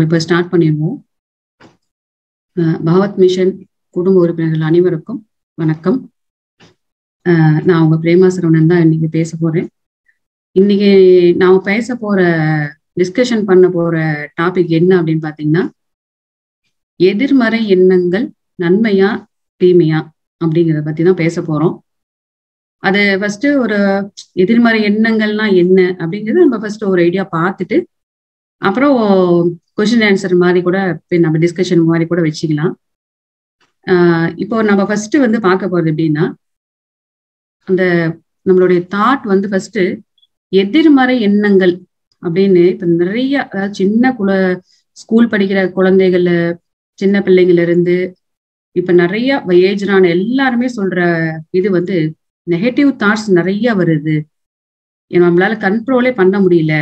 இப்போ ஸ்டார்ட் பண்ணிடுவோம். பகவத் மிஷன் குடும்ப உறுப்பினர்கள் அனைவருக்கும் வணக்கம். நான் உங்க பிரேமா சரவணதா இன்னைக்கு பேச போறேன். இன்னைக்கு நான் பேச போற டிஸ்கஷன் பண்ண போற டாபிக் என்ன அப்படின்னு பாத்தீங்கன்னா, எதிர்மறை எண்ணங்கள் நன்மையா தீமையா அப்படிங்கிறத பத்தி தான் பேச போறோம். அது ஃபர்ஸ்ட் ஒரு எதிர்மறை எண்ணங்கள்னா என்ன அப்படிங்கிறது நம்ம ஃபர்ஸ்ட் ஒரு ஐடியா பார்த்துட்டு அப்புறம் கொஸ்டின் ஆன்சர் மாதிரி கூட நம்ம டிஸ்கஷன் மாதிரி கூட வச்சுக்கலாம். இப்போ நம்ம ஃபர்ஸ்ட் வந்து பார்க்க போறது எப்படின்னா, அந்த நம்மளுடைய தாட் வந்து ஃபர்ஸ்ட் எதிர்மறை எண்ணங்கள் அப்படின்னு இப்போ நிறைய, அதாவது சின்ன ஸ்கூல் படிக்கிற குழந்தைகள, சின்ன பிள்ளைங்கள இருந்து இப்போ நிறைய ஏஜ்ரான எல்லாருமே சொல்ற இது வந்து நெகட்டிவ் தாட்ஸ் நிறைய வருது. நம்மளால கண்ட்ரோலே பண்ண முடியல,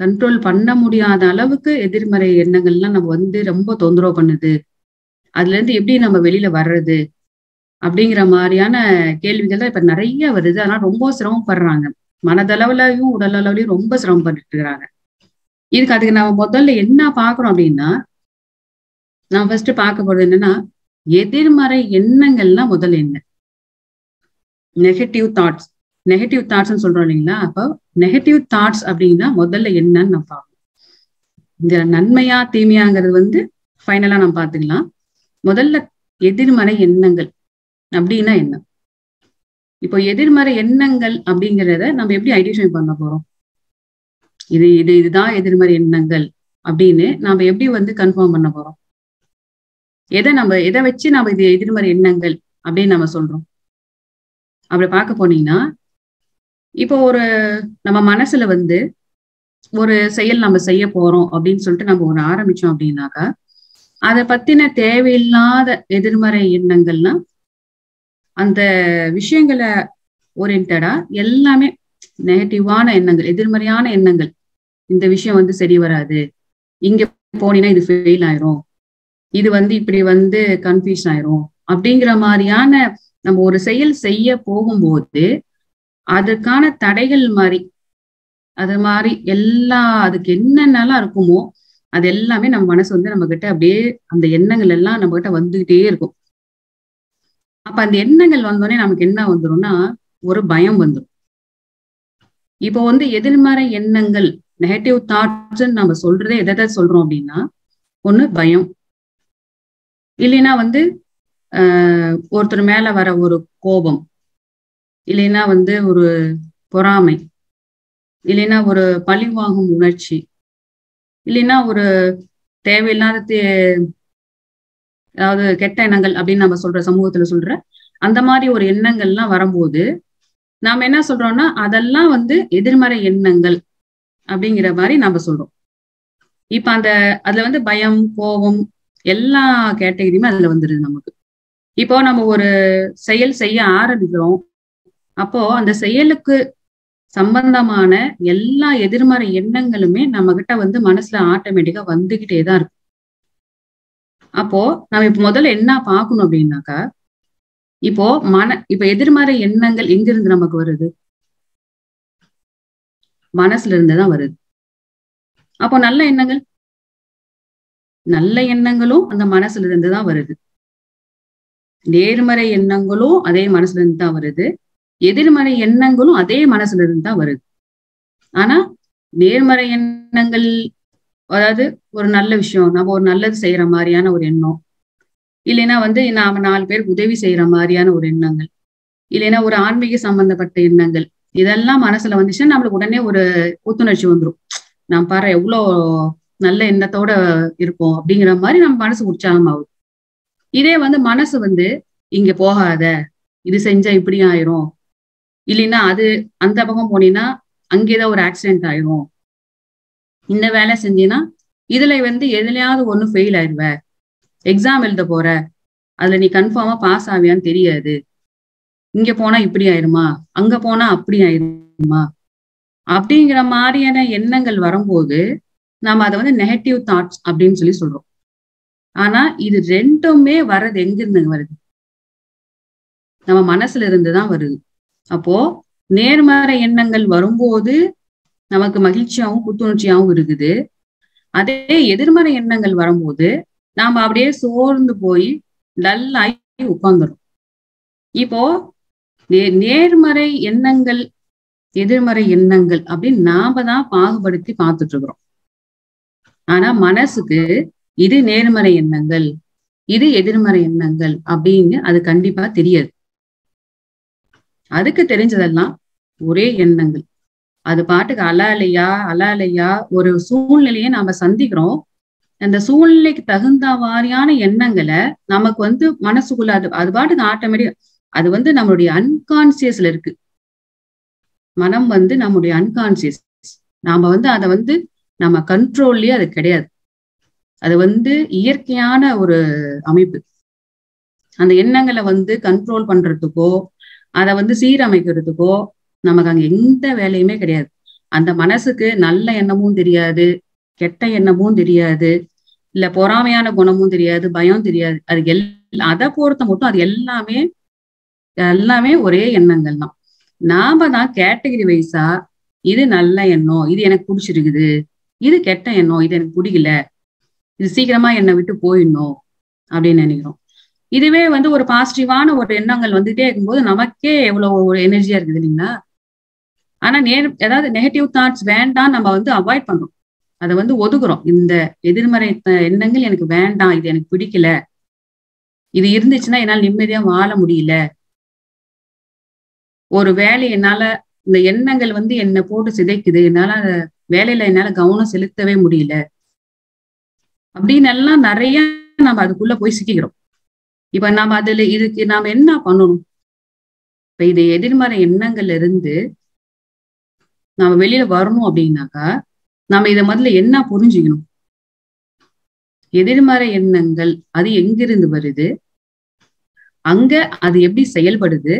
கண்ட்ரோல் பண்ண முடியாத அளவுக்கு எதிர்மறை எண்ணங்கள்லாம் நம்ம வந்து ரொம்ப தொந்தரவு பண்ணுது. அதுல இருந்து எப்படி நம்ம வெளியில வர்றது அப்படிங்கிற மாதிரியான கேள்விகள் தான் இப்ப நிறைய வருது. ஆனா ரொம்ப சிரமப்படுறாங்க, மனதளவுலயும் உடல் அளவுலயும் ரொம்ப சிரமப்பட்டு இருக்கிறாங்க. இதுக்கு அதுக்கு நம்ம முதல்ல என்ன பாக்குறோம் அப்படின்னா, நான் ஃபர்ஸ்ட் பார்க்க போறது என்னன்னா, எதிர்மறை எண்ணங்கள்னா முதல்ல என்ன, நெகட்டிவ் தாட்ஸ். நெகட்டிவ் தாட்ஸ்ன்னு சொல்றோம் இல்லைங்களா, அப்போ நெகட்டிவ் தாட்ஸ் அப்படின்னா முதல்ல என்னன்னு நம்ம பார்க்கணும். இந்த நன்மையா தீமையாங்கிறது வந்து ஃபைனலா நம்ம பார்த்துக்கலாம். முதல்ல எதிர்மறை எண்ணங்கள் அப்படின்னா என்ன? இப்போ எதிர்மறை எண்ணங்கள் அப்படிங்கிறத நம்ம எப்படி ஐடென்டிஃபை பண்ண போறோம், இது இது இதுதான் எதிர்மறை எண்ணங்கள் அப்படின்னு நம்ம எப்படி வந்து கன்ஃபார்ம் பண்ண போறோம்? எதை வச்சு நம்ம இது எதிர்மறை எண்ணங்கள் அப்படின்னு நம்ம சொல்றோம்? அப்படி பார்க்க போனீங்கன்னா, இப்போ ஒரு நம்ம மனசுல வந்து ஒரு செயல் நம்ம செய்ய போறோம் அப்படின்னு சொல்லிட்டு நம்ம ஒன்று ஆரம்பிச்சோம் அப்படின்னாக்கா, அதை பத்தின தேவையில்லாத எதிர்மறை எண்ணங்கள்னா அந்த விஷயங்களை ஓரியன்டா எல்லாமே நெகட்டிவான எண்ணங்கள், எதிர்மறையான எண்ணங்கள். இந்த விஷயம் வந்து சரி வராது, இங்க போனீங்கன்னா இது ஃபெயில் ஆயிரும், இது வந்து இப்படி வந்து கன்ஃபியூஷன் ஆயிரும் அப்படிங்கிற மாதிரியான நம்ம ஒரு செயல் செய்ய போகும்போது அதற்கான தடைகள் மாதிரி அது மாதிரி எல்லா அதுக்கு என்னென்னலாம் இருக்குமோ அது எல்லாமே நம்ம மனசு வந்து நம்ம கிட்ட அப்படியே அந்த எண்ணங்கள் எல்லாம் நம்ம கிட்ட வந்துகிட்டே இருக்கும். அப்ப அந்த எண்ணங்கள் வந்தோடனே நமக்கு என்ன வந்துரும்னா ஒரு பயம் வந்துடும். இப்போ வந்து எதிர்மறை எண்ணங்கள், நெகட்டிவ் தாட்ஸ் நம்ம சொல்றதே எதை சொல்றோம் அப்படின்னா, ஒண்ணு பயம், இல்லைன்னா வந்து ஒருத்தர் மேல வர ஒரு கோபம், இல்லைன்னா வந்து ஒரு பொறாமை, இல்லைன்னா ஒரு பழிவாங்கும் உணர்ச்சி, இல்லைன்னா ஒரு தேவையில்லாத அதாவது கெட்ட எண்ணங்கள் அப்படின்னு நம்ம சொல்ற சமூகத்துல சொல்ற அந்த மாதிரி ஒரு எண்ணங்கள்லாம் வரும்போது நாம என்ன சொல்றோம்னா, அதெல்லாம் வந்து எதிர்மறை எண்ணங்கள் அப்படிங்கிற மாதிரி நம்ம சொல்றோம். இப்ப அதுல வந்து பயம், கோபம் எல்லா கேட்டகரியுமே அதுல வந்துருது நமக்கு. இப்போ நம்ம ஒரு செயல் செய்ய ஆரம்பிக்கிறோம், அப்போ அந்த செயலுக்கு சம்பந்தமான எல்லா எதிர்மறை எண்ணங்களுமே நம்ம கிட்ட வந்து மனசுல ஆட்டோமேட்டிக்கா வந்துகிட்டே தான் இருக்கும். அப்போ நம்ம இப்ப முதல்ல என்ன பார்க்கணும் அப்படின்னாக்கா, இப்போ எதிர்மறை எண்ணங்கள் எங்கிருந்து நமக்கு வருது? மனசுல இருந்துதான் வருது. அப்போ நல்ல எண்ணங்களும் அந்த மனசுல இருந்துதான் வருது, நேர்மறை எண்ணங்களும் அதே மனசுல இருந்து தான் வருது, எதிர்மறை எண்ணங்களும் அதே மனசுல இருந்து தான் வருது. ஆனா நேர்மறை எண்ணங்கள், அதாவது ஒரு நல்ல விஷயம், நம்ம ஒரு நல்லது செய்யற மாதிரியான ஒரு எண்ணம், இல்லைன்னா வந்து நாம 4 பேருக்கு உதவி செய்யற மாதிரியான ஒரு எண்ணங்கள், இல்லைன்னா ஒரு ஆன்மீக சம்பந்தப்பட்ட எண்ணங்கள், இதெல்லாம் மனசுல வந்துச்சுன்னா நம்மளுக்கு உடனே ஒரு புத்துணர்ச்சி வந்துடும். நாம் பாரு எவ்வளோ நல்ல எண்ணத்தோட இருப்போம் அப்படிங்கிற மாதிரி நம்ம மனசு உற்சாகம் ஆகுது. இதே வந்து மனசு வந்து இங்க போகாத, இது செஞ்சா இப்படி ஆயிரும், இல்லைன்னா அது அந்த பக்கம் போனீங்கன்னா அங்கேதான் ஒரு ஆக்சிடென்ட் ஆயிரும், இந்த வேலை செஞ்சீங்கன்னா இதுல வந்து எதுலையாவது ஒண்ணு ஃபெயில் ஆயிடுவ, எக்ஸாம் எழுத போற அதுல நீ கன்ஃபார்மா பாஸ் ஆவியான்னு தெரியாது, இங்க போனா இப்படி ஆயிருமா, அங்க போனா அப்படி ஆயிருமா அப்படிங்கிற மாதிரியான எண்ணங்கள் வரும்போது நாம அதை வந்து நெகட்டிவ் தாட்ஸ் அப்படின்னு சொல்லி சொல்றோம். ஆனா இது ரெண்டுமே வர்றது எங்கிருந்து வருது? நம்ம மனசுல இருந்துதான் வருது. அப்போ நேர்மறை எண்ணங்கள் வரும்போது நமக்கு மகிழ்ச்சியாகவும் புத்துணர்ச்சியாகவும் இருக்குது, அதே எதிர்மறை எண்ணங்கள் வரும்போது நாம அப்படியே சோர்ந்து போய் டல்லாகி உட்காந்துரும். இப்போ நேர்மறை எண்ணங்கள் எதிர்மறை எண்ணங்கள் அப்படின்னு நாம தான் பாகுபடுத்தி பார்த்துட்டு இருக்கிறோம். ஆனா மனசுக்கு இது நேர்மறை எண்ணங்கள், இது எதிர்மறை எண்ணங்கள் அப்படின்னு அது கண்டிப்பா தெரியாது. அதுக்கு தெரிஞ்சதெல்லாம் ஒரே எண்ணங்கள். அது பாட்டுக்கு அலாலையா அலாலையா ஒரு சூழ்நிலையை நாம சந்திக்கிறோம். அந்த சூழ்நிலைக்கு தகுந்த மாதிரியான எண்ணங்களை நமக்கு மனசுக்குள்ள அது பாட்டுக்கு ஆட்டோமேட்டிக் அது நம்மளுடைய அன்கான்சியஸ்ல இருக்கு. மனம் நம்முடைய அன்கான்சியஸ், நாம அதை நம்ம கண்ட்ரோல்லயே அது கிடையாது. அது இயற்கையான ஒரு அமைப்பு. அந்த எண்ணங்களை கண்ட்ரோல் பண்றதுக்கோ அதை சீரமைக்கிறதுக்கோ நமக்கு அங்க எந்த வேலையுமே கிடையாது. அந்த மனசுக்கு நல்ல எண்ணமும் தெரியாது, கெட்ட எண்ணமும் தெரியாது, இல்ல பொறாமையான குணமும் தெரியாது, பயம் தெரியாது. அது அதை பொறுத்த மட்டும் அது எல்லாமே ஒரே எண்ணங்கள் தான். நாம தான் கேட்டகரி வைஸா இது நல்ல எண்ணம், இது எனக்கு பிடிச்சிருக்குது, இது கெட்ட எண்ணம், இது எனக்கு பிடிக்கல, இது சீக்கிரமா என்னை விட்டு போயிடணும் அப்படின்னு நினைக்கிறோம். இதுவே ஒரு பாசிட்டிவான ஒரு எண்ணங்கள் வந்துட்டே இருக்கும்போது நமக்கே எவ்வளவு ஒரு எனர்ஜியா இருக்குது இல்லைங்களா? ஆனா ஏதாவது நெகட்டிவ் தாட்ஸ் வேண்டாம், நம்ம அவாய்ட் பண்றோம், அதை ஒதுக்குறோம். இந்த எதிர்மறை எண்ணங்கள் எனக்கு வேண்டாம், இது எனக்கு பிடிக்கல, இது இருந்துச்சுன்னா என்னால் நிம்மதியா வாழ முடியல, ஒரு வேலை என்னால இந்த எண்ணங்கள் என்னை போட்டு சிதைக்குது, என்னால வேலையில என்னால கவனம் செலுத்தவே முடியல அப்படின்னு எல்லாம் நிறைய நம்ம அதுக்குள்ள போய் சிக்கிக்கிறோம். இப்ப நம்ம இதுக்கு நாம என்ன பண்ணணும்? இப்ப இது எதிர்மறை எண்ணங்கள்ல இருந்து நாம வெளியில வரணும் அப்படின்னாக்கா நம்ம இதை முதல்ல என்ன புரிஞ்சுக்கணும்? எதிர்மறை எண்ணங்கள் அது எங்கிருந்து வருது, அங்க அது எப்படி செயல்படுது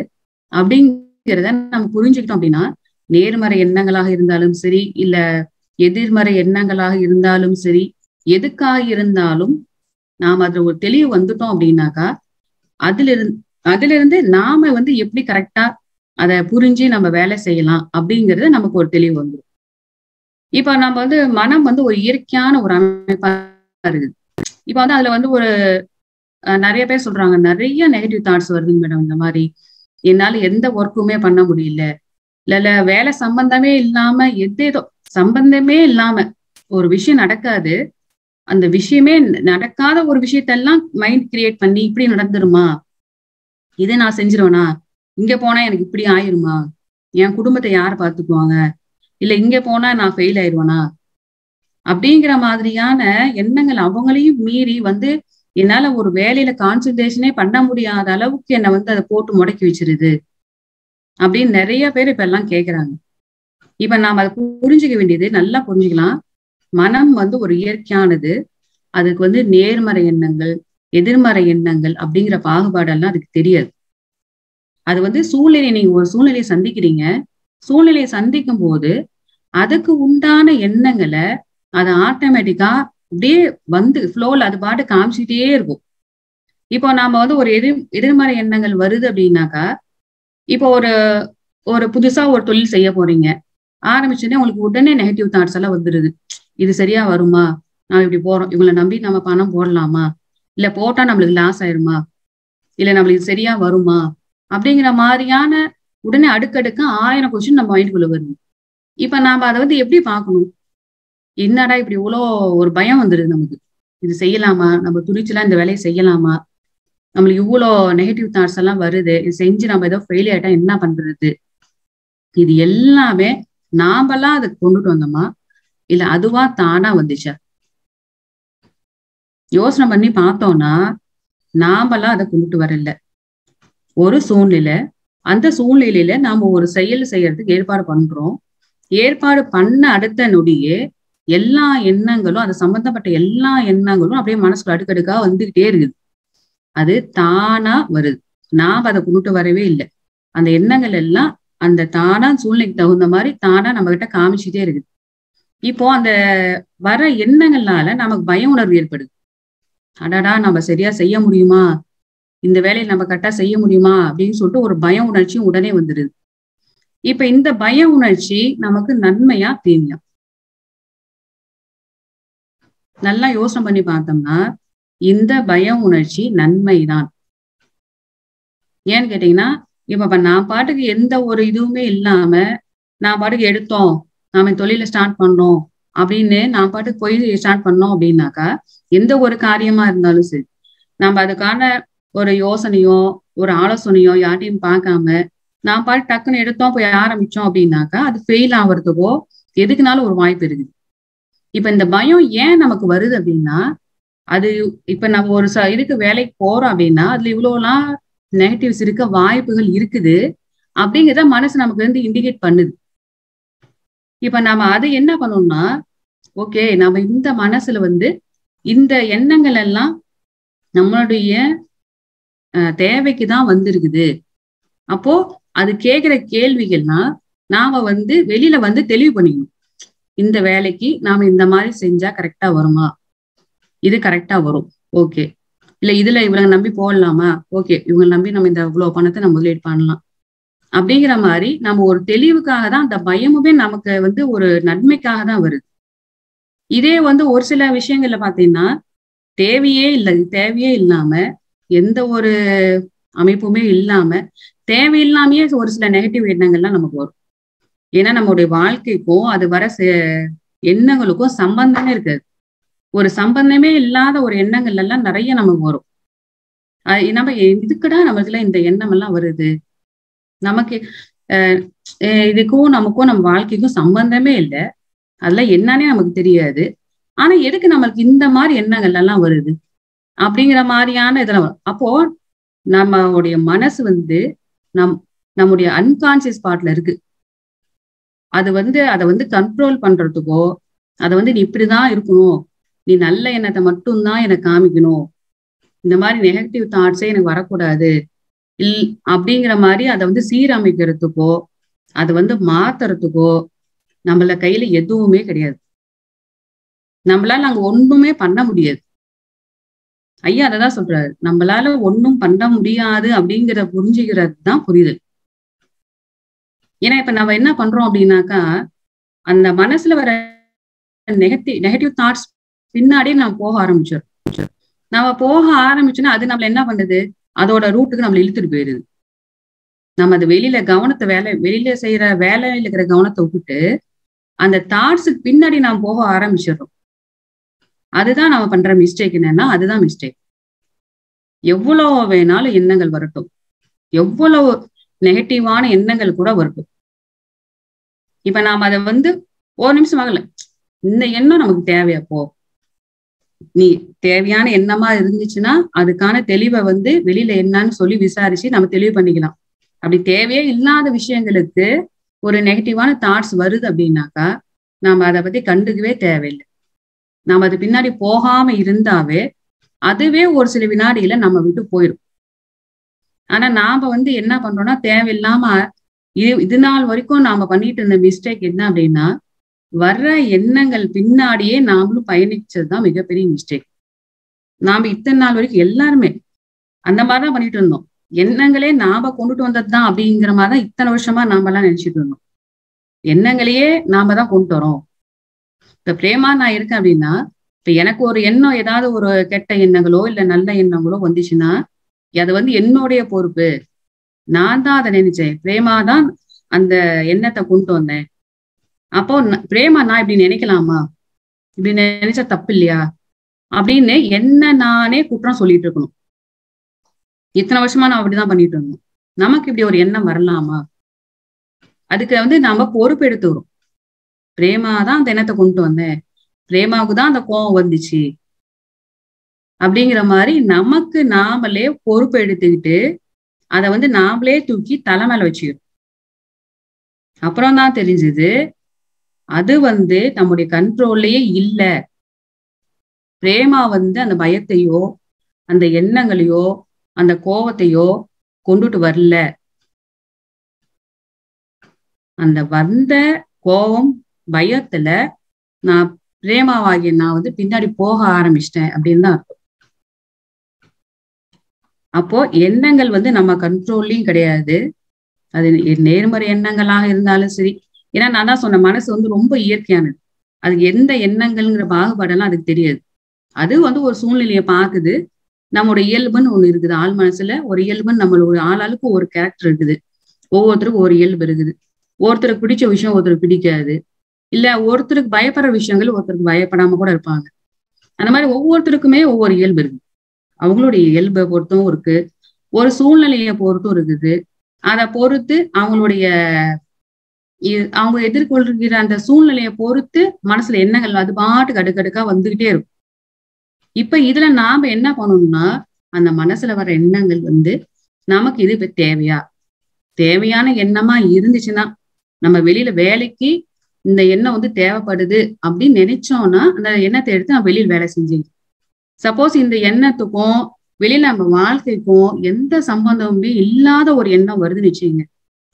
அப்படிங்கிறத நம்ம புரிஞ்சுக்கிட்டோம் அப்படின்னா, நேர்மறை எண்ணங்களாக இருந்தாலும் சரி, இல்ல எதிர்மறை எண்ணங்களாக இருந்தாலும் சரி, எதுக்காக இருந்தாலும் நாம அதுல ஒரு தெளிவு வந்துட்டோம் அப்படின்னாக்கா அதுல இருந்து நாம எப்படி கரெக்டா அதை புரிஞ்சு நம்ம வேலை செய்யலாம் அப்படிங்கிறது நமக்கு ஒரு தெளிவு வந்துடும். இப்ப நம்ம மனம் ஒரு இயற்கையான ஒரு அமைப்பா இருக்குது. இப்ப அதுல ஒரு நிறைய பேர் சொல்றாங்க, நிறைய நெகட்டிவ் தாட்ஸ் வருதுங்க மேடம், இந்த மாதிரி என்னால எந்த ஒர்க்குமே பண்ண முடியல, இல்ல வேலை சம்பந்தமே இல்லாம எதேதோ சம்பந்தமே இல்லாம ஒரு விஷயம் நடக்காது, அந்த விஷயமே நடக்காத ஒரு விஷயத்தெல்லாம் மைண்ட் கிரியேட் பண்ணி இப்படி நடந்துருமா, இதை நான் செஞ்சிருவேனா, இங்க போனா எனக்கு இப்படி ஆயிருமா, என் குடும்பத்தை யார் பார்த்துக்குவாங்க, இல்ல இங்க போனா நான் ஃபெயில் ஆயிடுவேனா அப்படிங்கிற மாதிரியான எண்ணங்கள் அவங்களையும் மீறி என்னால ஒரு வேலையில கான்சன்ட்ரேஷனே பண்ண முடியாத அளவுக்கு என்னை அதை போட்டு முடக்கி வச்சிருது அப்படின்னு நிறைய பேர் இப்ப எல்லாம் கேக்குறாங்க. இப்ப நாம அதை புரிஞ்சுக்க வேண்டியது, நல்லா புரிஞ்சுக்கலாம். மனம் ஒரு இயற்கையானது, அதுக்கு நேர்மறை எண்ணங்கள் எதிர்மறை எண்ணங்கள் அப்படிங்கிற பாகுபாடெல்லாம் அதுக்கு தெரியாது. அது சூழ்நிலை, நீங்க ஒரு சூழ்நிலையை சந்திக்கிறீங்க, சூழ்நிலையை சந்திக்கும் போது அதுக்கு உண்டான எண்ணங்களை அது ஆட்டோமேட்டிக்கா அப்படியே ஃப்ளோல அது பாட்டு காமிச்சுக்கிட்டே இருக்கும். இப்போ நாம ஒரு எதிர்மறை எண்ணங்கள் வருது அப்படின்னாக்கா, இப்போ ஒரு புதுசா ஒரு தொழில் செய்ய போறீங்க, ஆரம்பிச்சோடனே உங்களுக்கு உடனே நெகட்டிவ் தாட்ஸ் எல்லாம் வந்துடுது. இது சரியா வருமா, நாம இப்படி போறோம், இவங்களை நம்பி நம்ம பணம் போடலாமா, இல்ல போட்டா நம்மளுக்கு லாஸ் ஆயிருமா, இல்ல நம்மளுக்கு இது சரியா வருமா அப்படிங்கிற மாதிரியான உடனே அடுக்கடுக்க 1000 கொஸ்டின் நம்ம மைண்டுக்குள்ள வருது. இப்ப நாம அதை எப்படி பாக்கணும்? என்னடா இப்படி இவ்வளோ ஒரு பயம் வந்துடுது நமக்கு, இது செய்யலாமா, நம்ம துணிச்சலாம் இந்த வேலையை செய்யலாமா, நம்மளுக்கு இவ்வளோ நெகட்டிவ் தாட்ஸ் எல்லாம் வருது, இது செஞ்சு நம்ம ஏதோ ஃபெயில் ஆயிட்டா என்ன பண்றது, இது எல்லாமே நாமெல்லாம் அதுக்கு கொண்டுட்டு வந்தோமா, இல்ல அதுவா தானா வந்துச்சா? யோசனை பண்ணி பார்த்தோம்னா நாமெல்லாம் அதை கொண்டுட்டு வரல. ஒரு சூழ்நிலை, அந்த சூழ்நிலையில நாம ஒரு செயல் செய்யறதுக்கு ஏற்பாடு பண்றோம், ஏற்பாடு பண்ண அடுத்த நொடியே எல்லா எண்ணங்களும் அது சம்பந்தப்பட்ட எல்லா எண்ணங்களும் அப்படியே மனசுல அடுக்கடுக்கா வந்துகிட்டே இருக்குது. அது தானா வருது, நாம அதை கொண்டுட்டு வரவே இல்லை. அந்த எண்ணங்கள் எல்லாம் அந்த தானா சூழ்நிலைக்கு தகுந்த மாதிரி தானா நம்ம கிட்ட காமிச்சுட்டே இருக்குது. இப்போ அந்த வர எண்ணங்கள்னால நமக்கு பய உணர்வு ஏற்படுது. அடடா, நம்ம சரியா செய்ய முடியுமா, இந்த வேலையை நம்ம கரெக்டா செய்ய முடியுமா அப்படின்னு சொல்லிட்டு ஒரு பய உணர்ச்சியும் உடனே வந்துடுது. இப்ப இந்த பய உணர்ச்சி நமக்கு நன்மையா தீமையா? நல்லா யோசனை பண்ணி பார்த்தோம்னா இந்த பய உணர்ச்சி நன்மைதான். ஏன்னு கேட்டீங்கன்னா இப்ப நான் பாட்டுக்கு எந்த ஒரு இதுவுமே இல்லாம நான் பாட்டுக்கு எடுத்தோம், நாம தொழில ஸ்டார்ட் பண்ணோம் அப்படின்னு நான் பாட்டுக்கு போய் ஸ்டார்ட் பண்ணோம் அப்படின்னாக்கா எந்த ஒரு காரியமா இருந்தாலும் சரி நம்ம அதுக்கான ஒரு யோசனையோ ஒரு ஆலோசனையோ யார்ட்டையும் பார்க்காம நான் பாட்டு டக்குன்னு எடுத்தோம் போய் ஆரம்பிச்சோம் அப்படின்னாக்கா அது ஃபெயில் ஆகுறதுக்கோ எதுக்குனாலும் ஒரு வாய்ப்பு இருக்குது. இப்ப இந்த பயம் ஏன் நமக்கு வருது அப்படின்னா அது இப்ப நம்ம ஒரு இதுக்கு வேலைக்கு போறோம் அப்படின்னா அதுல இவ்வளவுலாம் நெகட்டிவ்ஸ் இருக்க வாய்ப்புகள் இருக்குது அப்படிங்கிறத மனசு நமக்கு வந்து இண்டிகேட் பண்ணுது. இப்ப நம்ம அதை என்ன பண்ணோம்னா ஓகே நம்ம இந்த மனசுல வந்து இந்த எண்ணங்கள் எல்லாம் நம்மளுடைய தேவைக்கு தான் வந்திருக்குது. அப்போ அது கேட்கிற கேள்விகள்னா நாம வந்து வெளியில வந்து தெளிவு பண்ணிக்கணும். இந்த வேலைக்கு நாம இந்த மாதிரி செஞ்சா கரெக்டா வருமா, இது கரெக்டா வரும், ஓகே, இல்ல இதுல இவங்களை நம்பி போடலாமா, ஓகே இவங்களை நம்பி நம்ம இந்த இவ்வளவு பணத்தை நம்ம முதலீடு பண்ணலாம் அப்படிங்கிற மாதிரி நம்ம ஒரு தெளிவுக்காக தான் அந்த பயமுமே நமக்கு வந்து ஒரு நன்மைக்காக தான் வருது. இதே வந்து ஒரு சில விஷயங்கள்ல பாத்தீங்கன்னா தேவையே இல்லாம எந்த ஒரு அமைப்புமே இல்லாம தேவையில்லாமையே ஒரு சில நெகட்டிவ் எண்ணங்கள்லாம் நமக்கு வரும். ஏன்னா நம்மளுடைய வாழ்க்கைக்கும் அது வர எண்ணங்களுக்கும் சம்பந்தமே இருக்காது. ஒரு சம்பந்தமே இல்லாத ஒரு எண்ணங்கள் எல்லாம் நிறைய நமக்கு வரும். நம்ம இதுக்குடா நம்மளுக்குல இந்த எண்ணம் எல்லாம் வருது, நமக்கு இதுக்கும் நமக்கும் நம்ம வாழ்க்கைக்கும் சம்பந்தமே இல்லை, அதெல்லாம் என்னன்னே நமக்கு தெரியாது, ஆனா எதுக்கு நம்மளுக்கு இந்த மாதிரி எண்ணங்கள் எல்லாம் வருது அப்படிங்கிற மாதிரியான இதெல்லாம் வரும். அப்போ நம்மளுடைய மனசு வந்து நம்முடைய அன்கான்சியஸ் பார்ட்ல இருக்கு. அது வந்து அதை வந்து கண்ட்ரோல் பண்றதுக்கோ அதை வந்து நீ இப்படிதான் இருக்கணும், நீ நல்ல எண்ணத்தை மட்டும்தான் எனக்கு காமிக்கணும், இந்த மாதிரி நெகட்டிவ் தாட்ஸே எனக்கு வரக்கூடாது அப்படிங்கிற மாதிரி அதை வந்து சீரமைக்கிறதுக்கோ அதை வந்து மாத்துறதுக்கோ நம்மள கையில எதுவுமே கிடையாது. நம்மளால நாங்க ஒண்ணுமே பண்ண முடியாது. ஐயா அதைதான் சொல்றாரு, நம்மளால ஒன்றும் பண்ண முடியாது அப்படிங்கிற புரிஞ்சுக்கிறது தான் புரிதல். ஏன்னா இப்ப நம்ம என்ன பண்றோம் அப்படின்னாக்கா அந்த மனசுல வர நெகட்டிவ் தாட்ஸ் பின்னாடியே நம்ம போக ஆரம்பிச்சிடும். நம்ம போக ஆரம்பிச்சோன்னா அது நம்மள என்ன பண்ணுது, அதோட ரூட்டுக்கு நம்மள இழுத்துட்டு போயிடுது. நம்ம அது வெளியில செய்யற வேலையில இருக்கிற கவனத்தை விட்டுட்டு அந்த தாட்ஸுக்கு பின்னாடி நாம் போக ஆரம்பிச்சிடுறோம். அதுதான் நம்ம பண்ற மிஸ்டேக். என்னன்னா அதுதான் மிஸ்டேக். எவ்வளவு வேணாலும் எண்ணங்கள் வரட்டும், எவ்வளவு நெகட்டிவான எண்ணங்கள் கூட வரட்டும், இப்ப நாம அதை வந்து ஒரு நிமிஷம் ஆகல, இந்த எண்ணம் நமக்கு தேவையாப்போ, நீ தேவையான எண்ணமா இருந்துச்சுன்னா அதுக்கான தெளிவை வந்து வெளியில என்னன்னு சொல்லி விசாரிச்சு நம்ம தெளிவு பண்ணிக்கலாம். அப்படி தேவையே இல்லாத விஷயங்களுக்கு ஒரு நெகட்டிவான தாட்ஸ் வருது அப்படின்னாக்கா நாம அதை பத்தி கண்டுக்கவே தேவையில்லை. நம்ம அது பின்னாடி போகாம இருந்தாவே அதுவே ஒரு சில வினாடியில நம்ம விட்டு போயிடும். ஆனா நாம வந்து என்ன பண்றோம்னா தேவையில்லாம இது நாள் வரைக்கும் நாம பண்ணிட்டு இருந்த மிஸ்டேக் என்ன அப்படின்னா வர்ற எண்ணங்கள் பின்னாடியே நாமளும் பயணிச்சதுதான் மிகப்பெரிய மிஸ்டேக். நாம இத்தனை நாள் வரைக்கும் எல்லாருமே அந்த மாதிரிதான் பண்ணிட்டு இருந்தோம். எண்ணங்களே நாம கொண்டுட்டு வந்ததுதான் அப்படிங்கிற மாதிரிதான் இத்தனை வருஷமா நாம எல்லாம் நினைச்சிட்டு இருந்தோம். எண்ணங்களையே நாம தான் கொண்டு வரோம். இப்ப பிரேமா நான் இருக்கேன் அப்படின்னா இப்ப எனக்கு ஒரு எண்ணம் ஏதாவது ஒரு கெட்ட எண்ணங்களோ இல்ல நல்ல எண்ணங்களோ வந்துச்சுன்னா அது வந்து என்னுடைய பொறுப்பு, நான் தான் அதை நினைச்சேன், பிரேமா தான் அந்த எண்ணத்தை கொண்டு வந்தேன். அப்போ பிரேமா நான் இப்படி நினைக்கலாமா, இப்படி நினைச்சா தப்பு இல்லையா அப்படின்னு என்ன நானே குற்றம் சொல்லிட்டு இருக்கணும். இத்தனை வருஷமா நான் அப்படிதான் பண்ணிட்டு இருந்தேன். நமக்கு இப்படி ஒரு எண்ணம் வரலாமா, அதுக்கு வந்து நாம பொறுப்பு எடுத்துக்கிறோம். பிரேமா தான் அந்த எண்ணத்தை கொண்டு வந்தேன், பிரேமாவுக்கு தான் அந்த கோபம் வந்துச்சு அப்படிங்கிற மாதிரி நமக்கு நாமளே பொறுப்பு எடுத்துக்கிட்டு அதை வந்து நாமளே தூக்கி தலை மேல வச்சுக்கிறோம். அப்புறம் தான் தெரிஞ்சது அது வந்து நம்முடைய கண்ட்ரோல்லையே இல்லை. பிரேமா வந்து அந்த பயத்தையோ அந்த எண்ணங்களையோ அந்த கோபத்தையோ கொண்டுட்டு வரல. அந்த வந்த கோபம் பயத்துல நான் பிரேமாவாகிய நான் வந்து பின்னாடி போக ஆரம்பிச்சிட்டேன் அப்படின்னு தான் அர்த்தம். அப்போ எண்ணங்கள் வந்து நம்ம கண்ட்ரோல்லையும் கிடையாது. அது நேர்மறை எண்ணங்களாக இருந்தாலும் சரி, ஏன்னா நான் தான் சொன்ன மனசு வந்து ரொம்ப இயற்கையானது, அதுக்கு எந்த எண்ணங்கள்ங்கிற பாகுபாடெல்லாம் அதுக்கு தெரியாது. அது வந்து ஒரு சூழ்நிலையை பார்க்குது. நம்மளோட இயல்புன்னு ஒண்ணு இருக்குது. ஆள் மனசுல ஒரு இயல்புன்னு நம்மளோட ஆளாளுக்கு ஒரு கேரக்டர் இருக்குது. ஒவ்வொருத்தருக்கும் ஒரு இயல்பு இருக்குது. ஒருத்தருக்கு பிடிச்ச விஷயம் ஒருத்தருக்கு பிடிக்காது. இல்ல ஒருத்தருக்கு பயப்படுற விஷயங்கள் ஒருத்தருக்கு பயப்படாம கூட இருப்பாங்க. அந்த மாதிரி ஒவ்வொருத்தருக்குமே ஒவ்வொரு இயல்பு இருக்குது. அவங்களுடைய இயல்பை பொறுத்தும் இருக்கு, ஒரு சூழ்நிலையை பொறுத்தும் இருக்குது. அதை பொறுத்து அவங்களுடைய அவங்க எதிர்கொள்கிற அந்த சூழ்நிலையை பொறுத்து மனசுல எண்ணங்கள் அது பாட்டுக்கு அடுக்கடுக்கா வந்துகிட்டே இருக்கும். இப்ப இதுல நாம என்ன பண்ணணும்னா, அந்த மனசுல வர எண்ணங்கள் வந்து நமக்கு இது இப்ப தேவையான எண்ணமா இருந்துச்சுன்னா, நம்ம வெளியில வேலைக்கு இந்த எண்ணம் வந்து தேவைப்படுது அப்படின்னு நினைச்சோம்னா அந்த எண்ணத்தை எடுத்து நான் வெளியில் வேலை செஞ்சேன். சப்போஸ் இந்த எண்ணத்துக்கும் வெளியில நம்ம வாழ்க்கைக்கும் எந்த சம்பந்தமுமே இல்லாத ஒரு எண்ணம் வருதுன்னு வச்சுக்கோங்க,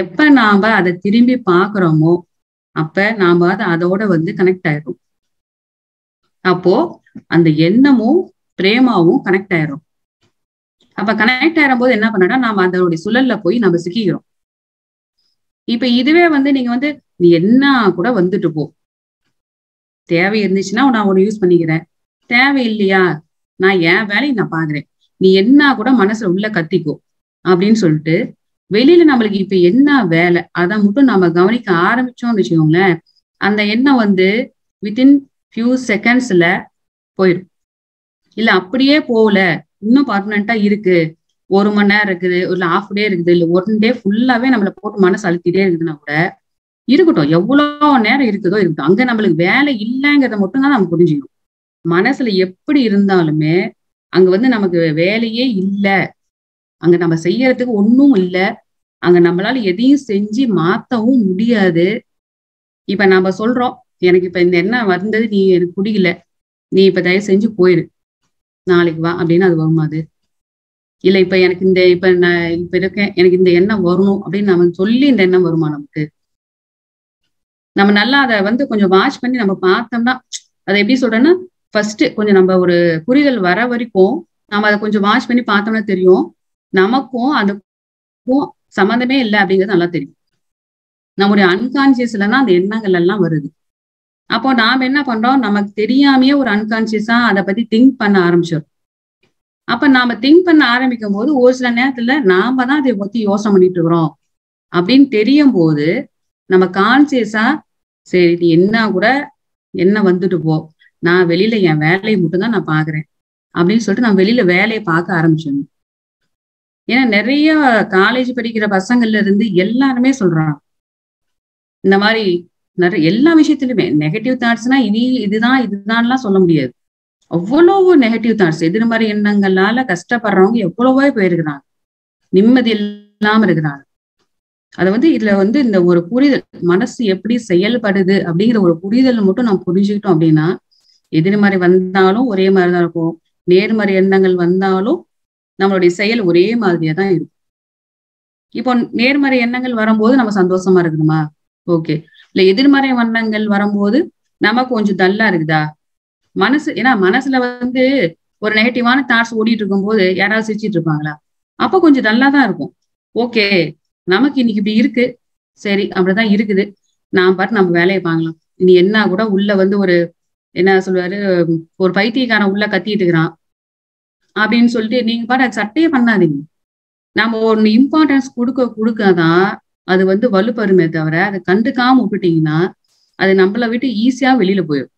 எப்ப நாம அதை திரும்பி பாக்குறோமோ அப்ப நாம அதோட வந்து கனெக்ட் ஆயிரும். அப்போ அந்த எண்ணமும் பிரேமாவும் கனெக்ட் ஆயிரும். அப்ப கனெக்ட் ஆயிரும் போது என்ன பண்ணா, நாம அதனுடைய சுழல்ல போய் நம்ம சிக்கிறோம். இப்ப இதுவே வந்து நீங்க வந்து நீ என்ன கூட வந்துட்டு போ, தேவை இருந்துச்சுன்னா நான் உன்னை யூஸ் பண்ணிக்கிறேன், தேவை இல்லையா நான் என் வேலையை நான் பாக்குறேன், நீ என்ன கூட மனசுல உள்ள கத்திக்கோ அப்படின்னு சொல்லிட்டு வெளியில நம்மளுக்கு இப்ப என்ன வேலை அதை மட்டும் நம்ம கவனிக்க ஆரம்பிச்சோம்னு வச்சுக்கோங்களேன், அந்த எண்ணம் வந்து வித்தின் ஃபியூ செகண்ட்ஸ்ல போயிடும். இல்ல அப்படியே போகல, இன்னும் பர்மனண்டா இருக்கு, 1 மணி நேரம் இருக்குது, இல்ல ஹாஃப் டே இருக்குது, இல்ல 1 டே ஃபுல்லாவே நம்மள போட்டு மனசு அழுத்திட்டே இருக்குதுன்னா கூட இருக்கட்டும், எவ்வளோ நேரம் இருக்குதோ இருக்கட்டும், அங்க நம்மளுக்கு வேலை இல்லைங்கிறத மட்டும்தான் நம்ம புரிஞ்சுக்கணும். மனசுல எப்படி இருந்தாலுமே அங்க வந்து நமக்கு வேலையே இல்லை, அங்க நம்ம செய்யறதுக்கு ஒன்றும் இல்லை, அங்க நம்மளால எதையும் செஞ்சு மாற்றவும் முடியாது. இப்ப நம்ம சொல்றோம், எனக்கு இப்ப இந்த எண்ணம் வந்தது, நீ எனக்கு பிடிக்கல, நீ இப்ப தயவு செஞ்சு போயிரு, நாளைக்கு வா அப்படின்னு அது வருமா? அது இல்லை. இப்ப எனக்கு இந்த இப்ப நான் இப்ப இருக்கேன், எனக்கு இந்த எண்ணம் வரணும் அப்படின்னு நம்ம சொல்லி இந்த எண்ணம் வருமா? நமக்கு நம்ம நல்லா அதை வந்து கொஞ்சம் வாட்ச் பண்ணி நம்ம பார்த்தோம்னா, அதை எப்படி சொல்றேன்னா, ஃபர்ஸ்ட் கொஞ்சம் நம்ம ஒரு புரிதல் வர வரைக்கும் நம்ம அதை கொஞ்சம் வாட்ச் பண்ணி பார்த்தோம்னா தெரியும், நமக்கும் அதுக்கும் சம்மந்தமே இல்லை அப்படிங்கிறது நல்லா தெரியும். நம்முடைய அன்கான்சியஸ்ல தான் அந்த எண்ணங்கள் எல்லாம் வருது. அப்போ நாம என்ன பண்றோம், நமக்கு தெரியாமையே ஒரு அன்கான்சியஸா அதை பத்தி திங்க் பண்ண ஆரம்பிச்சிடும். அப்ப நாம திங்க் பண்ண ஆரம்பிக்கும் போது ஒரு சில நேரத்துல நாம தான் அதை பத்தி யோசனை பண்ணிட்டு இருக்கிறோம் அப்படின்னு தெரியும் போது நம்ம கான்சியஸா சரி நீ என்ன கூட என்ன வந்துட்டு போ, நான் வெளியில என் வேலையை மட்டும்தான் நான் பாக்குறேன் அப்படின்னு சொல்லிட்டு நான் வெளியில வேலையை பார்க்க ஆரம்பிச்சிடணும். ஏன்னா நிறைய காலேஜ் படிக்கிற பசங்கள்ல இருந்து எல்லாருமே சொல்றாங்க இந்த மாதிரி நிறைய எல்லா விஷயத்திலுமே நெகட்டிவ் தாட்ஸ்னா இதுதான்லாம் சொல்ல முடியாது. அவ்வளவு நெகட்டிவ் தாட்ஸ், எதிர்மறை எண்ணங்களால கஷ்டப்படுறவங்க எவ்வளவோ போயிருக்கிறாங்க, நிம்மதி இல்லாம இருக்கிறாங்க. அதை வந்து இதுல வந்து இந்த ஒரு புரிதல், மனசு எப்படி செயல்படுது அப்படிங்கிற ஒரு புரிதல் மட்டும் நம்ம புரிஞ்சுக்கிட்டோம் அப்படின்னா, எதிர்மறை வந்தாலும் ஒரே மாதிரி தான் இருக்கும், நேர்மறை எண்ணங்கள் வந்தாலும் நம்மளுடைய செயல் ஒரே மாதிரியா தான் இருக்கும். இப்போ நேர்மறை எண்ணங்கள் வரும்போது நம்ம சந்தோஷமா இருக்கணுமா? ஓகே. இல்ல எதிர்மறை எண்ணங்கள் வரும்போது நம்ம கொஞ்சம் டல்லா இருக்குதா மனசு? ஏன்னா மனசுல வந்து ஒரு நெகட்டிவான தாட்ஸ் ஓடிட்டு இருக்கும் போது யாராவது சிரிச்சிட்டு இருப்பாங்களா? அப்ப கொஞ்சம் டல்லா தான் இருக்கும். ஓகே, நமக்கு இன்னைக்கு இப்படி இருக்கு, சரி அப்படிதான் இருக்குது, நான் பாட்டு நம்ம வேலையை பார்க்கலாம். இனி என்ன கூட உள்ள வந்து ஒரு என்ன சொல்லுவாரு, ஒரு பைத்தியக்காரன் உள்ள கத்திட்டு இருக்கிறான் அப்படின்னு சொல்லிட்டு நீங்க பாட்டு சட்டையே பண்ணாதீங்க. நம்ம ஒண்ணு இம்பார்ட்டன்ஸ் கொடுக்க கொடுக்காதான் அது வந்து வலுப்பெறுமே தவிர, அதை கண்டுக்காம விட்டுட்டீங்கன்னா அது நம்மளை விட்டு ஈஸியா வெளியில போயிடும்.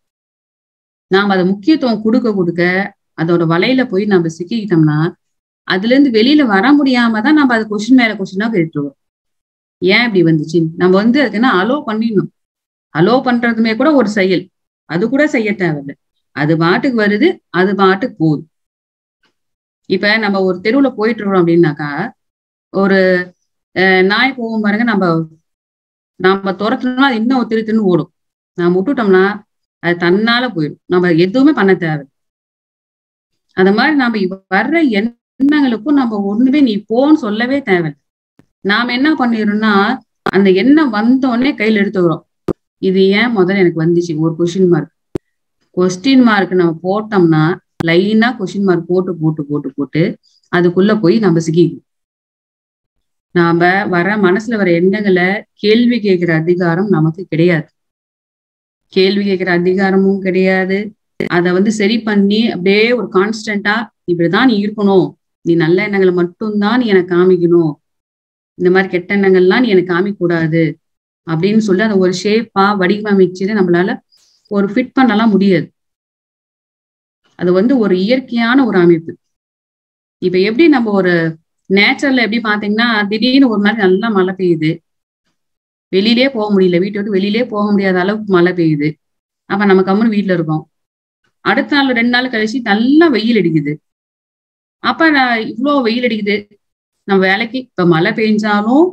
நாம அதை முக்கியத்துவம் கொடுக்க கொடுக்க அதோட வலையில போய் நம்ம சிக்கிக்கிட்டோம்னா அதுல இருந்து வெளியில வர முடியாம தான் நம்ம அதை கொஸ்டின் மேல கொஸ்டினா கேட்டுருவோம். ஏன் இப்படி வந்துச்சு? நம்ம வந்து அதுக்கு என்ன அலோ பண்ணிடணும். அலோ பண்றதுமே கூட ஒரு செயல், அது கூட செய்ய தேவையில்லை, அது பாட்டுக்கு வருது, அது பாட்டுக்கு போகுது. இப்ப நம்ம ஒரு தெருவுல போயிட்டு இருக்கிறோம் அப்படின்னாக்கா, ஒரு நாய் போகும் பாருங்க, நம்ம துரத்தணும்னா அது இன்னும் திருத்தின்னு ஓடும். நம்ம விட்டுட்டோம்னா அது தன்னால போயிடும், நம்ம எதுவுமே பண்ண தேவை. அந்த மாதிரி நாம வர்ற எண்ணங்களுக்கும் நம்ம ஒண்ணுமே நீ போன்னு சொல்லவே தேவை. நாம என்ன பண்ணிடுறோம்னா அந்த எண்ணம் வந்தோடனே கையில் எடுத்துக்கிறோம். இது ஏன் முதல்ல எனக்கு வந்துச்சு ஒரு கொஸ்டின் மார்க், கொஸ்டின் மார்க் நம்ம போட்டோம்னா லைனா கொஸ்டின் மார்க் போட்டு போட்டு போட்டு போட்டு அதுக்குள்ள போய் நம்ம சிக்கிக்கும். நாம வர மனசுல வர எண்ணங்களை கேள்வி கேட்கிற அதிகாரம் நமக்கு கிடையாது. கேள்வி கேட்கிற அதிகாரமும் கிடையாது. அதை சரி பண்ணி அப்படியே ஒரு கான்ஸ்டன்டா இப்படிதான் நீ இருக்கணும், நீ நல்ல எண்ணங்களை மட்டும்தான் நீ எனக்கு காமிக்கணும், இந்த மாதிரி கெட்ட எண்ணங்கள்லாம் நீ எனக்கு காமிக்கூடாது அப்படின்னு சொல்லி அதை ஒரு ஷேப்பா வடிவமைச்சு நம்மளால ஒரு ஃபிட் பண்ணலாம் முடியாது. அது ஒரு இயற்கையான ஒரு அமைப்பு. இப்ப எப்படி நம்ம ஒரு நேச்சுரல்ல எப்படி பாத்தீங்கன்னா திடீர்னு ஒரு மாதிரி நல்லா மழை பெய்யுது, வெளியிலே போக முடியல, வீட்டை விட்டு வெளியிலே போக முடியாத அளவுக்கு மழை பெய்யுது. அப்ப நம்ம கம்முன்னு வீட்டுல இருக்கோம். அடுத்த நாள் 2 நாள் கழிச்சு நல்லா வெயில் அடிக்குது. அப்ப இவ்வளவு வெயில் அடிக்குது, நம்ம வேலைக்கு இப்ப மழை பெய்ஞ்சாலும்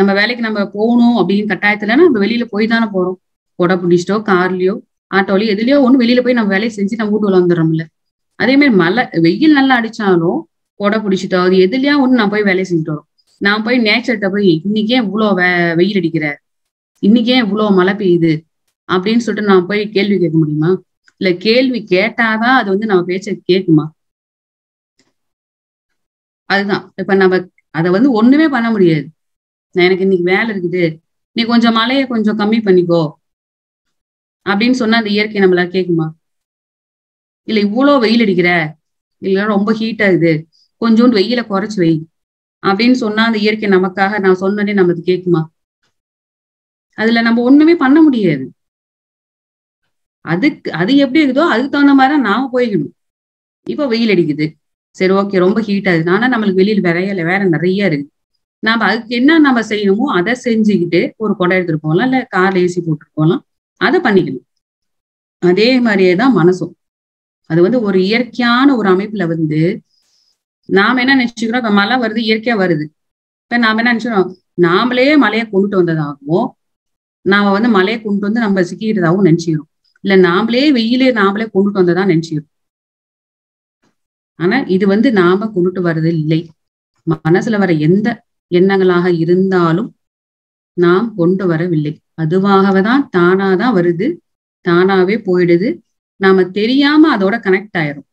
நம்ம வேலைக்கு நம்ம போகணும் அப்படின்னு கட்டாயத்துலன்னா நம்ம வெளியில போய் தானே போறோம். கொடை பிடிச்சிட்டோ கார்லயோ ஆட்டோலயோ எதுலயோ ஒண்ணு வெளியில போய் நம்ம வேலையை செஞ்சு நம்ம வீட்டு வந்துடுறோம்ல. அதே மாதிரி மழை வெயில் நல்லா அடிச்சாலும் கொடை பிடிச்சிட்டோ அது எதுலயா ஒண்ணு நான் போய் வேலையை செஞ்சுட்டு வரோம். நான் போய் நேச்சர்கிட்ட போய் இன்னைக்கே இவ்வளோ வெயில் அடிக்கிற, இன்னைக்கே இவ்வளோ மழை பெய்யுது அப்படின்னு சொல்லிட்டு நான் போய் கேள்வி கேட்க முடியுமா? இல்ல கேள்வி கேட்டாதான் அது நம்ம பேச்ச கேட்குமா? அதுதான் இப்ப நம்ம அதை ஒண்ணுமே பண்ண முடியாது. நான் எனக்கு இன்னைக்கு வேலை இருக்குது, நீ கொஞ்சம் மழையை கொஞ்சம் கம்மி பண்ணிக்கோ அப்படின்னு சொன்னா அந்த இயற்கை நம்மளால கேட்குமா? இல்ல இவ்வளோ வெயில் அடிக்கிற, இல்ல ரொம்ப ஹீட் ஆகுது, கொஞ்சோண்டு வெயில குறைச்சு வை அப்படின்னு சொன்னா அந்த இயற்கை நமக்காக நான் சொன்னே நமக்கு கேட்குமா? அதுல நம்ம ஒண்ணுமே பண்ண முடியாது. அதுக்கு அது எப்படி இருக்குதோ அதுக்கு தகுந்த மாதிரிதான் நாம போய்க்கணும். இப்ப வெயில் அடிக்குது, சரி ஓகே, ரொம்ப ஹீட் ஆகுது, ஆனா நம்மளுக்கு வெளியில் வேற நிறைய இருக்கு. நாம அதுக்கு என்ன நம்ம செய்யணுமோ அதை செஞ்சுக்கிட்டு ஒரு கொடை எடுத்துட்டு போகலாம், இல்ல கார்ல ஏசி போட்டு போகலாம், அதை பண்ணிக்கணும். அதே மாதிரியேதான் மனசும். அது ஒரு இயற்கையான ஒரு அமைப்புல நாம என்ன நினைச்சுக்கிறோம், இப்ப மழை வருது, இயற்கையா வருது. இப்ப நாம என்ன நினைச்சுக்கிறோம், நாமளே மழையை கொண்டுட்டு வந்ததாகவும் நாம மழையை கொண்டுட்டு வந்து நம்ம சிக்கிக்கிறதாகவும் நினைச்சுக்கிறோம். இல்ல நாமளே வெயிலே நாமளே கொண்டுட்டு வந்ததா நினைச்சுக்கிறோம். ஆனா இது நாம கொண்டுட்டு வர்றது இல்லை. மனசுல வர எந்த எண்ணங்களாக இருந்தாலும் நாம் கொண்டு வரவில்லை. அதுவாகவேதான் தானாதான் வருது, தானாவே போயிடுது. நாம தெரியாம அதோட கனெக்ட் ஆயிரும்.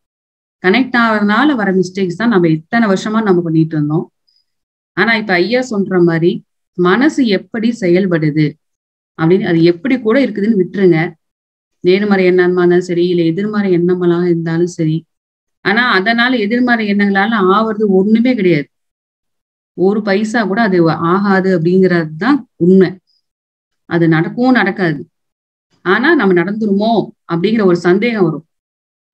கனெக்ட் ஆகிறதுனால வர மிஸ்டேக்ஸ் தான் நம்ம இத்தனை வருஷமா நம்ம பண்ணிட்டு இருந்தோம். ஆனா இப்ப ஐயா சொல்ற மாதிரி மனசு எப்படி செயல்படுது அப்படின்னு, அது எப்படி கூட இருக்குதுன்னு விட்டுருங்க. நேர்மறை எண்ணமா இருந்தாலும் சரி, இல்லை எதிர்மறை எண்ணமெல்லாம் இருந்தாலும் சரி, ஆனா அதனால எதிர்மறை எண்ணங்களால ஆவது ஒண்ணுமே கிடையாது. ஒரு பைசா கூட அது ஆகாது அப்படிங்கிறது தான் உண்மை. அது நடக்கவும் நடக்காது. ஆனா நம்ம நடந்துருமோ அப்படிங்கிற ஒரு சந்தேகம் வரும்,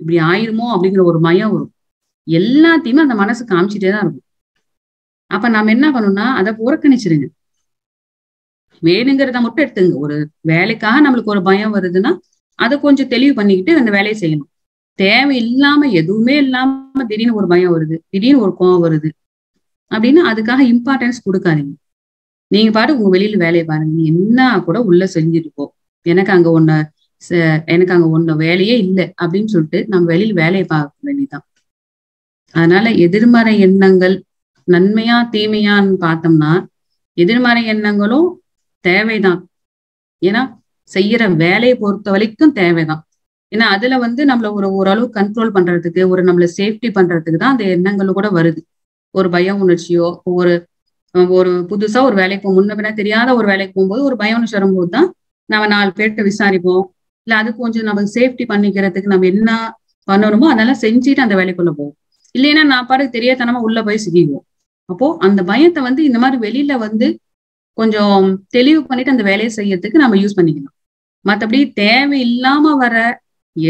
இப்படி ஆயிருமோ அப்படிங்கிற ஒரு மயம் வரும். எல்லாத்தையுமே அந்த மனசு காமிச்சிட்டே தான் இருக்கும். அப்ப நாம என்ன பண்ணோம்னா அதை புறக்கணிச்சிருங்க. வேணுங்கிறத மட்டும் எடுத்துங்க. ஒரு வேலைக்காக நம்மளுக்கு ஒரு பயம் வருதுன்னா அதை கொஞ்சம் தெளிவு பண்ணிக்கிட்டு அந்த வேலையை செய்யணும். தேவையில்லாம எதுவுமே இல்லாம திடீர்னு ஒரு பயம் வருது, திடீர்னு ஒரு கோவம் வருது அப்படின்னு அதுக்காக இம்பார்ட்டன்ஸ் கொடுக்காதீங்க. நீங்க பாட்டு உங்க வெளியில வேலையை பாருங்க, என்ன கூட உள்ள செஞ்சிருப்போம். எனக்கு அங்க ஒண்ணு வேலையே இல்லை அப்படின்னு சொல்லிட்டு நம்ம வெளியில வேலையை பார்க்க வேண்டியதான். அதனால எதிர்மறை எண்ணங்கள் நன்மையா தீமையான்னு பார்த்தோம்னா எதிர்மறை எண்ணங்களும் தேவைதான். ஏன்னா செய்யற வேலையை பொறுத்த வரைக்கும் தேவைதான். ஏன்னா அதுல நம்மள ஒரு ஓரளவு கண்ட்ரோல் பண்றதுக்கு, ஒரு நம்மள சேஃப்டி பண்றதுக்கு தான் அந்த எண்ணங்களும் கூட வருது. ஒரு பய உணர்ச்சியோ, ஒரு புதுசா ஒரு வேலைக்கு முன்ன பின்ன தெரியாத ஒரு வேலைக்கு போகும்போது ஒரு பய உணர்ச்சி வரும்போது தான் நம்ம 4 பேர்கிட்ட விசாரிப்போம். இல்ல அது கொஞ்சம் நம்ம சேஃப்டி பண்ணிக்கிறதுக்கு நம்ம என்ன பண்ணணுமோ அதெல்லாம் செஞ்சுட்டு அந்த வேலைக்குள்ள போவோம். இல்லைன்னா நான் பாட்டுக்கு தெரியாதனமா உள்ள போய் சிக்கிக்குவோம். அப்போ அந்த பயத்தை இந்த மாதிரி வெளியில கொஞ்சம் தெளிவு பண்ணிட்டு அந்த வேலையை செய்யறதுக்கு நம்ம யூஸ் பண்ணிக்கணும். மற்றபடி தேவையில்லாம வர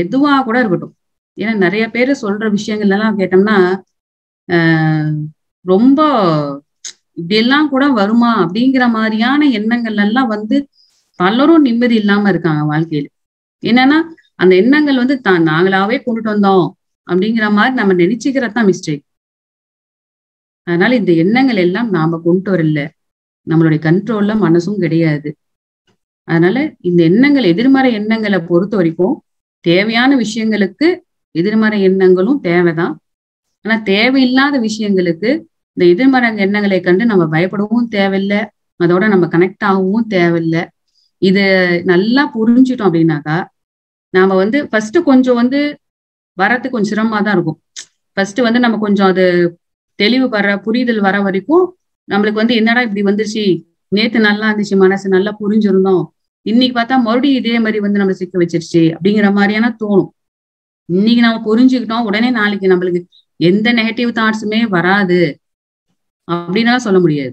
எதுவா கூட இருக்கட்டும். ஏன்னா நிறைய பேர் சொல்ற விஷயங்கள் எல்லாம் கேட்டோம்னா ரொம்ப இப்படியெல்லாம் கூட வருமா அப்படிங்கிற மாதிரியான எண்ணங்கள் எல்லாம் பலரும் நிம்மதி இல்லாம இருக்காங்க வாழ்க்கையில. என்னன்னா அந்த எண்ணங்கள் தான் நாங்களாவே கொண்டுட்டு வந்தோம் அப்படிங்கிற மாதிரி நம்ம நினைச்சுக்கிறதான் மிஸ்டேக். அதனால இந்த எண்ணங்கள் எல்லாம் நாம கொண்டு வரல, நம்மளுடைய கண்ட்ரோல்ல மனசும் கிடையாது. அதனால இந்த எண்ணங்கள் எதிர்மறை எண்ணங்களை பொறுத்த வரைக்கும் தேவையான விஷயங்களுக்கு எதிர்மறை எண்ணங்களும் தேவைதான். ஆனா தேவையில்லாத விஷயங்களுக்கு இந்த எதிர்மறை எண்ணங்களை கண்டு நம்ம பயப்படவும் தேவையில்லை, அதோட நம்ம கனெக்ட் ஆகவும் தேவையில்லை. இது நல்லா புரிஞ்சிட்டோம் அப்படின்னாக்கா நாம ஃபர்ஸ்ட் கொஞ்சம் வரத்துக்கு கொஞ்சம் சிரமமா தான் இருக்கும். ஃபர்ஸ்ட் நம்ம கொஞ்சம் அது தெளிவு வர புரிதல் வர வரைக்கும் நம்மளுக்கு என்னடா இப்படி வந்துச்சு, நேத்து நல்லா இருந்துச்சு, மனசு நல்லா புரிஞ்சிருந்தோம், இன்னைக்கு பார்த்தா மறுபடியும் இதே மாதிரி நம்ம சிக்க வச்சிருச்சு அப்படிங்கிற மாதிரியான தோணும். இன்னைக்கு நம்ம புரிஞ்சுக்கிட்டோம், உடனே நாளைக்கு நம்மளுக்கு எந்த நெகட்டிவ் தாட்ஸுமே வராது அப்படின்னா சொல்ல முடியாது.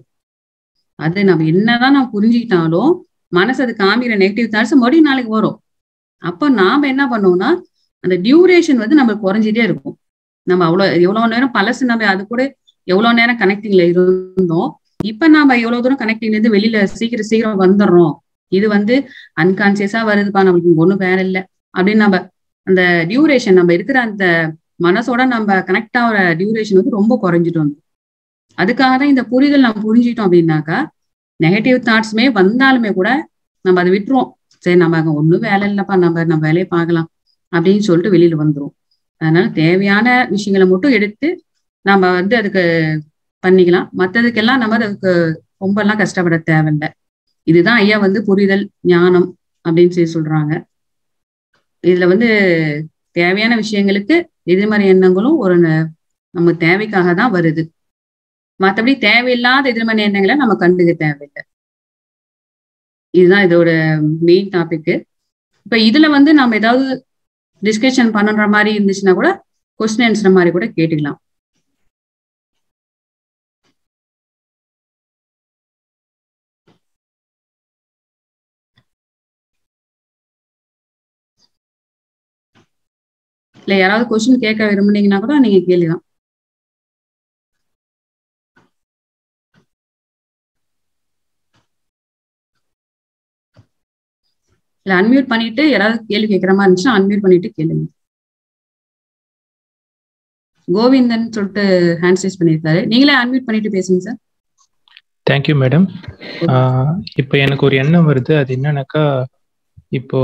அது நம்ம என்னதான் நம்ம புரிஞ்சுக்கிட்டாலும் மனசு அது காமிக்கிற நெகட்டிவ் தாட்ஸ் மறுபடியும் நாளைக்கு வரும். அப்போ நாம என்ன பண்ணோம்னா அந்த டியூரேஷன் நம்மளுக்கு குறைஞ்சிட்டே இருக்கும். நம்ம எவ்வளவு நேரம் பழசு நம்ம அது கூட எவ்வளவு நேரம் கனெக்டிங்ல இருந்தோம், இப்ப நாம எவ்வளவு தூரம் கனெக்டிங்ல இருந்து வெளியில சீக்கிரம் வந்துடுறோம். இது அன்கான்சியஸா வருதுப்பா, நம்மளுக்கு ஒண்ணும் வேற இல்லை அப்படின்னு நம்ம அந்த டியூரேஷன் நம்ம இருக்கிற அந்த மனசோட நம்ம கனெக்ட் ஆகிற டியூரேஷன் ரொம்ப குறைஞ்சிட்டு வந்து. அதுக்காக தான் இந்த புரிதல் நம்ம புரிஞ்சுக்கிட்டோம் அப்படின்னாக்கா நெகட்டிவ் தாட்ஸுமே வந்தாலுமே கூட நம்ம அதை விட்டுருவோம். சரி, நம்ம ஒன்றும் வேலை இல்லைப்பா, நம்ம வேலையை பார்க்கலாம் அப்படின்னு சொல்லிட்டு வெளியில வந்துடும். அதனால தேவையான விஷயங்களை மட்டும் எடுத்து நம்ம அதுக்கு பண்ணிக்கலாம். மற்றதுக்கெல்லாம் நம்ம அதுக்கு ரொம்ப எல்லாம் கஷ்டப்பட தேவையில்லை. இதுதான் ஐயா புரிதல் ஞானம் அப்படின்னு சொல்றாங்க. இதுல தேவையான விஷயங்களுக்கு எதிர்மறை எண்ணங்களும் ஒரு நம்ம தேவைக்காக தான் வருது. மற்றபடி தேவையில்லாத எதிர்மறை எண்ணங்களை நம்ம கண்டுக்க தேவையில்லை. இதுதான் இதோட மெயின் டாபிக். இப்ப இதுல நம்ம ஏதாவது டிஸ்கஷன் பண்ணுற மாதிரி இருந்துச்சுன்னா கூட கொஸ்டின் ஆன்சர் மாதிரி கூட கேட்டுக்கலாம். இல்லை, யாராவது கொஸ்டின் கேட்க விரும்புனீங்கன்னா கூட நீங்க கேளுங்க. இல்ல அன்மியூட் பண்ணிட்டு யாராவது கேள்வி கேட்குற மாதிரி இருந்துச்சுன்னா அன்மியூட் பண்ணிட்டு கேளுங்க. கோவிந்தன் சொல்லிட்டு ஹேண்ட் ரைஸ் பண்ணியிருக்காரு, நீங்களே அன்மியூட் பண்ணிட்டு பேசுங்க சார். Thank you madam. இப்போ எனக்கு ஒரு எண்ணம் வருது. அது என்னன்னாக்கா, இப்போ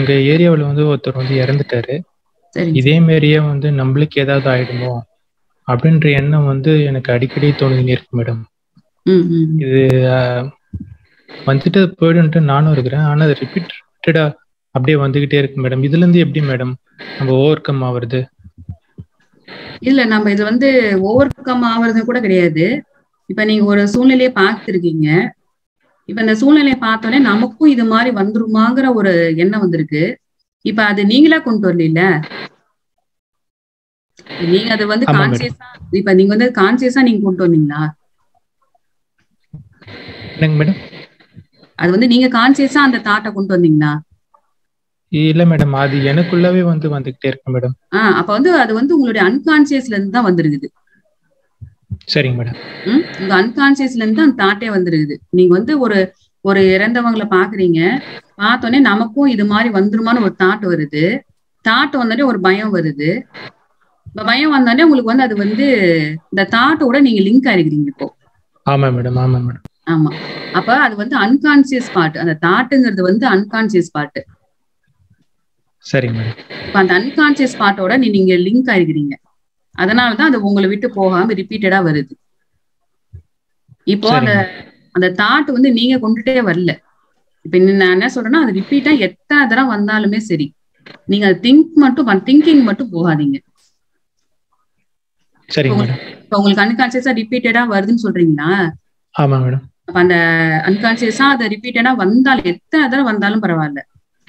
எங்க ஏரியாவில் ஒருத்தர் இறந்துட்டாரு. இதே மாதிரியே நம்மளுக்கு ஏதாவது ஆயிடுமோ அப்படின்ற எண்ணம் எனக்கு அடிக்கடி தோணுதுன்னு இருக்கு மேடம். இது போயிடுன்ட்டு நானும் இருக்கிறேன், ஆனா அது ரிப்பீட்டடா அப்படியே வந்துகிட்டே இருக்கு மேடம். இதுல இருந்து எப்படி மேடம் நம்ம ஓவர் கம் ஆகுறது? இல்ல, நம்ம இது ஓவர் கம் ஆகுறது கூட கிடையாது. இப்ப நீங்க ஒரு சூழ்நிலையை பார்த்துருக்கீங்க. இப்ப இந்த சூழ்நிலையை பார்த்தோன்னே நமக்கும் இது மாதிரி வந்துருமாங்கிற ஒரு எண்ணம் வந்திருக்கு. இப்ப அது நீங்களா கொண்டு வரல, நீங்க அது கான்சியஸா, இப்ப நீங்க கான்சியஸா நீங்க கொண்டு வந்தீங்களா? மேடம் அது நீங்க கான்சியஸா அந்த தாட்டை கொண்டு வந்தீங்களா? இல்ல மேடம், அது எனக்குள்ளவே வந்துகிட்டே இருக்கு மேடம். அப்ப அது உங்களுடைய அன்கான்சியஸ்ல இருந்து தான் வந்துருக்குது. சரிங்க மேடம். உங்க அன்கான்சியஸ்ல இருந்து அந்த தாட்டே வந்துருக்குது. நீங்க ஒரு இறந்தவங்களை பாக்குறீங்க, பார்த்தோன்னே நமக்கும் இது மாதிரி வந்துருமான ஒரு தாட் வருது. தாட் வந்தோடனே ஒரு பயம் வருது. பயம் வந்தோடனே உங்களுக்கு அது இந்த தாட்டோட நீங்க லிங்க் ஆயிருக்கிறீங்க இப்போ. ஆமா மேடம், ஆமா மேடம், ஆமா. அப்ப அது அன்கான்சியஸ் பார்ட், அந்த தாட்டுங்கிறது அன்கான்சியஸ் பார்ட். சரிங்க மேடம். இப்ப அந்த அன்கான்சியஸ் பார்ட்டோட நீங்க லிங்க் ஆயிருக்கிறீங்க, அதனாலதான் அது உங்களை விட்டு போகாம ரிப்பீட்டடா வருது. இப்போ அந்த தாட் நீங்க கொண்டுட்டே வரல. இப்ப நான் என்ன சொல்றேன்னா, அது ரிப்பீட்டா எத்தனை தடவை வந்தாலுமே சரி, நீங்க அது திங்கிங் மட்டும் போகாதீங்க. இப்ப உங்களுக்கு அன்கான்சியஸா ரிப்பீட்டடா வருதுன்னு சொல்றீங்களா? ஆமா மேடம். அப்ப அந்த அன்கான்சியஸா அதை ரிப்பீட்டடா வந்தாலும் எத்தனை தடவை வந்தாலும் பரவாயில்ல,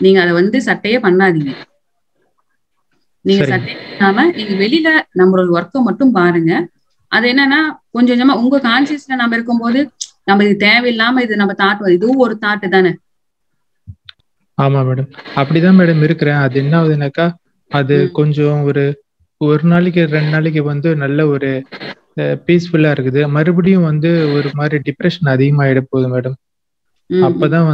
நீங்க அதை சட்டையே பண்ணாதீங்க. நீங்க சட்டை பண்ணாம நீங்க வெளியில நம்மளோட ஒர்க்கை மட்டும் பாருங்க. அது என்னன்னா கொஞ்சம் கொஞ்சமா உங்க கான்சியஸ்ல நம்ம இருக்கும்போது நம்ம இது தேவையில்லாம இது நம்ம தாட், இதுவும் ஒரு தாட்டு தானே. ஆமா மேடம், அப்படிதான் மேடம் இருக்கிறேன். அது என்ன ஆகுதுனாக்கா, அது கொஞ்சம் ஒரு நாளைக்கு ரெண்டு நாளைக்கு நல்ல ஒரு பீஸ்ஃபுல்லா இருக்குது, மறுபடியும் ஒரு மாதிரி டிப்ரெஷன் அதிகமாயிட போகுது மேடம். அப்பதான்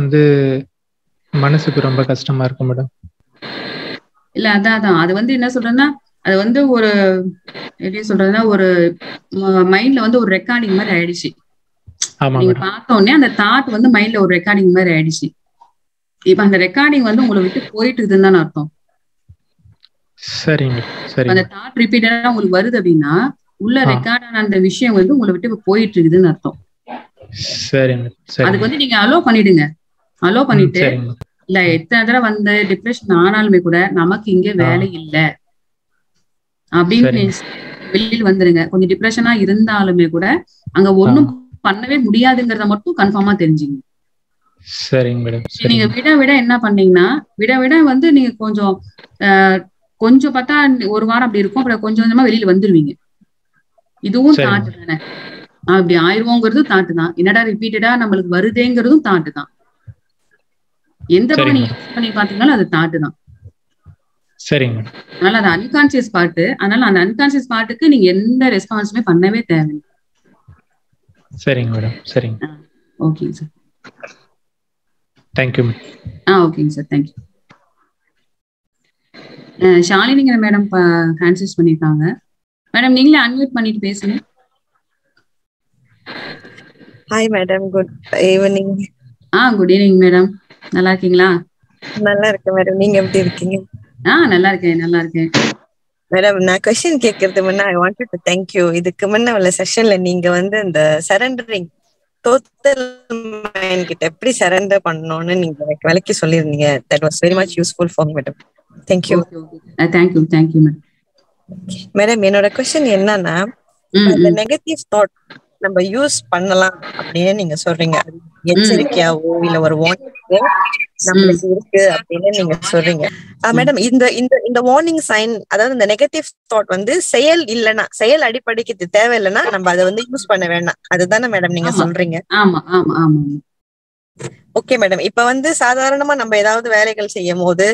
மனசுக்கு ரொம்ப கஷ்டமா இருக்கும் மேடம். இல்ல அதான் அது என்ன சொல்றேன்னா, அது ஒரு எப்படி சொல்றதுன்னா ஒரு மைண்ட்ல ஒரு ரெக்கார்டிங் மாதிரி ஆயிடுச்சு. நீங்க பார்த்தோன்னே அந்த தாட் மைண்ட்ல ஒரு ரெக்கார்டிங் மாதிரி ஆயிடுச்சு. இப்ப அந்த ரெக்கார்டிங் உங்களை விட்டு போயிட்டு இருக்குதுன்னு தானே அர்த்தம். சரிங்க சரி. அந்த தாட் ரிப்பீட்டடா உங்களுக்கு வருது அப்படின்னா உள்ள ரெக்கார்ட் ஆன அந்த விஷயம் வந்து உங்களை விட்டு போயிட்டு இருக்குதுன்னு அர்த்தம். சரிங்க சரி. அதுக்கு வந்து நீங்க அலோ பண்ணிடுங்க. அலோ பண்ணிட்டு இல்ல எத்தனை தடவை வந்து டிப்ரெஷன் ஆனாலுமே கூட நமக்கு இங்க வேலை இல்ல அப்படின்னு வெளியில் வந்துருங்க. கொஞ்சம் டிப்ரெஷனா இருந்தாலுமே கூட அங்க ஒண்ணும் பண்ணவே முடியாதுங்கிறத மட்டும் கன்ஃபார்மா தெரிஞ்சுங்க. சரிங்க மேடம். நீங்க விட விட என்ன பண்ணீங்கன்னா விட விட வந்து நீங்க கொஞ்சம் கொஞ்சம் பார்த்தா ஒரு வாரம் அப்படி இருக்கும், அப்புறம் கொஞ்சம் கொஞ்சமா வெளியில வந்துருவீங்க. இதுவும் தாட்டு தானே, அப்படி ஆயிடுவோங்கிறதும் தாட்டு தான். என்னடா ரிப்பீட்டடா நம்மளுக்கு வருதேங்கிறதும் தாட்டு தான். எந்த பக்கம் நீங்க யூஸ் பண்ணி பாத்தீங்கன்னாலும் அது தாட்டு தான். சரிங்க. அதனால அது அன்கான்சியஸ் பார்ட்டு. அதனால அந்த அன்கான்சியஸ் பார்ட்டுக்கு நீங்க எந்த ரெஸ்பான்ஸுமே பண்ணவே தேவையில்லை. சரிங்க மேடம். சரிங்க. ஓகேங்க சார். Thank you madam. ஓகேங்க சார். தேங்க்யூ. ஷாலினிங்கிற மேடம் ஹேண்ட் ரைஸ் பண்ணிருக்காங்க. மேடம் நீங்களே அன்மியூட் பண்ணிட்டு பேசுங்க. Hi madam, good evening. Good evening madam. நல்லா இருக்கீங்களா? நல்லா இருக்கேன் மேடம். நீங்க எப்படி இருக்கீங்க? நல்லா இருக்கேன், நல்லா இருக்கேன் மேடம். நான் க்வெஸ்சன் கேட்கறது முன்ன I wanted to thank you. இதுக்கு முன்ன உள்ள செஷன்ல நீங்க வந்து இந்த சரண்டரிங் டோட்டல் மைண்ட் கிட்ட எப்படி சரண்டர் பண்ணனும்னு நீங்க விளக்கி சொல்லிருந்தீங்க. That was very much useful for me madam. Thank you. Thank you. Thank you madam. Madam என்னோட க்வெஸ்சன் என்னன்னா இந்த நெகட்டிவ் தாட் நம்ம யூஸ் பண்ணலாம் அப்படின்னு நீங்க சொல்றீங்க. எச்சரிக்கையாவோ இல்ல ஒரு வார்னிங் நம்மளுக்கு இருக்கு அப்படின்னு நீங்க சொல்றீங்க. மேடம் இந்த இந்த இந்த வார்னிங் சைன், அதாவது இந்த நெகட்டிவ் தாட் வந்து செயல் இல்லைன்னா, செயல் அடிப்படைக்கு தேவை இல்லைன்னா நம்ம அதை வந்து யூஸ் பண்ண வேண்டாம், அதுதானே மேடம் நீங்க சொல்றீங்க? ஆமா ஆமா ஆமா. Okay madam. இப்ப வந்து சாதாரணமா நம்ம ஏதாவது வேலைகள் செய்யும் போது,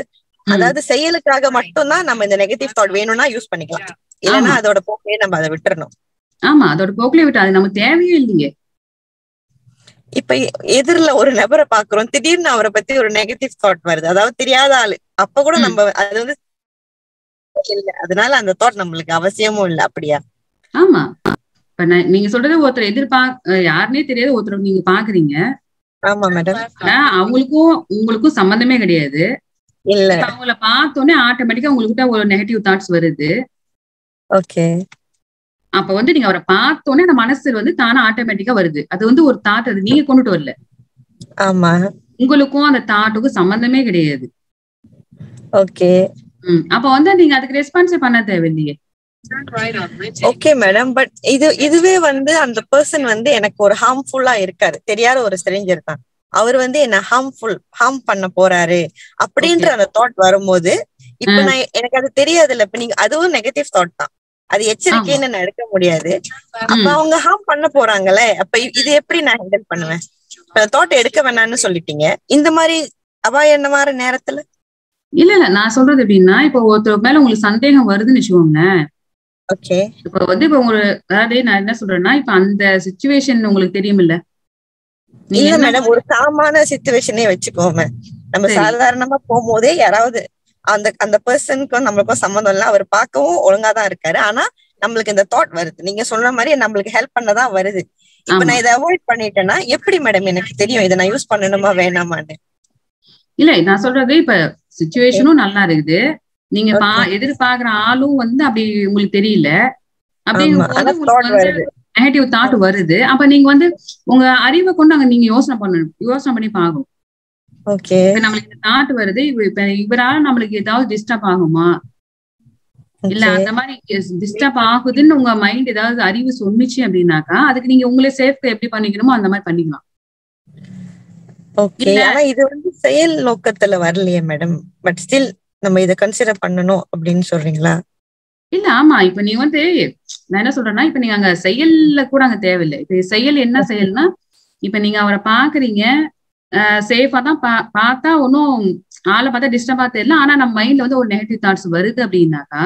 அதாவது செயலுக்காக மட்டும் தான் நம்ம இந்த நெகட்டிவ் தாட் வேணும்னா யூஸ் பண்ணிக்கலாம், இல்லைன்னா அதோட போக்கே நம்ம அதை விட்டுறணும். ஆமா, அதோட போக்குல விட்டு அது நமக்கு தேவையே இல்லையே. இப்ப எதிரில ஒரு நபரை பாக்குறோம், திடீர்னு அவரை பத்தி ஒரு நெகட்டிவ் தாட் வருது, அதாவது தெரியாத ஆளு, அப்ப கூட நம்ம அது வந்து இல்ல, அதனால அந்த தாட் நம்மளுக்கு அவசியமும் இல்ல, அப்படியா? ஆமா. இப்ப நீங்க சொல்றது ஒருத்தர் யாருன்னே தெரியாது ஒருத்தர் நீங்க பாக்குறீங்க. ஆமா மேடம். அவங்களுக்கும் உங்களுக்கும் சம்பந்தமே கிடையாது இல்ல, அவங்கள பார்த்தோன்னே ஆட்டோமேட்டிக்கா உங்ககிட்ட ஒரு நெகட்டிவ் தாட்ஸ் வருது. ஓகே. அப்ப வந்து நீங்க அவரை பார்த்தோன்னே அந்த மனசு வந்து தானே ஆட்டோமேட்டிக்கா வருது. அது வந்து ஒரு தாட், அது நீங்க கொண்டுட்டு வரல. ஆமா. உங்களுக்கும் அந்த தாட்டுக்கும் சம்பந்தமே கிடையாது. ஓகே. அப்ப வந்து நீங்க அதுக்கு ரெஸ்பான்ஸ் பண்ண தேவையில்லையே. Okay madam. பட் இதுவே வந்து அந்த பர்சன் வந்து எனக்கு ஒரு ஹார்ம்ஃபுல்லா இருக்காரு, தெரியாத ஒரு ஸ்ட்ரேஞ்சர் தான், அவர் வந்து என்ன ஹார்ம் பண்ண போறாரு அப்படின்ற அந்த தாட் வரும்போது, இப்ப நான் எனக்கு அது தெரியாதுல்ல, இப்ப நீங்க அதுவும் நெகட்டிவ் தாட் தான், அது எச்சரிக்கைன்னு நான் எடுக்க முடியாது. அப்ப அவங்க ஹார்ம் பண்ண போறாங்களே, அப்ப இது எப்படி நான் ஹேண்டில் பண்ணுவேன்? தாட் எடுக்க வேணாம்னு சொல்லிட்டீங்க. இந்த மாதிரி அபாயமான நேரத்துல இல்ல இல்ல நான் சொல்றது எப்படின்னா, இப்ப ஒருத்தர் மேல உங்களுக்கு சந்தேகம் வருதுன்னு வச்சுக்கோங்களேன். ஓகே. இப்ப வந்து இப்ப ஒரு அதாவது நான் என்ன சொல்றேன்னா, இப்ப அந்த சிச்சுவேஷன் உங்களுக்கு தெரியும் இல்ல? இல்ல மேடம், ஒரு சாமான சிச்சுவேஷனே வச்சுக்கோமே. நம்ம சாதாரணமா போகும்போதே யாராவது அந்த அந்த பர்சனுக்கும் நம்மளுக்கும் சம்மந்தம் இல்ல, அவர் பார்க்கவும் ஒழுங்காதான் இருக்காரு, ஆனா நம்மளுக்கு இந்த தாட் வருது, நீங்க சொல்ற மாதிரி நம்மளுக்கு ஹெல்ப் பண்ணதான் வருது. இப்ப நான் இதை அவாய்ட் பண்ணிட்டேன்னா எப்படி மேடம் எனக்கு தெரியும் இதை நான் யூஸ் பண்ணணுமா வேணாமான்னு? இல்ல நான் சொல்றது இப்ப சிச்சுவேஷனும் நல்லா இருக்குது, நீங்க எதிர்பார்க்கிற ஆளும் வந்து அப்படி உங்களுக்கு தெரியல, அப்படி நெகட்டிவ் தாட் வருது. அப்ப நீங்க வந்து உங்க அறிவை கொண்டு அங்க நீங்க யோசனை பண்ணணும், யோசனை பண்ணி பாக்கணும். ஓகே. நம்மளுக்கு இந்த தாட் வருது, இவரால நம்மளுக்கு ஏதாவது டிஸ்டர்ப் ஆகுமா இல்ல அந்த மாதிரி டிஸ்டர்ப் ஆகுதுன்னு உங்க மைண்ட் ஏதாவது அறிவு சொன்னிச்சு அப்படின்னாக்கா அதுக்கு நீங்க உங்களே சேஃப்க்கு எப்படி பண்ணிக்கணுமோ அந்த மாதிரி பண்ணிக்கலாம். ஓகே. ஆனா இது வந்து செயல் நோக்கத்துல வரலையே மேடம், பட் ஸ்டில் நம்ம இத கன்சிடர் பண்ணணும் அப்படின்னு சொல்றீங்களா? இல்ல ஆமா. இப்ப நீ வந்து நான் என்ன சொல்றேன்னா, இப்ப நீங்க அங்க செயல்ல கூட அங்க தேவையில்லை. இப்ப செயல் என்ன செயல்னா, இப்ப நீங்க அவரை பாக்குறீங்க, சேஃபா தான் பார்த்தா, ஒன்னும் ஆளை பார்த்தா டிஸ்டர்பா தெரியல, ஆனா நம்ம மைண்ட்ல வந்து ஒரு நெகட்டிவ் தாட்ஸ் வருது அப்படின்னாக்கா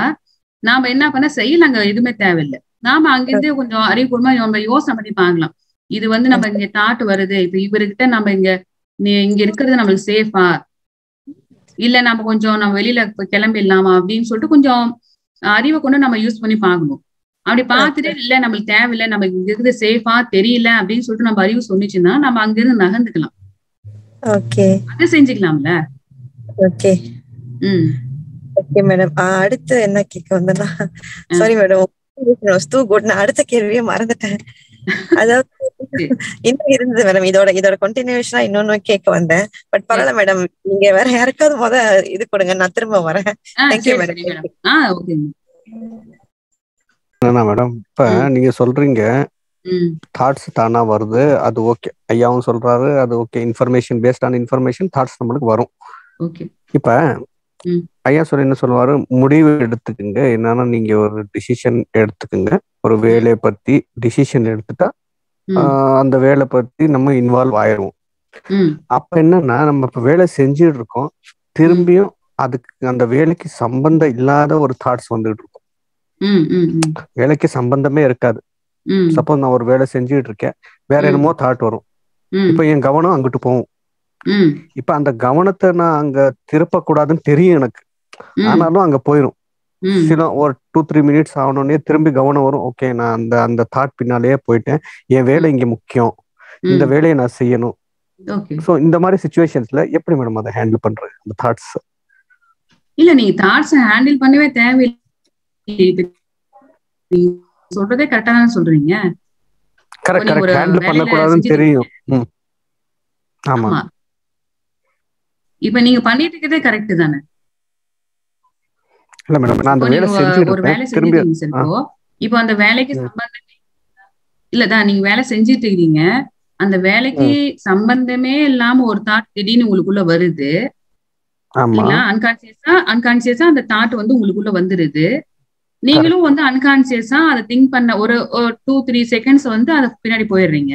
நாம என்ன பண்ண, செயல் அங்க எதுவுமே தேவையில்லை, நாம அங்கிருந்து கொஞ்சம் அறிவுபூர்வமா நம்ம யோசனை பண்ணி பாக்கலாம். இது வந்து நம்ம இங்க தாட் வருது, இப்ப இவர்கிட்ட நம்ம இங்க இருக்கிறது நம்மளுக்கு சேஃபா இல்ல, நம்ம கொஞ்சம் நம்ம வெளியில கிளம்பிடலாமா அப்படின்னு சொல்லிட்டு கொஞ்சம் அறிவை கொண்டு நம்ம யூஸ் பண்ணி பாக்கணும். அப்படி பாத்துட்டு இல்ல நம்மளுக்கு தேவையில்லை, நம்ம இங்க இருக்கிறது சேஃபா தெரியல அப்படின்னு சொல்லிட்டு நம்ம அறிவு சொன்னிச்சுன்னா நம்ம அங்கிருந்து நகர்ந்துக்கலாம். ஓகே. அது செஞ்சுக்கலாம்ல. ஓகே. Okay madam. அடுத்து என்ன கேட்க வந்தனா, sorry madam, was too good. நான் அடுத்த கேள்வியே மறந்துட்டேன். அதாவது இன்னும் இருந்தது மேடம், இதோட கண்டினியூஷனா இன்னொன்னு கேட்க வந்தேன். பட் பரவாயில்ல மேடம், நீங்க வேற யாருக்காவது இது கொடுங்க, நான் திரும்ப வரேன். Thank you madam. மேடம் இப்ப நீங்க சொல்றீங்க தாட்ஸ் தானா வருது, அது ஓகே, ஐயாவும் சொல்றாரு அது okay, information based on information thoughts நம்மளுக்கு வரும். இப்ப ஐயா சொல்ல என்ன சொல்லுவாரு, முடிவு எடுத்துக்குங்க, என்னன்னா நீங்க ஒரு டிசிஷன் எடுத்துக்குங்க, ஒரு வேலையை பத்தி டிசிஷன் எடுத்துட்டா அந்த வேலை பத்தி நம்ம இன்வால்வ் ஆயிடுவோம். அப்ப என்னன்னா நம்ம இப்ப வேலை செஞ்சுட்டு இருக்கோம், திரும்பியும் அதுக்கு அந்த வேலைக்கு சம்பந்தம் இல்லாத ஒரு தாட்ஸ் வந்துட்டு இருக்கும், வேலைக்கு சம்பந்தமே இருக்காது. சப்போஸ் நான் ஒரு வேலை செஞ்சுட்டு இருக்கேன், வேற என்னமோ தாட் வரும், இப்ப என் கவனம் அங்கிட்டு போகும். இப்ப அந்த கவனத்தை நான் அங்க திருப்ப கூடாதுன்னு தெரியும் எனக்கு, ஆனாலும் அங்க போயிரும். சில ஒரு 2-3 minutes ஆகணும்னே திரும்பி கவனம் வரும். ஓகே, நான் அந்த தாட் பின்னாலேயே போயிட்டேன், என் வேலை இங்க முக்கியம், இந்த வேலையை நான் செய்யணும். சோ இந்த மாதிரி சிச்சுவேஷன்ஸ்ல எப்படி மேடம் அதை ஹேண்டில் பண்றது, அந்த தாட்ஸ்? இல்ல, நீங்க தாட்ஸ் ஹேண்டில் பண்ணவே தேவையில்லை. சொல்றதே கரெக்டா தானே சொல்றீங்க. கரெக்ட் கரெக்ட், ஹேண்டில் பண்ண கூடாதுன்னு தெரியும். ஆமா, இப்ப நீங்க பண்ணிட்டு இருக்கிறதே கரெக்ட் தானே. இல்ல மேடம், நான் அந்த வேலை செஞ்சிட்டு இருக்கேன், திரும்ப இப்போ அந்த வேலைக்கு சம்பந்தமே இல்லதான், நீங்க வேலை செஞ்சிட்டு இருக்கீங்க, அந்த வேலைக்கு சம்பந்தமே இல்லாம ஒரு தாட் திடீர்னு உங்களுக்குள்ள வருது. அன்கான்சியஸா அந்த தாட் உங்களுக்குள்ள வந்துருது. நீங்களும் அன்கான்சியஸா அதை திங்க் பண்ண ஒரு 2-3 seconds அதை பின்னாடி போயிடுறீங்க.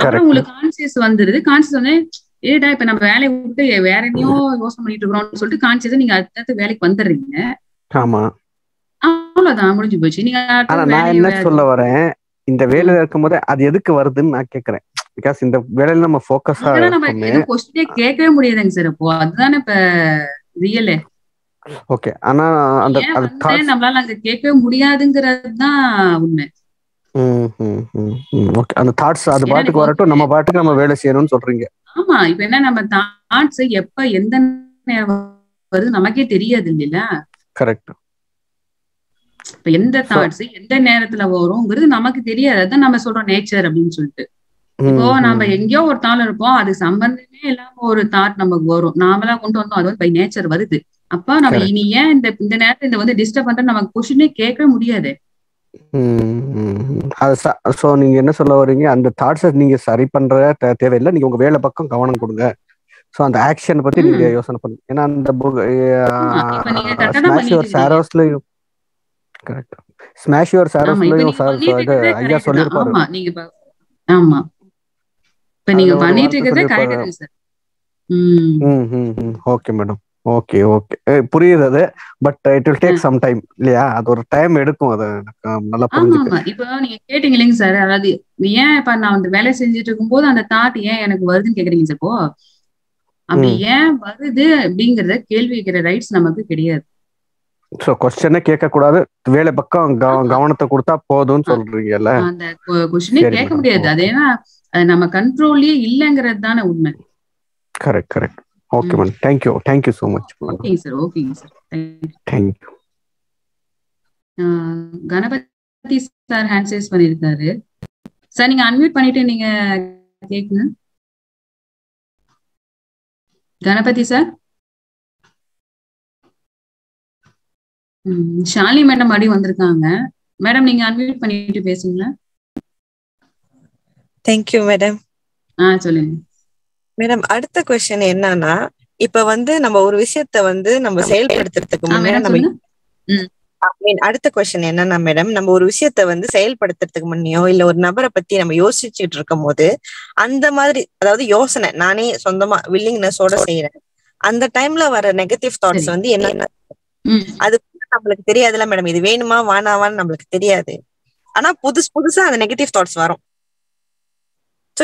அப்புறம் உங்களுக்கு கான்சியஸ் வந்துருது. கான்சியஸ் ஏடா இப்ப நம்ம வேலையை விட்டு வேற எதையோ யோசனை பண்ணிட்டு இருக்கிறோம்னு சொல்லிட்டு கான்சியஸா நீங்க அடுத்த வேலைக்கு வந்துடுறீங்க. ஆமா, அவ்வளவுதான், முடிஞ்சு போச்சு. நீங்க நான் என்ன சொல்ல வரேன், இந்த வேலையில இருக்கும் போது அது எதுக்கு வருதுன்னு நான் கேக்குறேன். பிகாஸ் இந்த வேலையில நம்ம ஃபோக்கஸா கொஸ்டினே கேட்கவே முடியாதுங்க சார். அப்போ அதுதானே இப்ப ரியலே. ஓகே, ஆனா அந்த நம்மளால அங்க கேட்கவே முடியாதுங்கிறதுதான் உண்மை. ஓகே, அந்த தாட்ஸ் அது பாட்டுக்கு வரட்டும், நம்ம பாட்டுக்கு நம்ம வேலை செய்யணும்னு சொல்றீங்க. ஆமா, இப்ப என்ன நம்ம தாட்ஸ் எப்ப எந்த நேரம் வருது நமக்கே தெரியாது இல்லையா? கரெக்ட். இப்ப எந்த தாட்ஸ் எந்த நேரத்துல வரும்ங்கிறது நமக்கு தெரியாது. அதான் நம்ம சொல்றோம் நேச்சர் அப்படின்னு சொல்லிட்டு. இப்போ நம்ம எங்கேயோ ஒரு தாள் இருப்போம், அது சம்பந்தமே இல்லாம ஒரு தாட் நமக்கு வரும், நாமளா கொண்டு வந்தோம், அது பை நேச்சர் வருது. அப்ப நம்ம இனி ஏன் இந்த நேரத்துல இந்த டிஸ்டர்ப் பண்ற நமக்கு கொஸ்டினே கேட்கவே முடியாது. நீங்க என்ன சொல்ல வரீங்க, அந்த தாட்ஸை நீங்க சரி பண்ற தேவையில்லை, நீங்க உங்க வேலை பக்கம் கவனம் கொடுங்க. சோ அந்த ஆக்ஷன் பத்தி நீங்க யோசனை பண்ணுங்க. ஏன்னா அந்த ஸ்மாஷ் யுவர் சாரோஸ்லயும் கரெக்ட், ஸ்மாஷ் யுவர் சாரோஸ்லயும் ஐயா சொல்லிருப்பாரு. ஆமா, இப்ப நீங்க பண்ணிட்டு இருக்கதே correct sir. Okay madam, okay okay, புரியுது அது. But it will take some time இல்லையா? அது ஒரு டைம் எடுக்கும். அது நல்லா புரிஞ்சுது. இப்போ நீங்க கேட்டிங்க இல்லைங்க சார், அதாவது ஏன் இப்ப நான் அந்த வேலை செஞ்சுட்டு இருக்கும்போது அந்த தாட் ஏன் எனக்கு வருதுன்னு கேக்குறீங்க சார். இப்போ அப்படி ஏன் வருது அப்படிங்கறத கேள்விக்கிற ரைட்ஸ் நமக்கு கிடையாது. சோ கொஸ்டினே கேட்க கூடாது, வேலை பக்கம் கவனத்தை கொடுத்தா போதும்னு சொல்றீங்கல்ல. அந்த கொஸ்டினே கேட்க முடியாது, அது ஏன்னா அது நம்ம கண்ட்ரோல்லே இல்லங்கிறது தான உண்மை. Correct correct. Okay, man. Thank you. Thank you so much. Okay, sir. Okay, sir. Thank you. Ganapati sir hands raise பண்ணிருக்காரு. சார் நீங்க அன்மியூட் பண்ணிட்டு நீங்க கேக்குங்க. கணபதி சார், ஷாலி மேடம் அடி வந்திருக்காங்க. மேடம் நீங்க அன்மியூட் பண்ணிட்டு பேசுங்களா? Thank you madam. சொல்லுங்க மேடம். அடுத்த கொஸ்டின் என்னன்னா, இப்ப நம்ம ஒரு விஷயத்த நம்ம செயல்படுத்துறதுக்கு முன்னாடி அடுத்த கொஸ்டின் என்னன்னா மேடம், நம்ம ஒரு விஷயத்த செயல்படுத்துறதுக்கு முன்னையோ இல்ல ஒரு நபரை பத்தி நம்ம யோசிச்சுட்டு இருக்கும் போது அந்த மாதிரி, அதாவது யோசனை நானே சொந்தமா வில்லிங்னஸோட செய்யறேன், அந்த டைம்ல வர நெகட்டிவ் தாட்ஸ் என்ன, அது நம்மளுக்கு தெரியாதுல்ல மேடம், இது வேணுமா வானாவான்னு நம்மளுக்கு தெரியாது. ஆனா புதுசா அந்த நெகட்டிவ் தாட்ஸ் வரும்.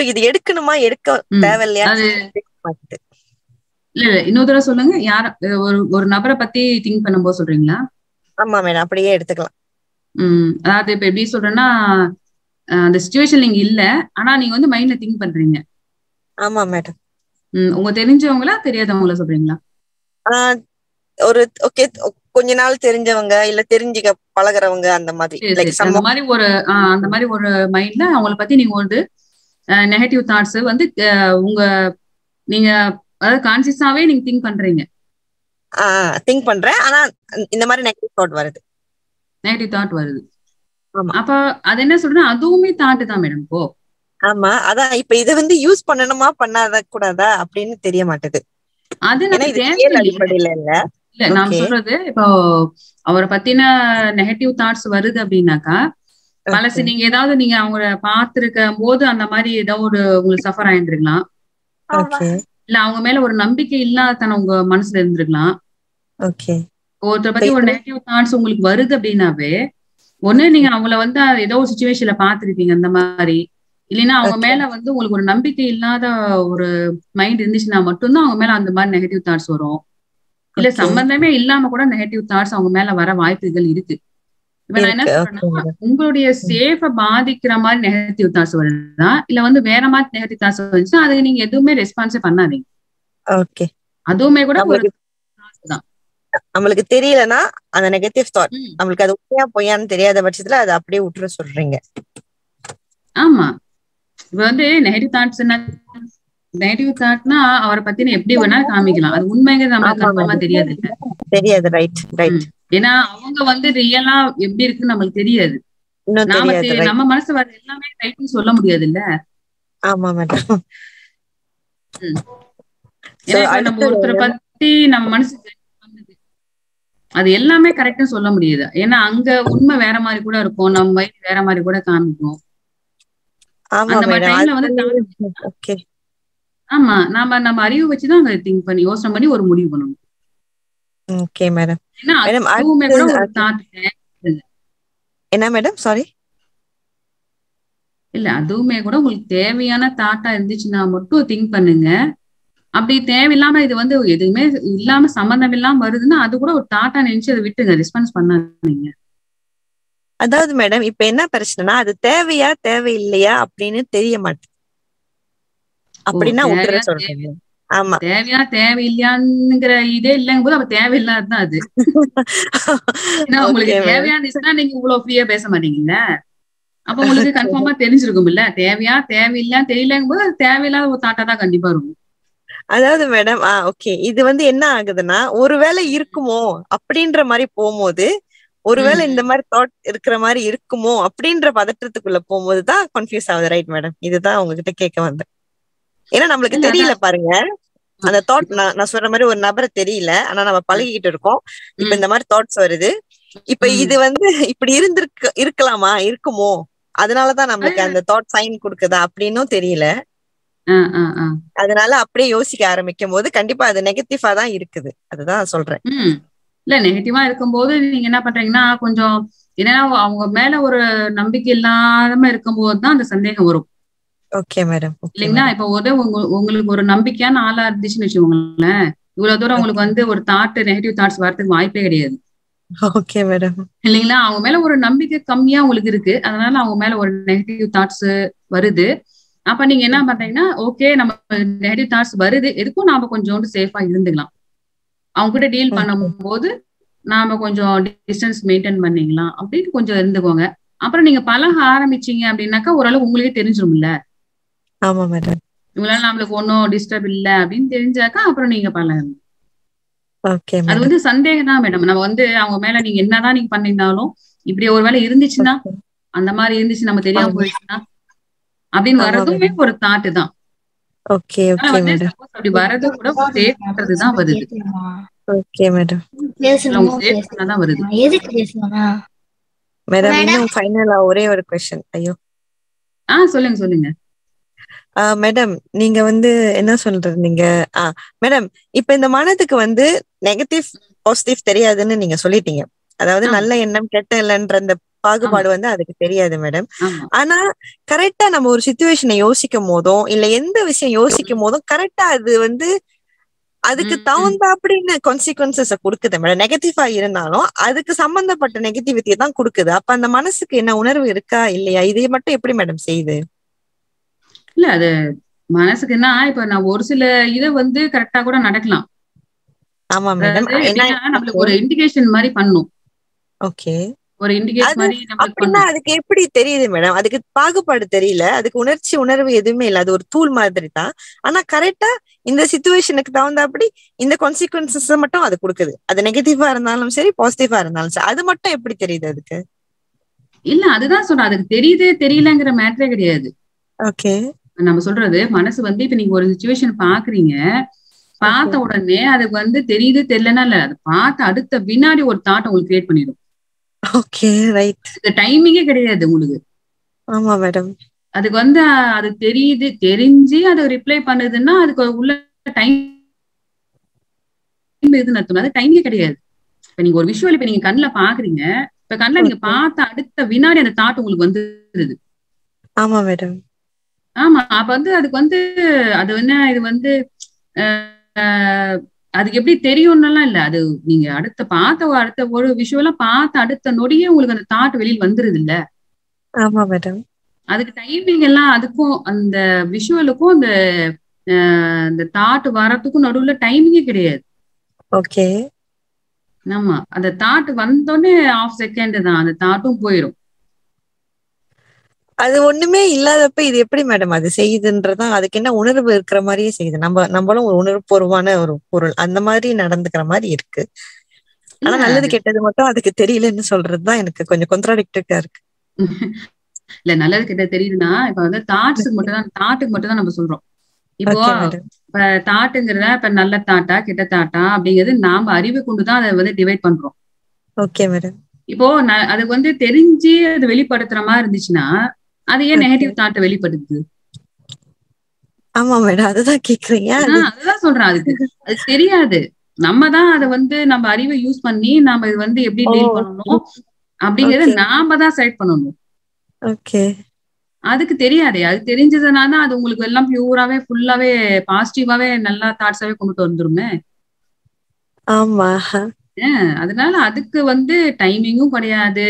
இன்னொரு தடவை சொல்லுங்க, ஒரு நபரை பத்தி திங்க் பண்ணும்போது சொல்றீங்களா? ஆமா மேடம், அப்படியே எடுத்துக்கலாம். அதாவது இப்ப எப்படி சொல்றேன்னா, அந்த சிச்சுவேஷன் நீங்க இல்ல, ஆனா நீங்க மைண்ட்ல திங்க் பண்றீங்க. ஆமா மேடம். உங்க தெரிஞ்சவங்களா தெரியாதவங்களா சொல்றீங்களா? ஒரு ஓகே கொஞ்ச நாள் தெரிஞ்சவங்க இல்ல தெரிஞ்சுக்க பழகிறவங்க அந்த மாதிரி ஒரு அந்த மாதிரி ஒரு மைண்ட்ல அவங்களை பத்தி நீங்க வந்து நெகட்டிவ் தாட்ஸ் வந்து உங்க நீங்க அதாவது கான்சியஸாவே நீங்க திங்க் பண்றீங்க. திங்க் பண்றேன், ஆனா இந்த மாதிரி நெகட்டிவ் தாட் வருது, நெகட்டிவ் தாட் வருது. அப்ப அது என்ன சொல்றேன்னா அதுவுமே தாட் தான் மேடம். இப்போ ஆமா அதான் இப்ப இதை வந்து யூஸ் பண்ணணுமா பண்ணாத கூடாதா அப்படின்னு தெரிய மாட்டேது. அது அடிப்படையில இல்ல இல்ல நான் சொல்றது இப்போ அவரை பத்தின நெகட்டிவ் தாட்ஸ் வருது அப்படின்னாக்கா பழசு நீங்க ஏதாவது நீங்க அவங்கள பாத்துருக்கும் போது அந்த மாதிரி ஏதாவது ஒரு உங்களுக்கு சஃபர் ஆயிருந்துருக்கலாம், இல்ல அவங்க மேல ஒரு நம்பிக்கை இல்லாதன உங்க மனசுல இருந்திருக்கலாம். ஒருத்தரை பத்தி ஒரு நெகட்டிவ் தாட்ஸ் உங்களுக்கு வருது அப்படின்னாவே ஒண்ணு நீங்க அவங்கள வந்து ஏதோ ஒரு சுச்சுவேஷன்ல பாத்துருப்பீங்க அந்த மாதிரி, இல்லைன்னா அவங்க மேல வந்து உங்களுக்கு ஒரு நம்பிக்கை இல்லாத ஒரு மைண்ட் இருந்துச்சுன்னா மட்டும்தான் அவங்க மேல அந்த மாதிரி நெகட்டிவ் தாட்ஸ் வரும். இல்ல சம்பந்தமே இல்லாம கூட நெகட்டிவ் தாட்ஸ் அவங்க மேல வர வாய்ப்புகள் இருக்கு. இப்ப நான் என்ன சொல்றேன்னா உங்களுடைய சேஃப பாதிக்கிற மாதிரி நெகட்டிவ் தாட்ஸ் வருதுன்னா இல்ல வந்து வேற மாதிரி நெகட்டிவ் தாட்ஸ் வந்துச்சுன்னா அதை நீங்க எதுவுமே ரெஸ்பான்ஸே பண்ணாதீங்க. ஓகே அதுவுமே கூட நம்மளுக்கு தெரியலன்னா அந்த நெகட்டிவ் தாட் நம்மளுக்கு அது உண்மையா பொய்யான்னு தெரியாத பட்சத்துல அதை அப்படியே விட்டுற சொல்றீங்க. ஆமா இப்ப வந்து நெகட்டிவ் தாட்ஸ் என்ன, நெகட்டிவ் தாட்னா அவரை பத்தின எப்படி வேணா காமிக்கலாம், அது உண்மைங்கிறது நம்மளுக்கு கன்ஃபார்மா தெரியாது தெரியாது. Right right. ஏன்னா அவங்க வந்து ரியலா எப்படி இருக்குன்னு நம்மளுக்கு தெரியாது, நம்ம மனசு வரது எல்லாமே ரைட்னு சொல்ல முடியாது இல்ல. ஆமா மேடம். ஏன்னா நம்ம ஒருத்தரை பத்தி நம்ம மனசு அது எல்லாமே கரெக்டா சொல்ல முடியாது, ஏன்னா அங்க உண்மை வேற மாதிரி கூட இருக்கும், நம்ம மைண்ட் வேற மாதிரி கூட காமிக்கும். ஆமா நாம நம்ம அறிவு வச்சுதான் திங்க் பண்ணி யோசனை பண்ணி ஒரு முடிவு பண்ணணும். Okay madam. என்ன மேடம் சாரி இல்ல அதுவுமே கூட உங்களுக்கு தேவையான தாட்டா இருந்துச்சுன்னா மட்டும் திங்க் பண்ணுங்க. அப்படி தேவையில்லாம இது வந்து எதுவுமே இல்லாம சம்பந்தம் இல்லாம வருதுன்னா அது கூட ஒரு தாட்டா நினைச்சு அதை விட்டுங்க, ரெஸ்பான்ஸ் பண்ணாதீங்க. அதாவது மேடம் இப்ப என்ன பிரச்சனைனா அது தேவையா தேவையில்லையா அப்படின்னு தெரிய மாட்டேன் அப்படின்னா உத்தர சொல்றீங்க. ஆமா தேவையா தேவையில்லையாங்கிற இதே இல்லைங்கும் போது அப்ப தேவையில்லாதுதான் அது. உங்களுக்கு தேவையானுச்சுன்னா நீங்க இவ்வளவு ஃப்ரீயா பேச மாட்டீங்கல்ல, அப்ப உங்களுக்கு கன்ஃபார்மா தெரிஞ்சிருக்கும் இல்ல தேவையா தேவையில்லையான்னு தெரியலங்கும் போது அது தேவையில்லாத ஒரு தாட்டா தான் கண்டிப்பா இருக்கும். அதாவது மேடம் ஓகே இது வந்து என்ன ஆகுதுன்னா ஒருவேளை இருக்குமோ அப்படின்ற மாதிரி போகும்போது ஒருவேளை இந்த மாதிரி தாட் இருக்கிற மாதிரி இருக்குமோ அப்படின்ற பதற்றத்துக்குள்ள போகும்போதுதான் கன்ஃபியூஸ் ஆகுது. ரைட் மேடம் இதுதான் உங்ககிட்ட கேட்க வந்தேன். ஏன்னா நம்மளுக்கு தெரியல பாருங்க அந்த தாட், நான் சொல்ற மாதிரி ஒரு நபரை தெரியல, ஆனா நம்ம பழகிக்கிட்டு இருக்கோம். இப்ப இந்த மாதிரி தாட்ஸ் வருது, இப்ப இது வந்து இப்படி இருக்கலாமா இருக்குமோ, அதனாலதான் நம்மளுக்கு அந்த தாட் சைன் கொடுக்குதா அப்படின்னு தெரியல. அதனால அப்படியே யோசிக்க ஆரம்பிக்கும் போது கண்டிப்பா அது நெகட்டிவா தான் இருக்குது, அதுதான் சொல்றேன். இல்ல நெகட்டிவா இருக்கும்போது நீங்க என்ன பண்றீங்கன்னா கொஞ்சம் என்னன்னா அவங்க மேல ஒரு நம்பிக்கை இல்லாம இருக்கும்போதுதான் அந்த சந்தேகம் வரும். Okay madam. இல்லைங்களா இப்ப உங்களுக்கு ஒரு நம்பிக்கையான ஆளா இருந்துச்சுன்னு வச்சுக்கோங்களேன், இவ்வளவு தூரம் உங்களுக்கு வந்து ஒரு தாட் நெகட்டிவ் தாட்ஸ் வரதுக்கு வாய்ப்பே கிடையாது. Okay madam. இல்லைங்களா அவங்க மேல ஒரு நம்பிக்கை கம்மியா உங்களுக்கு இருக்கு, அதனால அவங்க மேல ஒரு நெகட்டிவ் தாட்ஸ் வருது. அப்ப நீங்க என்ன பண்றீங்கன்னா ஓகே நம்ம நெகட்டிவ் தாட்ஸ் வருது எதுக்கும் நாம கொஞ்சோண்டு சேஃபா இருந்துக்கலாம், அவங்க கிட்ட டீல் பண்ணும் போது நாம கொஞ்சம் டிஸ்டன்ஸ் மெயின்டைன் பண்ணிக்கலாம் அப்படின்னு கொஞ்சம் இருந்துக்கோங்க. அப்புறம் நீங்க பழக ஆரம்பிச்சீங்க அப்படின்னாக்கா ஓரளவு உங்களுக்கே தெரிஞ்சிடும்ல. ஆமா மேடம். இவங்களால நம்மளுக்கு ஒன்னும் டிஸ்டர்ப் இல்ல அப்படின்னு தெரிஞ்சாக்கா அப்புறம் நீங்க பழகணும். அது வந்து சந்தேகம் தான் மேடம். நம்ம வந்து அவங்க மேல நீங்க என்னதான் நீங்க பண்ணிருந்தாலும் இப்படி ஒருவேளை இருந்துச்சுன்னா அந்த மாதிரி இருந்துச்சு நம்ம தெரியாம போயிடுச்சுன்னா அப்படின்னு வர்றதுமே ஒரு தாட்டு தான். அப்படி வர்றது கூட காட்டுறதுதான் வருது. ஒரே ஒரு க்வெஸ்சன். ஐயோ சொல்லுங்க சொல்லுங்க மேடம். நீங்க வந்து என்ன சொல்றது நீங்க மேடம் இப்ப இந்த மனதுக்கு வந்து நெகட்டிவ் பாசிட்டிவ் தெரியாதுன்னு நீங்க சொல்லிட்டீங்க, அதாவது நல்ல எண்ணம் கெட்ட இல்லைன்ற அந்த பாகுபாடு வந்து அதுக்கு தெரியாது மேடம். ஆனா கரெக்டா நம்ம ஒரு சிச்சுவேஷனை யோசிக்கும் போதும் இல்ல எந்த விஷயம் யோசிக்கும் போதும் கரெக்டா அது வந்து அதுக்கு தகுந்த அப்படின்னு கான்சிக்வன்சஸ் கொடுக்குது மேடம். நெகட்டிவா இருந்தாலும் அதுக்கு சம்பந்தப்பட்ட நெகட்டிவிட்டியை தான் கொடுக்குது. அப்ப அந்த மனசுக்கு என்ன உணர்வு இருக்கா இல்லையா, இதை மட்டும் எப்படி மேடம் செய்யுது? இல்ல அது மனசுக்குன்னா இப்ப நான் ஒரு சில இதை வந்து கரெக்டா கூட நடக்கலாம், ஆமா மேடம், நமக்கு ஒரு இண்டிகேஷன் மாதிரி பண்ணனும். ஓகே, ஒரு இண்டிகேஷன் மாதிரி நமக்கு பண்ணனும். அதுக்கு எப்படி தெரியுது மேடம்? அதுக்கு பாகுபாடு தெரியல, அதுக்கு உணர்ச்சி உணர்வு எதுமே இல்ல, அது ஒரு தூள் மாதிரி தான். ஆனா கரெக்டா இந்த சிச்சுவேஷனுக்கு தகுந்தபடி இந்த கான்சிக்வென்சஸ் மட்டும் அது கொடுக்குது. அது நெகட்டிவா இருந்தாலும் சரி, பாசிட்டிவா இருந்தாலும் சரி, அது மட்டும் எப்படி தெரியுது அதுக்கு? இல்ல, அதுதான் சொல்றேன், அதுக்கு தெரியுது தெரியலங்கிற மேட்டரே கிடையாது. ஓகே, நம்ம சொல்றது மனசு இப்ப நீங்க ஒரு சிச்சுவேஷன் பாக்குறீங்க, பார்த்த உடனே அதுக்கு தெரியுது தெரியலன்னா இல்ல, அது பார்த்த அடுத்த வினாடி ஒரு தாட் உங்களுக்கு கிரியேட் பண்ணிடும். Okay, right. இந்த டைமிங்கே கிடையாது உங்களுக்கு. ஆமா மேடம், அதுக்கு அது தெரியுது, தெரிஞ்சு அது ரிப்ளை பண்ணுதுன்னா அதுக்கு உள்ள டைம் இதுன்னு அர்த்தம். அது டைமே கிடையாது. இப்ப நீங்க ஒரு விஷுவல் இப்ப நீங்க கண்ணுல பாக்குறீங்க, இப்ப கண்ணுல நீங்க பார்த்த அடுத்த வினாடி அந்த தாட் உங்களுக்கு வந்துருது. ஆமா மேடம், ஆமா. அப்ப அதுக்கு அது என்ன, இது அதுக்கு எப்படி தெரியும்னாலாம் இல்ல, அது நீங்க அடுத்த ஒரு விஷுவலா பார்த்த அடுத்த நொடியே உங்களுக்கு அந்த தாட் வெளியில் வந்துருது இல்ல. ஆமா மேடம், அதுக்கு டைமிங் எல்லாம், அதுக்கும் அந்த விஷுவலுக்கும் அந்த தாட் வரத்துக்கும் நடுவுல டைமிங்கே கிடையாது. ஓகே, ஆமா. அந்த தாட் வந்தோடனே ஆஃப் செகண்ட் தான் அந்த தாட்டும் போயிடும். அது ஒண்ணுமே இல்லாதப்ப இது எப்படி மேடம் அது செய்யுதுன்றதான், அதுக்கு என்ன உணர்வு இருக்கிற மாதிரியே செய்யுது. நம்மளும் ஒரு உணர்வு பூர்வமான ஒரு பொருள் அந்த மாதிரி நடந்துக்கிற மாதிரி இருக்கு. ஆனா நல்லது கெட்டது மட்டும் அதுக்கு தெரியலன்னு சொல்றதுதான் எனக்கு கொஞ்சம் கான்ட்ராடிக்டரியா இருக்கு. இல்ல, நல்லது கெட்டது தெரியுதுன்னா இப்ப தாட்டுக்கு மட்டும் தான் நம்ம சொல்றோம். இப்போ தாட்டுங்கிறத இப்ப நல்ல தாட்டா கெட்ட தாட்டா அப்படிங்கிறது நாம அறிவு கொண்டுதான் அதை டிவைட் பண்றோம். ஓகே மேடம், இப்போ அதுக்கு தெரிஞ்சு அது வெளிப்படுத்துற மாதிரி இருந்துச்சுன்னா அது ஏன் நெகட்டிவ் தாட்டை வெளிப்படுத்துது? ஆமா மேடம், அதுதான் கேக்குறீங்க. அதுதான் சொல்றேன், அது தெரியாது. நம்ம தான் அதை நம்ம அறிவை யூஸ் பண்ணி நாம இது எப்படி டீல் பண்ணணும் அப்படிங்கறத நாம தான் செலக்ட் பண்ணணும். ஓகே, அதுக்கு தெரியாது. அது தெரிஞ்சதுனால அது உங்களுக்கு எல்லாம் பியூராவே ஃபுல்லாவே பாசிட்டிவாவே நல்லா தாட்ஸாவே கொண்டுட்டு வந்துருமே. ஆமா, அதனால அதுக்கு டைமிங்கும் கிடையாது,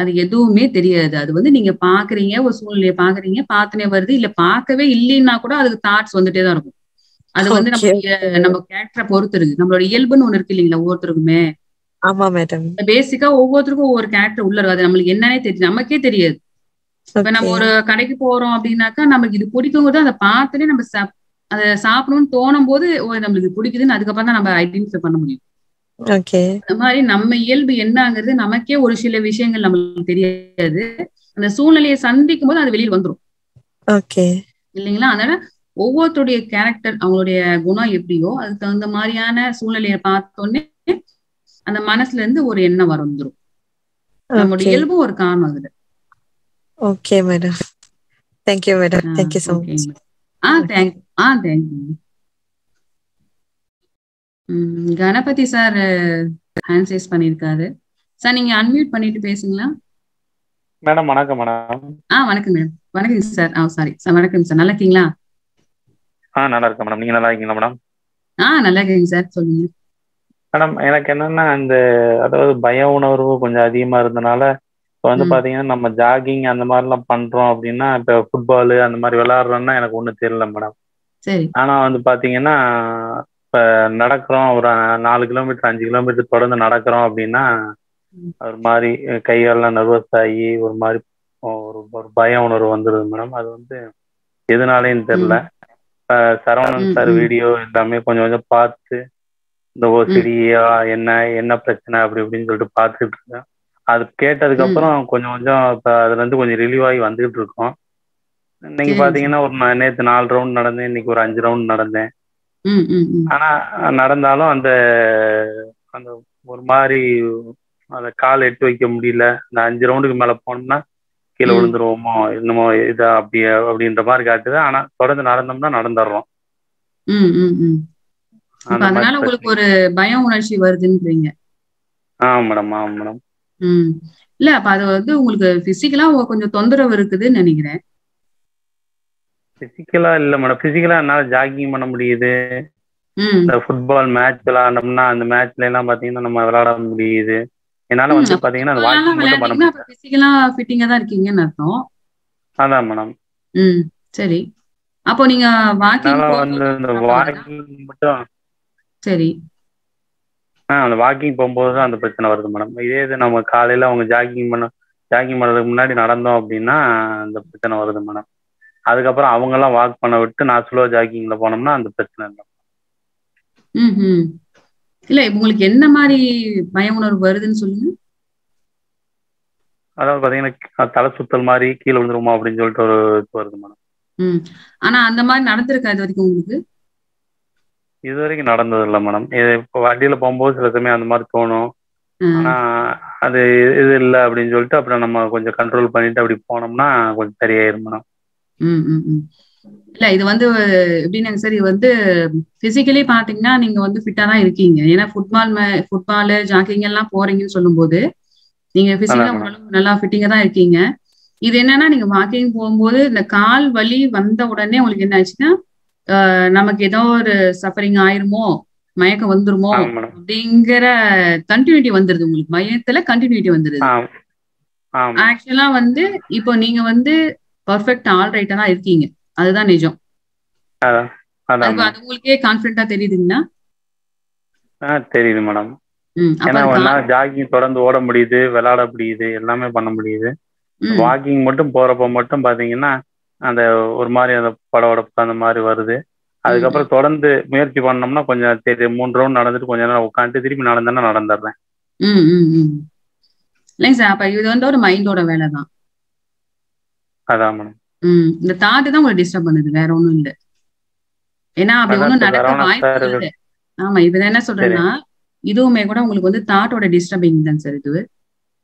அது எதுவுமே தெரியாது. அது நீங்க பாக்குறீங்க, ஒரு சூழ்நிலையை பாக்குறீங்க, பாத்துனே வருது. இல்ல பார்க்கவே இல்லைன்னா கூட அதுக்கு தாட்ஸ் வந்துட்டேதான் இருக்கும். அது நம்ம கேரக்டரை பொறுத்து இருக்கு. நம்மளோட இயல்புன்னு ஒண்ணு இருக்கு இல்லீங்களா ஒவ்வொருத்தருக்குமே. ஆமா மேடம், பேசிக்கா ஒவ்வொருத்தருக்கும் ஒவ்வொரு கேரக்டர் உள்ள இருக்காது. நம்மளுக்கு என்னன்னே தெரியும், நமக்கே தெரியாது. இப்ப நம்ம ஒரு கடைக்கு போறோம் அப்படின்னாக்கா நமக்கு இது பிடிக்கும்போது அதை பார்த்துட்டே நம்ம அதை சாப்பிடணும்னு தோணும் போது நம்மளுக்கு பிடிக்குதுன்னு அதுக்கப்புறம் தான் நம்ம ஐடென்டிஃபை பண்ண முடியும். அந்த மாதிரி நம்ம இயல்பு என்னங்கிறது நமக்கே ஒரு சில விஷயங்கள் நம்மளுக்கு தெரியாது. அந்த சூழ்நிலையை சந்திக்கும் போது அது வெளியில் வந்துடும் இல்லைங்களா. அதனால ஒவ்வொருத்தருடைய கேரக்டர், அவங்களுடைய குணம் எப்படியோ அதுக்கு தகுந்த மாதிரியான சூழ்நிலையை பார்த்தோன்னே அந்த மனசுல ஒரு எண்ணம் வந்துடும். நம்மளுடைய இயல்பும் ஒரு காரணம் அதுல. Okay madam, thank you madam, thank you so much. Thank you. Ganapathi sir hand raise பண்ணிருக்காரு. சார் நீங்க அன்மியூட் பண்ணிட்டு பேசுங்களா? மேடம் வணக்கம். வணக்கம் மேடம். வணக்கம் சார். சாரி சார், வணக்கம் சார். நல்லா இருக்கீங்களா? நல்லா இருக்கேன் மேடம். நீங்க நல்லா இருக்கீங்களா மேடம்? நல்லா இருக்கீங்க சார். சொல்லுங்க மேடம். எனக்கு என்னன்னா அதாவது பய உணர்வு கொஞ்சம் அதிகமா இருந்தனால இப்போ பாத்தீங்கன்னா நம்ம ஜாகிங் அந்த மாதிரி எல்லாம் பண்றோம் அப்படின்னா, இப்ப ஃபுட்பாலு அந்த மாதிரி விளையாடுறோம்னா எனக்கு ஒண்ணும் தெரியல மேடம். சரி. ஆனா பாத்தீங்கன்னா இப்ப நடக்கிறோம், ஒரு 4 கிலோமீட்டர் 5 கிலோமீட்டர் தொடர்ந்து நடக்கிறோம் அப்படின்னா ஒரு மாதிரி கைகள்லாம் நர்வஸ் ஆகி ஒரு மாதிரி ஒரு பய உணர்வு வந்துருது மேடம். அது எதுனாலேன்னு தெரியல. இப்ப சரவணன் சார் வீடியோ எல்லாமே கொஞ்சம் கொஞ்சம் பார்த்து இந்த ஓசிடியா என்ன பிரச்சனை அப்படி இப்படின்னு சொல்லிட்டு பார்த்துட்டு இருக்கேன். அது கேட்டதுக்கு அப்புறம் கொஞ்சம் கொஞ்சம் இப்ப அதுல கொஞ்சம் ரிலீவ் ஆகி வந்துகிட்டு இருக்கோம். இன்னைக்கு பாத்தீங்கன்னா ஒரு நேற்று 4 ரவுண்ட் நடந்தேன், இன்னைக்கு ஒரு 5 ரவுண்ட் நடந்தேன். ஆனா நடந்தாலும் அந்த ஒரு மாதிரி அந்த கால் எட்டு வைக்க முடியல. அந்த 5 ரவுண்டுக்கு மேல போனோம்னா கீழே விழுந்துருவோமோ என்னமோ இதா அப்படியே அப்படின்ற மாதிரி காட்டுது. ஆனா தொடர்ந்து நடந்தோம்னா நடந்துடுறோம். அதனால உங்களுக்கு ஒரு பய உணர்ச்சி வருதுன்றீங்க. ஆமா மேடம். இல்ல அப்ப அது உங்களுக்கு பிசிக்கலா கொஞ்சம் தொந்தரவு இருக்குதுன்னு நினைக்கிறேன். பிசிக்கலா இல்ல மேடம், பிசிக்கலா என்னால ஜாகிங் பண்ண முடியுது. இந்த ஃபுட்பால் மேட்ச் விளையாடணும்னா அந்த மேட்ச்ல எல்லாம் பாத்தீங்கன்னா நம்ம விளையாட முடியுது. என்னால பாத்தீங்கன்னா பிசிக்கலா ஃபிட்டிங்கா தான் இருக்கீங்கன்னு அர்த்தம். அதான் மேடம். சரி. அப்போ நீங்க வாக்கிங் மட்டும் சரி அந்த வாக்கிங் போகும்போது தான் அந்த பிரச்சனை வருது மேடம். இதே இது நம்ம காலையில அவங்க ஜாக்கிங் பண்ணுறதுக்கு முன்னாடி நடந்தோம் அப்படின்னா அந்த பிரச்சனை வருது மேடம். அதுக்கப்புறம் அவங்கெல்லாம் வாக் பண்ண விட்டு நான் ஸ்லோ ஜாக்கிங்ல போனோம்னா அந்த பிரச்சனை இல்லை. இல்ல உங்களுக்கு என்ன மாதிரி பய உணர்வு வருதுன்னு சொல்லுங்க. அதாவது பாத்தீங்கன்னா தலை சுத்தல் மாதிரி கீழே விழுந்துருமா அப்படின்னு சொல்லிட்டு ஒரு வருது மேடம். ஆனா அந்த மாதிரி நடந்திருக்கா இது வரைக்கும் உங்களுக்கு? இது வரைக்கும் நடந்தது இல்லை மேடம். இப்போ வண்டியில போகும்போது சில சமயம் அந்த மாதிரி தோணும், ஆனா அது இது இல்லை அப்படின்னு சொல்லிட்டு அப்புறம் நம்ம கொஞ்சம் கண்ட்ரோல் பண்ணிட்டு அப்படி போனோம்னா கொஞ்சம் சரியாயிரும் மேடம். இல்ல இது எப்படின்னாங்க சார், இது பிசிக்கலி பாத்தீங்கன்னா நீங்க ஃபிட்டா தான் இருக்கீங்க. ஏன்னா ஃபுட்பாலு ஜாக்கிங் எல்லாம் போறீங்கன்னு சொல்லும் போது நீங்க பிசிக்கலா நல்லா ஃபிட்டிங்கா தான் இருக்கீங்க. இது என்னன்னா நீங்க வாக்கிங் போகும்போது இந்த கால் வலி வந்த உடனே உங்களுக்கு என்ன ஆச்சுன்னா நமக்கு ஏதோ ஒரு சஃபரிங் ஆயிருமோ, மயக்கம் வந்துருமோ அப்படிங்கிற கண்டினியூட்டி வந்துருது. உங்களுக்கு மயத்துல கண்டினியூட்டி வந்துருது. ஆக்சுவலா இப்போ நீங்க பர்ஃபெக்ட் ஆல் ரைட்டா தான் இருக்கீங்க, அதுதான் நிஜம். உங்களுக்கே கான்ஃபிடென்ட்டா தெரியுதுங்களா? தெரியுது மேடம். ஜாகிங் தொடர்ந்து ஓட முடியுது, விளையாட முடியுது, எல்லாமே பண்ண முடியுது. வாக்கிங் மட்டும் போறப்ப மட்டும் பாத்தீங்கன்னா அந்த ஒரு மாதிரி அந்த படவடப்பு அந்த மாதிரி வருது. அதுக்கப்புறம் தொடர்ந்து முயற்சி பண்ணோம்னா கொஞ்சம் சரி 3 ரவுண்ட் நடந்துட்டு கொஞ்ச நேரம் உட்காந்து திருப்பி நடந்தேன்னா நடந்துடுறேன். இல்லைங்க சார், அப்ப இது ஒரு மைண்டோட வேலை தான். அதான் மேடம். இந்த தாட்டு தான் உங்களுக்கு டிஸ்டர்ப் பண்ணுது, வேற ஒண்ணும் இல்ல. ஏன்னா அப்படி ஒண்ணும் நடக்க வாய்ப்பு இல்லை. ஆமா, இப்ப என்ன சொல்றேன்னா இதுவுமே கூட உங்களுக்கு தாட்டோட டிஸ்டர்பிங் தான் சார் இது.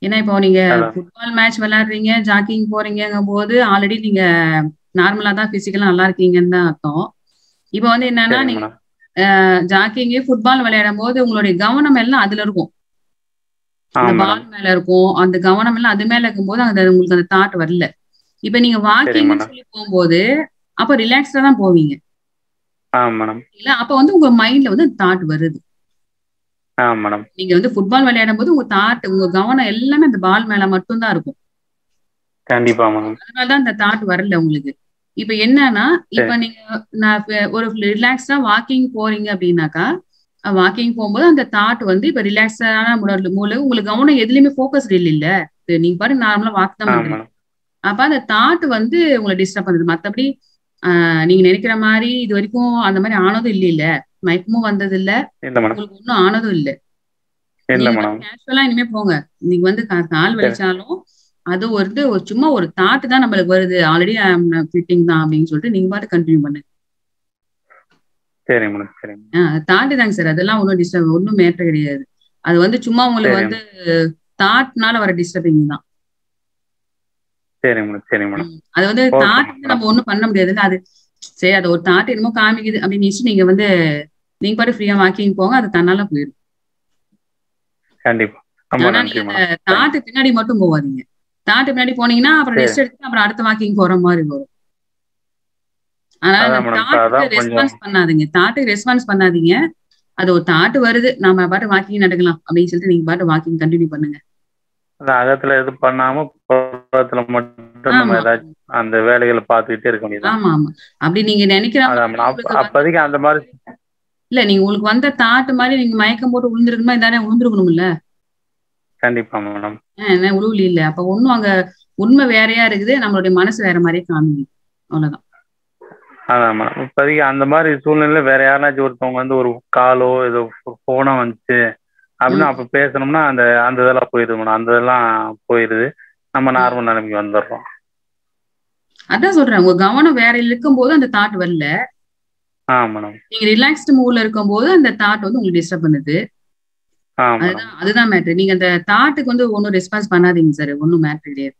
ஏன்னா இப்போ நீங்க ஃபுட்பால் மேட்ச் விளையாடுறீங்க, ஜாக்கிங் போறீங்கும் போது ஆல்ரெடி நீங்க நார்மலா தான் பிசிக்கலா நல்லா இருக்கீங்கன்னு தான் அர்த்தம். இப்ப என்னன்னா நீங்க ஜாக்கிங் ஃபுட்பால் விளையாடும் போது உங்களுடைய கவனம் எல்லாம் அதுல இருக்கும், அந்த பால் மேல இருக்கும், அந்த கவனம் எல்லாம் அது மேல இருக்கும் போது அந்த உங்களுக்கு அந்த தாட் வரல. இப்ப நீங்க வாக்கிங் சொல்லி போகும்போது அப்ப ரிலாக்ஸ்டா தான் போவீங்க இல்ல, அப்ப உங்க மைண்ட்ல தாட் வருது. நீங்க ஃபுட்பால் விளையாடும் போது உங்க தாட் உங்க கவனம் எல்லாமே அந்த பால் மேல மட்டும் தான் இருக்கும். கண்டிப்பா மேடம். அதனாலதான் அந்த தாட் வரல உங்களுக்கு. இப்ப என்னன்னா இப்ப நீங்க ஒரு ரிலாக்ஸ்டா வாக்கிங் போறீங்க அப்படின்னாக்கா வாக்கிங் போகும்போது அந்த தாட் இப்ப ரிலாக்ஸ்டான மூலம் உங்களுக்கு கவனம் எதுலயுமே போக்கஸ்ட் இல்ல, நீங்க பாருங்க நார்மலா வாக் தான் பண்ணுங்க. அப்ப அந்த தாட் உங்களை டிஸ்டர்ப் பண்ணுது. மத்தபடி நீங்க நினைக்கிற மாதிரி இது வரைக்கும் அந்த மாதிரி ஆனதும் இல்ல, இல்ல மயக்கமும் வந்தது இல்ல, உங்களுக்கு ஒன்னும் ஆனதும் இல்ல. கேஷுவலா இனிமே போங்க. நீங்க கால் வலிச்சாலும் அது ஒரு சும்மா ஒரு தாட் தான் நம்மளுக்கு வருது, ஆல்ரெடி ஃபிட்டிங் தான் அப்படின்னு சொல்லிட்டு நீங்க கண்டினியூ பண்ணுங்க. தாட்டு தாங்க சார், அதெல்லாம் ஒன்னும் டிஸ்டர்ப் ஒன்னும் மேட்டர் கிடையாது. அது சும்மா உங்களுக்கு தாட்னால வர டிஸ்டர்பிங் தான். அது தாட்டு நம்ம ஒண்ணும் பண்ண முடியாது. அது சரி, அது ஒரு தாட்டு என்னமோ காமிக்குது அப்படின்னு நீங்க நீங்க பாட்டு ஃப்ரீயா வாக்கிங் போங்க, அது தன்னால போயிடும். தாட்டு பின்னாடி மட்டும் போவாதீங்க. தாட்டு பின்னாடி போனீங்கன்னா அப்புறம் ரெஸ்ட் எடுத்து அப்புறம் அடுத்த வாக்கிங் போற மாதிரி வரும். அதனால ரெஸ்பான்ஸ் பண்ணாதீங்க, தாட்டுக்கு ரெஸ்பான்ஸ் பண்ணாதீங்க. அது ஒரு தாட்டு வருது, நம்ம பாட்டு வாக்கிங் நடக்கலாம் அப்படின்னு சொல்லிட்டு நீங்க பாட்டு வாக்கிங் கண்டினியூ பண்ணுங்க. அகத்துல எது பண்ணாம மட்டும் அந்த வேலைகளை பாத்துக்கிட்டே இருக்க முடியும். வந்த தாட்டு மாதிரி நீங்க மயக்கம் போட்டு விழுந்துருக்குமா இதானே விழுந்துருக்கணும்ல? கண்டிப்பா மேடம். உழுவுல இல்ல, அப்ப ஒண்ணும் அங்க உண்மை வேறையா இருக்குது, நம்மளுடைய மனசு வேற மாதிரியே காமிக்குது, அவ்வளவுதான். அதான் மேடம், இப்போதைக்கு அந்த மாதிரி சூழ்நிலையில வேற யாராச்சும் ஒருத்தவங்க ஒரு காலோ ஏதோ போனோ வந்துச்சு அப்படின்னா அப்ப பேசணும்னா அந்த அந்த இதெல்லாம் போயிருது மேடம். அந்த இதெல்லாம் போயிருது, நம்ம நார்மல் நிலைமைக்கு வந்துடுறோம். அதான் சொல்றேன், உங்க கவனம் வேற இருக்கும் போது அந்த தாட் வரல. நீங்க ரிலாக்ஸ்டு மூட்ல இருக்கும் போது அந்த தாட் உங்களுக்கு டிஸ்டர்ப் பண்ணுது. அதுதான் மேட்டர். நீங்க அந்த தாட்டுக்கு ஒன்னும் ரெஸ்பான்ஸ் பண்ணாதீங்க சார், ஒன்னும் மேட்டர் கிடையாது.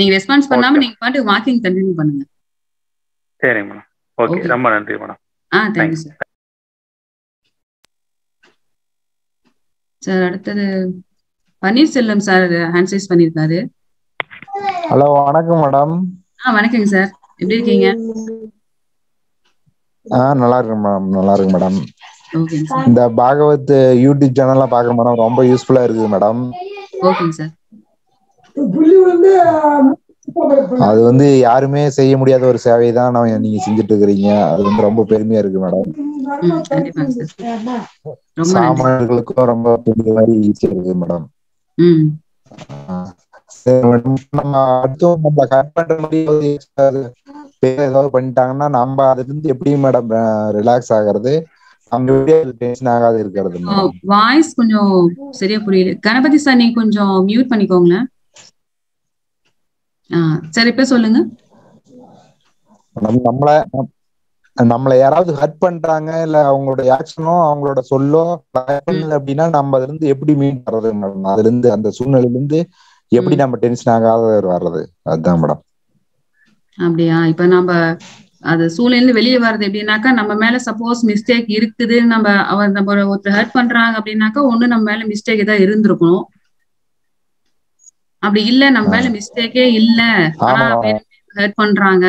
நீங்க ரெஸ்பான்ஸ் பண்ணாம நீங்க பாட்டு வாக்கிங் கண்டினியூ பண்ணுங்க. சரி மேடம், ஓகே, ரொம்ப நன்றி மேடம். Thank you sir. சார் அடுத்தது பன்னீர்செல்வம் சார் ஹேண்ட் ரைஸ் பண்ணிருக்காரு. ஹலோ, வணக்கம் மேடம். வணக்கங்க சார், எப்படி இருக்கீங்க? நல்லா இருக்கு மேடம், நல்லா இருக்கு மேடம். இந்த பாகவத் யூடியூப் சேனல்ல பாக்குற மேடம் ரொம்ப யூஸ்ஃபுல்லா இருக்குது மேடம். ஓகேங்க சார். அது யாருமே செய்ய முடியாத ஒரு சேவை தான் நீங்க செஞ்சுட்டு இருக்கிறீங்க, அது ரொம்ப பெருமையா இருக்கு மேடம். சாமான்களுக்கும் ரொம்ப ஈஸியா மேடம். பண்ணிட்டாங்கன்னா நம்ம அதுல இருந்து எப்படி மேடம் ரிலாக்ஸ் ஆகிறது? வாய்ஸ் கொஞ்சம் சரியா புரியல. கணபதி சார் நீங்க கொஞ்சம் மியூட் பண்ணிக்கோங்களேன். சரி இப்ப சொல்லுங்க. நம்மள யாராவது ஹர்ட் பண்றாங்க இல்ல அவங்களோட ஆக்ஷனோ அவங்களோட சொல்லோ அப்படின்னா நம்ம அதுல இருந்து எப்படி மீன் வர்றது மேடம்? அதுல இருந்து அந்த சூழ்நிலையில இருந்து எப்படி நம்ம டென்ஷன் ஆகாத வர்றது? அதுதான் மேடம். அப்படியா? இப்ப நம்ம அது சூழ்நிலை வெளியே வர்றது எப்படின்னாக்கா, நம்ம மேல சப்போஸ் மிஸ்டேக் இருக்குது, நம்ம ஒருத்தர் ஹர்ட் பண்றாங்க அப்படின்னாக்கா ஒண்ணு நம்ம மேல மிஸ்டேக் ஏதாவது இருந்திருக்கணும். அப்படி இல்ல நம்ம மேல மிஸ்டேக்கே இல்ல ஆனா ஹர்ட் பண்றாங்க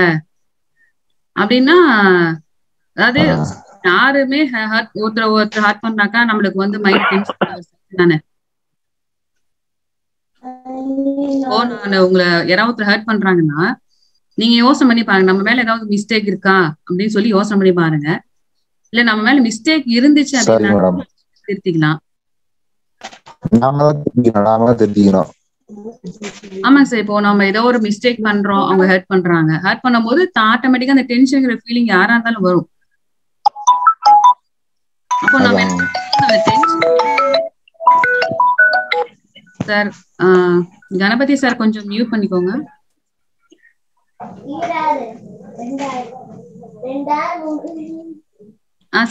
அப்படின்னா, அதாவது யாருமே ஒருத்தர் ஹர்ட் பண்ணாக்கா நம்மளுக்கு வந்து மைண்ட் டென்ஷன் தானே. உங்களை யாராவது ஒருத்தர் ஹர்ட் பண்றாங்கன்னா நீங்க யோசனை பண்ணி பாருங்க, நம்ம மேல ஏதாவது மிஸ்டேக் இருக்கா அப்படின்னு சொல்லி யோசனை பண்ணி பாருங்க. இல்ல நம்ம மேல மிஸ்டேக் இருந்துச்சு அப்படின்னா திருத்திக்கலாம். ஆமா சார், இப்போ நம்ம ஏதோ ஒரு மிஸ்டேக் பண்றோம், அவங்க ஹர்ட் பண்றாங்க, ஹர்ட் பண்ணும் போது ஆட்டோமேட்டிக்கா அந்த டென்ஷன்ங்கிற ஃபீலிங் யாரா இருந்தாலும் வரும். அப்போ நம்ம சார் கணபதி சார் கொஞ்சம் மியூட் பண்ணிக்கோங்க.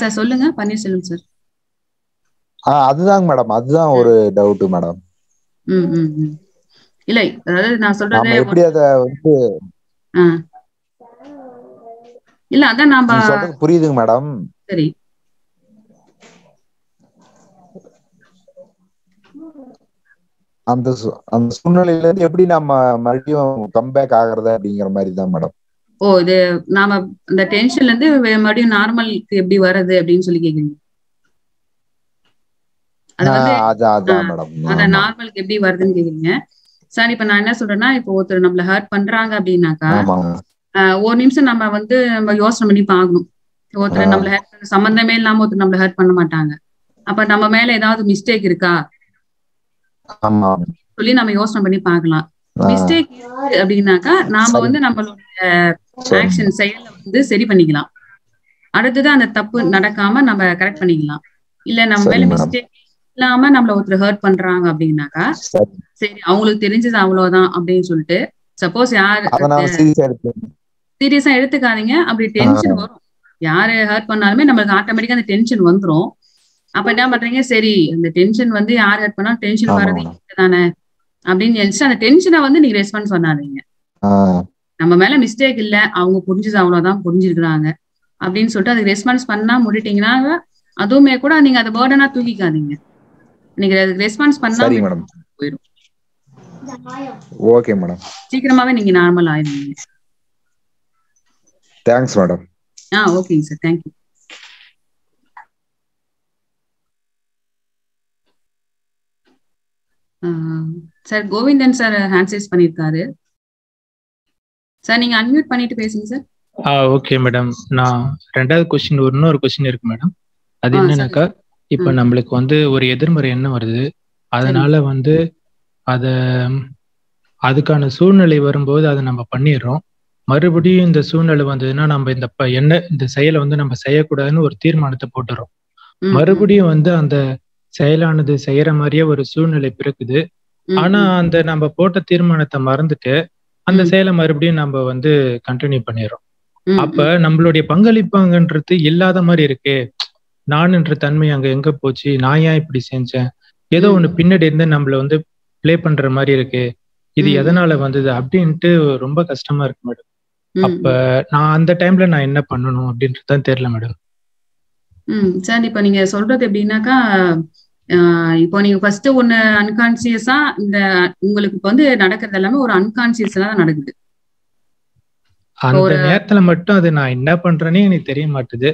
சார் சொல்லுங்க, பன்னீர்செல்வம் சார். அதுதாங்க மேடம், அதுதான் ஒரு டவுட் மேடம். இல்ல அதாவது நான் சொல்றதே எப்படி அத வந்து இல்ல அதான் நாம சொல்றது புரியுதுங்க மேடம். சரி அந்த அந்த சூழ்நிலையில இருந்து எப்படி நம்ம மறுபடியும் கம்பேக் ஆகுறது அப்படிங்கிற மாதிரி தான் மேடம். ஓ இது நாம இந்த டென்ஷன்ல இருந்து மறுபடியும் நார்மலுக்கு எப்படி வர்றது அப்படின்னு சொல்லி கேக்குறீங்க. அத நார்மலுக்கு எப்படி வருதுன்னு கேக்குறீங்க சார். இப்ப நான் என்ன சொல்றேன்னா, இப்போ ஒருத்தர் நம்மள ஹர்ட் பண்றாங்க அப்படின்னாக்கா ஒரு நிமிஷம் நம்ம வந்து நம்ம யோசனை பண்ணி பாக்கணும். ஒருத்தர் நம்மள ஹர்ட் பண்ண சம்பந்தமே இல்லாம ஒருத்தர் நம்மள ஹர்ட் பண்ண மாட்டாங்க, அப்ப நம்ம மேல ஏதாவது மிஸ்டேக் இருக்கா சொல்லி நம்ம யோசனை பண்ணி பாக்கலாம். மிஸ்டேக் அப்படின்னாக்கா நாம வந்து நம்மளோட ஆக்ஷன் செயல வந்து சரி பண்ணிக்கலாம். அடுத்தது அந்த தப்பு நடக்காம நம்ம கரெக்ட் பண்ணிக்கலாம். இல்ல நம்ம மேல மிஸ்டேக் இல்லாம நம்மள ஒருத்தர் ஹர்ட் பண்றாங்க அப்படின்னாக்கா சரி அவங்களுக்கு தெரிஞ்சது அவ்வளவுதான் அப்படின்னு சொல்லிட்டு, சப்போஸ் யாரு சீரியஸா எடுத்துக்காதீங்க, அப்படி டென்ஷன் வரும். யாரு ஹர்ட் பண்ணாலுமே நம்மளுக்கு ஆட்டோமேட்டிக்கா அந்த டென்ஷன் வந்துரும். அப்ப என்ன பண்றீங்க, சரி அந்த டென்ஷன் வந்து யார் ஹர்ட் பண்ணா டென்ஷன் வர்றது தானே அப்படின்னு நினைச்சு அந்த டென்ஷனை வந்து நீங்க ரெஸ்பான்ஸ் பண்ணாதீங்க. நம்ம மேல மிஸ்டேக் இல்ல, அவங்க புரிஞ்சது அவ்வளவுதான் புரிஞ்சிருக்கிறாங்க அப்படின்னு சொல்லிட்டு அதுக்கு ரெஸ்பான்ஸ் பண்ணா முடிட்டீங்கன்னா அதுவுமே கூட நீங்க அதை பேர்டனா தூக்கிக்காதீங்க. நீங்க அதுக்கு ரெஸ்பான்ஸ் பண்ணா போயிடும். ஓகே மேடம், சீக்கிரமாவே நீங்க நார்மல் ஆயிடுவீங்க. Thanks madam. ஓகேங்க sir, thank you. Sir Govindan sir hand raise பண்ணிருக்காரு. சார் நீங்க அன்மியூட் பண்ணிட்டு பேசுங்க சார். ஓகே மேடம், நான் ரெண்டாவது கொஸ்டின் ஒரு கொஸ்டின் இருக்கு மேடம். அது என்னன்னாக்கா, இப்ப நம்மளுக்கு வந்து ஒரு எதிர்மறை எண்ணம் வருது, அதனால வந்து அதுக்கான சூழ்நிலை வரும்போது அதை நம்ம பண்ணிடுறோம். மறுபடியும் இந்த சூழ்நிலை வந்ததுன்னா நம்ம இந்த செயலை வந்து நம்ம செய்யக்கூடாதுன்னு ஒரு தீர்மானத்தை போட்டுறோம். மறுபடியும் வந்து அந்த செயலானது செய்யற மாதிரியே ஒரு சூழ்நிலை பிறக்குது, ஆனா அந்த நம்ம போட்ட தீர்மானத்தை மறந்துட்டு அந்த செயலை மறுபடியும் நம்ம வந்து கண்டினியூ பண்ணிடுறோம். அப்ப நம்மளுடைய பங்களிப்பாங்கன்றது இல்லாத மாதிரி இருக்கு. நானுன்ற தன்மை அங்க எங்க போச்சு? நான் ஏன் இப்படி செஞ்சேன்? ஏதோ ஒண்ணு பின்னாடி இருந்து நம்மள வந்து பிளே பண்ற மாதிரி இருக்கு. இது எதனால வந்தது அப்படின்ட்டு ரொம்ப கஷ்டமா இருக்கு மேடம். அப்ப நான் அந்த டைம்ல நான் என்ன பண்ணணும் அப்படின்றதுதான் தெரியல மேடம். சார் இப்ப நீங்க சொல்றது எப்படின்னாக்கா, இப்போ நீங்க ஃபர்ஸ்ட் ஒண்ணு அன்கான்சியஸா இந்த உங்களுக்கு இப்ப வந்து நடக்கிறது எல்லாமே ஒரு அன்கான்சியஸா தான் நடக்குது. அந்த நேரத்துல மட்டும் அது நான் என்ன பண்றேன்னு எனக்கு தெரிய மாட்டுது.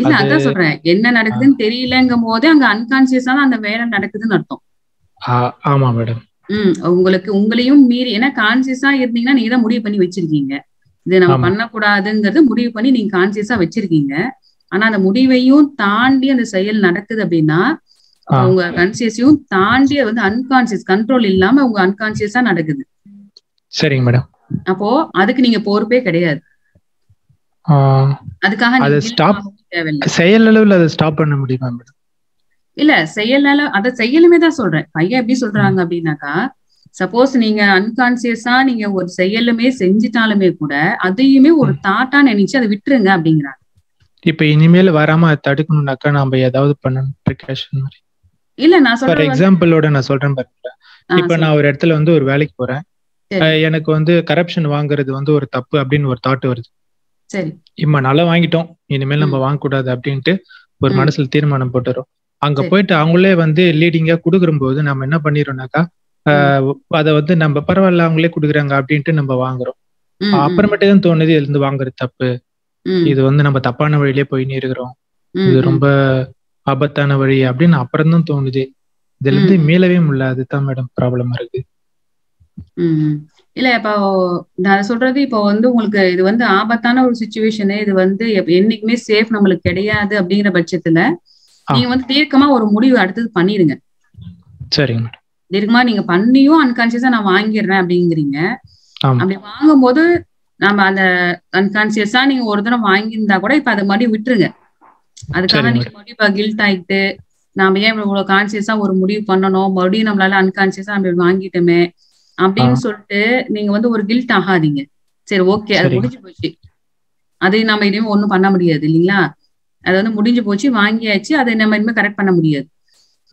இல்ல அதான் சொல்றேன், என்ன நடக்குதுன்னு தெரியலங்கும் போது அங்க அன்கான்சியஸா அந்த வேலை நடக்குதுன்னு அர்த்தம். ஆமா மேடம். உங்களுக்கு உங்களையும் மீறி, ஏன்னா கான்சியஸா இருந்தீங்கன்னா நீங்க தான் முடிவு பண்ணி வச்சிருக்கீங்க, இது நம்ம பண்ணக்கூடாதுங்கிறது முடிவு பண்ணி நீங்க கான்சியஸா வச்சிருக்கீங்க. ஆனா அந்த முடிவையும் தாண்டி அந்த செயல் நடக்குது அப்படின்னா அவங்க கான்சியஸையும் தாண்டி வந்து அன்கான்சியஸ் கண்ட்ரோல் இல்லாம அவங்க அன்கான்சியஸா நடக்குது. சரிங்க மேடம். அப்போ அதுக்கு நீங்க பொறுப்பே கிடையாது. அதுக்காக அதை ஸ்டாப் செயல் அளவுல அதை ஸ்டாப் பண்ண முடியுமா மேடம்? இல்ல செயல் அளவு அதை செயலுமே தான் சொல்றேன். பையன் எப்படி சொல்றாங்க அப்படின்னாக்கா, சப்போஸ் நீங்க அன்கான்சியஸா நீங்க ஒரு செயலுமே செஞ்சிட்டாலுமே கூட அதையுமே ஒரு தாட்டா நினைச்சு அதை விட்டுருங்க அப்படிங்கிறாங்க. இப்ப இனிமேல் வராம தடுக்கணும்னாக்கா நாம ஏதாவது பண்ணணும் ப்ரிகாஷன் மாதிரி. இல்ல நான் சொல்றேன் ஃபார் எக்ஸாம்பிளோட நான் சொல்றேன் பாருங்க. இப்ப நான் ஒரு இடத்துல வந்து ஒரு வேலைக்கு போறேன், எனக்கு வந்து கரப்ஷன் வாங்குறது வந்து ஒரு தப்பு அப்படின்னு ஒரு தாட் வருது. சரி, இப்ப நல்லா வாங்கிட்டோம், இனிமேல் நம்ம வாங்க கூடாது அப்படின்ட்டு ஒரு மனசுல தீர்மானம் போட்டுறோம். அங்க போயிட்டு அவங்களே வந்து லீடிங்கா குடுக்குற போது நம்ம என்ன பண்ணிடுறோம்னாக்கா, அதை வந்து நம்ம பரவாயில்ல அவங்களே குடுக்குறாங்க அப்படின்ட்டு நம்ம வாங்குறோம். அப்புறமேட்டு தான் தோணுது இதுல இருந்து வாங்குறது தப்பு, இது வந்து நம்ம தப்பான வழியிலே போயின்னு இருக்கிறோம், இது ரொம்ப ஆபத்தான வழி அப்படின்னு அப்புறம் தான் தோணுது. இதுல இருந்து மீளவே முடியல. அதுதான் மேடம் ப்ராப்ளமா இருக்கு. இல்ல இப்போ நான் சொல்றது இப்போ வந்து உங்களுக்கு இது வந்து ஆபத்தான ஒரு சுச்சுவேஷனு, இது வந்து என்னைக்குமே சேஃப் நம்மளுக்கு கிடையாது அப்படிங்கிற பட்சத்துல நீங்க வந்து தீர்க்கமா ஒரு முடிவு அடுத்தது பண்ணிருங்க. சரிங்க மேடம். தீர்க்கமா நீங்க பண்ணியும் அன்கான்சியஸா நான் வாங்கிடுறேன் அப்படிங்கிறீங்க. அப்படி வாங்கும்போது நம்ம அந்த அன்கான்சியஸா நீங்க ஒரு தடவை வாங்கியிருந்தா கூட இப்ப அதை மறுபடியும் விட்டுருங்க. அதுக்காக நீங்க மறுபடியும் இப்ப கில்ட் ஆயிட்டு நாம ஏன் இவ்வளவு கான்சியஸா ஒரு முடிவு பண்ணணும், மறுபடியும் நம்மளால அன்கான்சியஸா நம்ம வாங்கிட்டோமே அப்படின்னு சொல்லிட்டு நீங்க வந்து ஒரு கில்ட் ஆகாதீங்க. சரி, ஓகே, அது முடிஞ்சு போச்சு, அது நம்ம இனிமே ஒண்ணும் பண்ண முடியாது இல்லைங்களா? அது வந்து முடிஞ்சு போச்சு, வாங்கியாச்சு, அதை நம்ம இனிமே கரெக்ட் பண்ண முடியாது.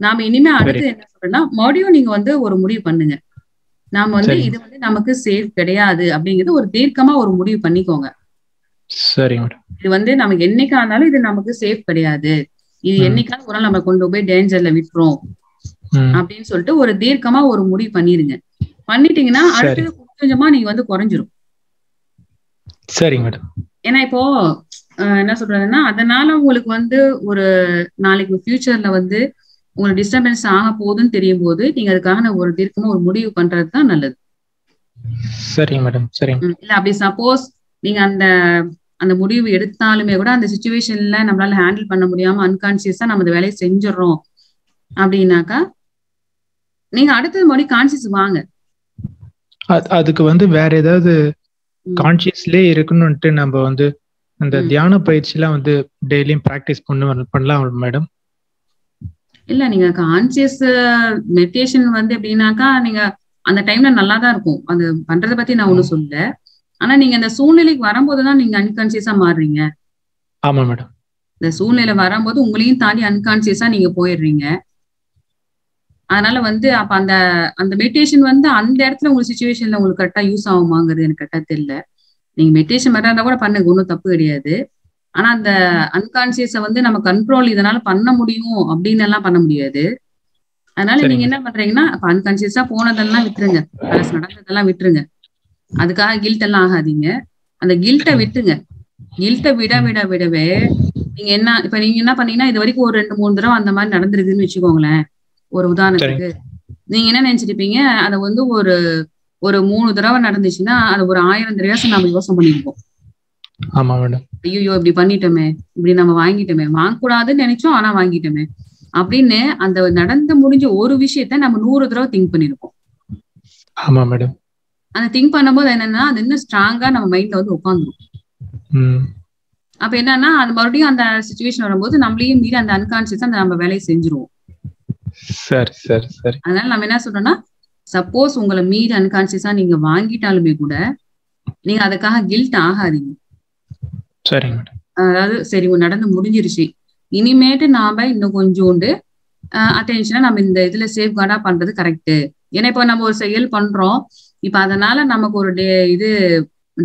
நாம இனிமே அடுத்து என்ன சொல்றோம்னா மறுபடியும் நீங்க வந்து ஒரு முடிவு பண்ணுங்க, நாம வந்து இது வந்து நமக்கு சேஃப் கிடையாது அப்படிங்கிறது ஒரு தீர்க்கமா ஒரு முடிவு பண்ணிக்கோங்க. இது வந்து நமக்கு என்னைக்கானாலும் இது நமக்கு சேஃப் கிடையாது, இது என்னைக்கான ஒரு நாள் நம்ம கொண்டு போய் டேஞ்சர்ல விட்டுரும் அப்படின்னு சொல்லிட்டு ஒரு தீர்க்கமா ஒரு முடிவு பண்ணிருங்க. பண்ணிட்டீங்கன்னா அடுத்தது கொஞ்சமா நீங்க வந்து குறைஞ்சிரும். சரிங்க மேடம். ஏன்னா இப்போ என்ன சொல்றதுன்னா அதனால உங்களுக்கு வந்து ஒரு நாளைக்கு ஃபியூச்சர்ல வந்து உங்களுக்கு டிஸ்டர்பன்ஸ் ஆக போகுதுன்னு தெரியும் போது நீங்க அதுக்காக ஒரு தீர்க்கமா ஒரு முடிவு பண்றதுதான் நல்லது. சரிங்க மேடம். சரிங்க. இல்ல அப்படி சப்போஸ் நீங்க அந்த அந்த முடிவு எடுத்தாலுமே கூட அந்த சிச்சுவேஷன்ல நம்மளால ஹேண்டில் பண்ண முடியாம அன்கான்சியஸா நம்ம அந்த வேலையை செஞ்சிடறோம் அப்படின்னாக்கா நீங்க அடுத்தது மறுபடியும் கான்சியஸ் வாங்க. அதுக்கு வந்து வேற ஏதாவது கான்சியஸ்லயே இருக்கணும்ட்டு நம்ம வந்து அந்த தியான பயிற்சி எல்லாம் வந்து டெய்லியும் பிராக்டிஸ் பண்ணலாம் மேடம். இல்ல நீங்க கான்சியஸ் மெடிடேஷன் வந்து எப்படின்னாக்கா நீங்க அந்த டைம்ல நல்லா தான் இருக்கும், அது பண்றதை பத்தி நான் ஒண்ணு சொல்லல. ஆனா நீங்க அந்த சூழ்நிலைக்கு வரும்போதுதான் நீங்க அன்கான்சியஸா மாறுறீங்க. ஆமா மேடம். இந்த சூழ்நிலை வரும்போது உங்களையும் தாண்டி அன்கான்சியஸா நீங்க போயிடுறீங்க. அதனால வந்து அப்ப அந்த அந்த மெடிடேஷன் வந்து அந்த இடத்துல உங்களுக்கு சிச்சுவேஷன்ல உங்களுக்கு கரெக்டா யூஸ் ஆகுமாங்கிறது எனக்கு கரெக்டா தெரியல. நீங்க மெடிடேஷன் மாதிரி இருந்தா கூட பண்ணுங்க, ஒன்றும் தப்பு கிடையாது. ஆனா அந்த அன்கான்சியஸை வந்து நம்ம கண்ட்ரோல் இதனால பண்ண முடியும் அப்படின்னு எல்லாம் பண்ண முடியாது. அதனால நீங்க என்ன பண்றீங்கன்னா அப்ப அன்கான்சியஸா போனதெல்லாம் விட்டுருங்க, நடந்ததெல்லாம் விட்டுருங்க. அதுக்காக கில்ட் எல்லாம் ஆகாதீங்க, அந்த கில்ட்டை விட்டுருங்க. கில்ட்டை விட விட விடவே நீங்க என்ன இப்ப நீங்க என்ன பண்ணீங்கன்னா இது வரைக்கும் ஒரு 2-3 தடவை அந்த மாதிரி நடந்திருக்குன்னு வச்சுக்கோங்களேன். ஒரு உதாரணத்துக்கு நீங்க என்ன நினைச்சிருப்பீங்க, அதை வந்து ஒரு ஒரு 3 தடவை நடந்துச்சுன்னா அது ஒரு 1000 தடவை நம்ம யோசனை பண்ணிருப்போம். ஆமா மேடம். ஐயோ இப்படி பண்ணிட்டோமே, இப்படி நம்ம வாங்கிட்டோமே, வாங்கக்கூடாதுன்னு நினைச்சோம் ஆனா வாங்கிட்டோமே அப்படின்னு அந்த நடந்து முடிஞ்ச ஒரு விஷயத்த நம்ம 100 தடவை திங்க் பண்ணிருப்போம். ஆமா மேடம். அந்த திங்க் பண்ணும்போது என்னன்னா அது இன்னும் ஸ்ட்ராங்கா நம்ம மைண்ட்ல வந்து உட்காந்துரும். அப்ப என்னன்னா அது மறுபடியும் அந்த சிச்சுவேஷன் வரும்போது நம்மளையும் மீறி அந்த அன்கான்சியஸா அந்த நம்ம வேலையை செஞ்சிருவோம். அதனால நம்ம என்ன சொல்றோம்னா சப்போஸ் உங்களை மீறி அன்கான்சியஸா நீங்க வாங்கிட்டாலுமே கூட நீங்க அதுக்காக கில்ட் ஆகாதீங்க. அதாவது சரி நடந்து முடிஞ்சிருச்சு, இனிமேட்டு நாம இன்னும் கொஞ்சோண்டு அட்டென்ஷனா நம்ம இந்த இதுல சேஃப் கார்டா பண்றது கரெக்ட். ஏன்னா இப்ப நம்ம ஒரு செயல் பண்றோம், இப்ப அதனால நமக்கு ஒரு இது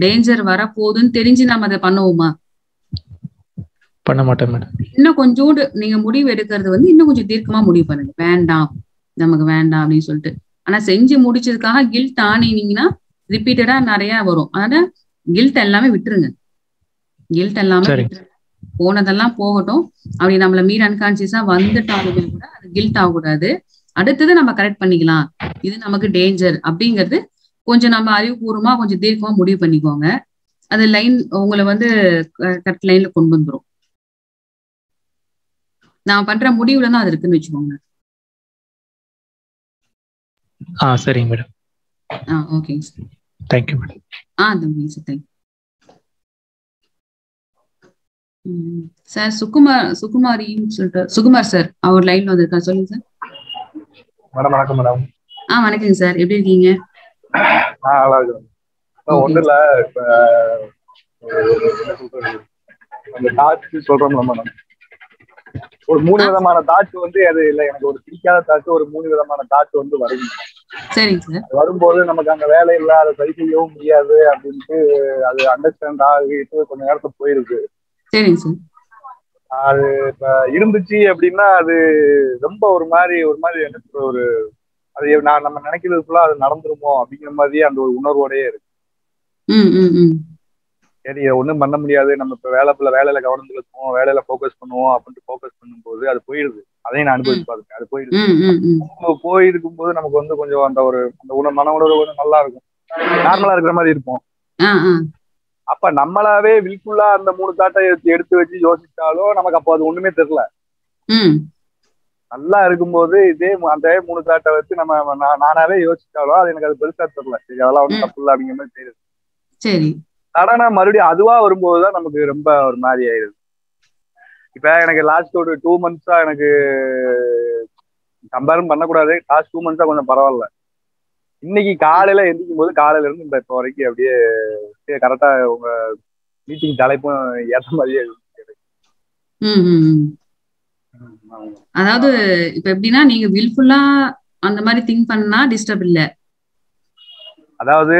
டேஞ்சர் வரப்போகுதுன்னு தெரிஞ்சு நம்ம அதை பண்ணுவோமா? பண்ண மாட்டேன் மேடம். இன்னும் கொஞ்சோண்டு நீங்க முடிவு எடுக்கிறது வந்து இன்னும் கொஞ்சம் தீர்க்கமா முடிவு பண்ணுங்க, வேண்டாம் நமக்கு வேண்டாம் அப்படின்னு சொல்லிட்டு. ஆனா செஞ்சு முடிச்சதுக்காக கில்ட் ஆனீங்கன்னா ரிப்பீட்டடா நிறைய வரும். அதனால கில்ட் எல்லாமே விட்டுருங்க, கில்ட் எல்லாமே போனதெல்லாம் போகட்டும். அப்படி நம்மள மீறி அன்கான்சியஸா வந்துட்டாலுமே கூட அது கில்ட் ஆகக்கூடாது. அடுத்தது நம்ம கரெக்ட் பண்ணிக்கலாம், இது நமக்கு டேஞ்சர் அப்படிங்கிறது கொஞ்சம் நம்ம அறிவுபூர்வமா கொஞ்சம் தீர்க்கமா முடிவு பண்ணிக்கோங்க. அது லைன் உங்களை வந்து கரெக்ட் லைன்ல கொண்டு வந்துடும். நான் பண்ற முடிவுல தான் அது இருக்குன்னு வச்சுக்கோங்க. சரிங்க மேடம். ஓகேங்க சார். Thank you madam. தம்பி சார் தேங்க்யூ சார். சுகுமாரின்னு சொல்லிட்டு சுகுமார் சார் அவர் லைன்ல வந்திருக்கா, சொல்லுங்க சார். மேடம் வணக்கம் மேடம். வணக்கங்க சார், எப்படி இருக்கீங்க? ஒண்ணு இல்ல, இப்ப அந்த தாட்ஸ் சொல்றோம்ல மேடம், ஒரு மூணு விதமான தாட் வந்து அது இல்ல, எனக்கு ஒரு பிடிக்காத தாட் ஒரு மூணு விதமான தாட் வந்து வருது. சரிங்க சார். வரும்போது நமக்கு அங்க வேலை இல்ல, அதை சரி செய்யவும் முடியாது அப்படின்ட்டு அது அண்டர்ஸ்டாண்ட் ஆகிட்டு கொஞ்ச நேரத்துல போயிருக்கு. சரிங்க சார். அது இப்ப இருந்துச்சு அப்படின்னா அது ரொம்ப ஒரு மாதிரி எனக்கு ஒரு அது நான் நம்ம நினைக்கிறது ஃபுல்லா அது நடந்துருமோ அப்படிங்கிற மாதிரியே அந்த ஒரு உணர்வோடயே இருக்கு. சரி, ஒன்றும் பண்ண முடியாது, நம்ம இப்போ வேலையில கவனம் செலுத்துவோம், வேலையில ஃபோக்கஸ் பண்ணுவோம் அப்படின்ட்டு ஃபோக்கஸ் பண்ணும்போது அது போயிடுது. அதையும் நான் அனுபவிச்சு பார்த்துருக்கேன், அது போயிடுது. போயிருக்கும் போது நமக்கு வந்து கொஞ்சம் அந்த ஒரு மன உணர்வு கொஞ்சம் நல்லா இருக்கும், நார்மலா இருக்கிற மாதிரி இருக்கும். அப்ப நம்மளாவே வில்குள்ளா அந்த மூணு தாட்டை எடுத்து வச்சு யோசிச்சாலும் நமக்கு அப்போ அது ஒண்ணுமே தெரியல. நல்லா இருக்கும்போது இதே அந்த மூணு தாட்டை வச்சு நம்ம நானாவே யோசிச்சாலும் அது எனக்கு அது பெருசா தெரியல, சரி அதெல்லாம் ஒன்றும் தப்பு இல்லை அப்படிங்கிற மாதிரி தெரியுது. சரி, சடனா மறுபடியும் அதுவா வரும்போதுதான் நமக்கு ரொம்ப ஒரு மாதிரி ஆயிடுது. இப்ப எனக்கு லாஸ்ட் ஒரு 2 months எனக்கு கம்பேரும் பண்ணக்கூடாது, லாஸ்ட் 2 months கொஞ்சம் பரவாயில்ல. இன்னைக்கு காலையில எந்திக்கும் போது காலையில இருந்து இந்த இப்போ வரைக்கும் அப்படியே கரெக்டா உங்க மீட்டிங் தலைப்பும் ஏற்ற மாதிரியே. அதாவது இப்ப எப்படின்னா நீங்க வில்ஃபுல்லா அந்த மாதிரி திங்க் பண்ணா டிஸ்டர்ப் இல்ல, அதாவது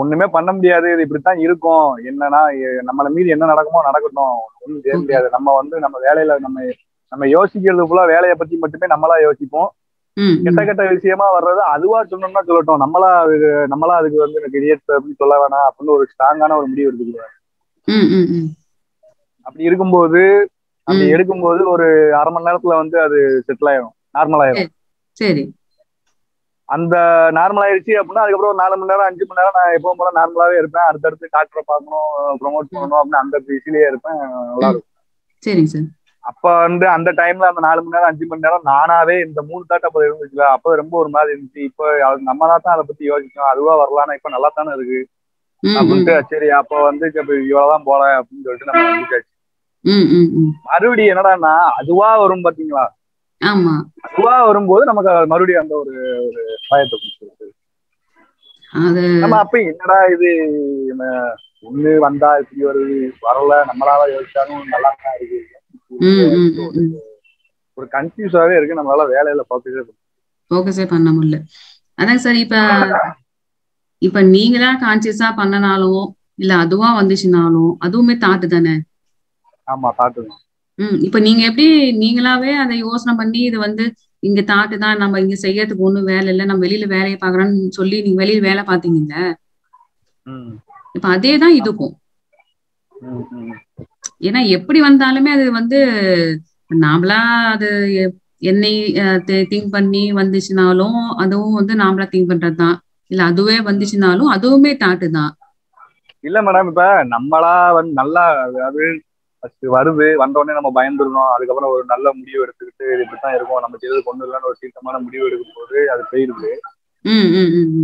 ஒண்ணுமே பண்ண முடியாது, இது இப்படித்தான் இருக்கும், என்னன்னா நம்மளை மீறி என்ன நடக்குமோ நடக்கட்டும், ஒண்ணும் செய்ய முடியாது. நம்ம வந்து நம்ம வேலையில நம்ம யோசிக்கிறது ஃபுல்லா வேலையை பத்தி மட்டுமே நம்மளா யோசிப்போம். கெட்ட கெட்ட விஷயமா வர்றது அதுவா சொன்னோம்னா சொல்லட்டும், நம்மளா அதுக்கு வந்து எனக்கு கிரியேட் அப்படின்னு சொல்ல வேணாம் அப்படின்னு ஒரு ஸ்ட்ராங்கான ஒரு முடிவு எடுத்துக்குவேன். அப்படி இருக்கும்போது அப்படி எடுக்கும்போது ஒரு அரை மணி நேரத்துல வந்து அது செட்டில் ஆயிடும், நார்மல் ஆயிடும். சரி, அந்த நார்மல் ஆயிடுச்சு அப்படின்னா அதுக்கப்புறம் ஒரு 4 மணி நேரம் 5 மணி நேரம் நான் எப்பவும் போல நார்மலாவே இருப்பேன். அடுத்தடுத்து டாக்டரை பார்க்கணும், ப்ரொமோட் பண்ணணும் அப்படின்னு அந்த பிஸிலேயே இருப்பேன், நல்லா இருக்கும். சரிங்க சார். அப்ப வந்து அந்த டைம்ல அந்த 4 மணி நேரம் 5 மணி நேரம் நானாவே இந்த மூணு தாட்டை அப்போ இருந்துச்சுல, அப்போ ரொம்ப ஒரு மாதிரி இருந்துச்சு. இப்போ அது நம்மளா தான் அதை பத்தி யோசிச்சோம், அதுவா வரலாம்னா இப்ப நல்லா தானே இருக்கு அப்படின்ட்டு சரி அப்ப வந்து இவ்வளவுதான் போல அப்படின்னு சொல்லிட்டு நம்ம வந்துட்டாச்சு. மறுபடியும் என்னடான்னா அதுவா வரும் பாத்தீங்களா, அதுவா வரும்போது நமக்கு மறுபடியும் அந்த ஒரு பயத்தை கொடுத்துருக்கு. நம்ம அப்ப என்னடா இது ஒண்ணு வந்தா இப்படி வருது, வரல நம்மளால யோசிச்சாலும் நல்லா தான் இருக்கு, ஒரு கன்ஃபியூஸாவே இருக்கு, நம்மளால வேலையில ஃபோக்கஸே பண்ண முடியல. அதான் சார், இப்ப நீங்களா கான்சியஸா பண்ணனாலும் இல்ல அதுவா வந்துச்சுனாலும் அதுவுமே தாட்டு தானே. ஆமா தாட்டு தான். இப்ப நீங்க எப்படி நீங்களாவே அதை யோசனை பண்ணி இது வந்து இங்க தாட்டு தான், நம்ம இங்க செய்யறதுக்கு ஒண்ணும் வேலை இல்ல, நம்ம வெளியில வேலையை பாக்குறோம்னு சொல்லி நீங்க வெளியில வேலை பாத்தீங்கல்ல, இப்ப அதேதான் இதுக்கும். ஏன்னா எப்படி வந்தாலுமே அது வந்து நாமளா அது என்னை திங்க் பண்ணி வந்துச்சுனாலும் அதுவும் வந்து நாமளா திங்க் பண்றதுதான், இல்ல அதுவே வந்துச்சுனாலும் அதுவுமே தாட்டு தான் இல்ல மேடம். இப்ப நம்மளா வந்து நல்லா வருது, வந்தோடனே நம்ம பயந்துடணும், அதுக்கப்புறம் ஒரு நல்ல முடிவு எடுத்துக்கிட்டு இப்படித்தான் இருக்கும், நம்ம செய்யறது கொண்டு இல்லைன்னு ஒரு சீக்கிரமான முடிவு எடுக்கும் போது அது போயிடுது.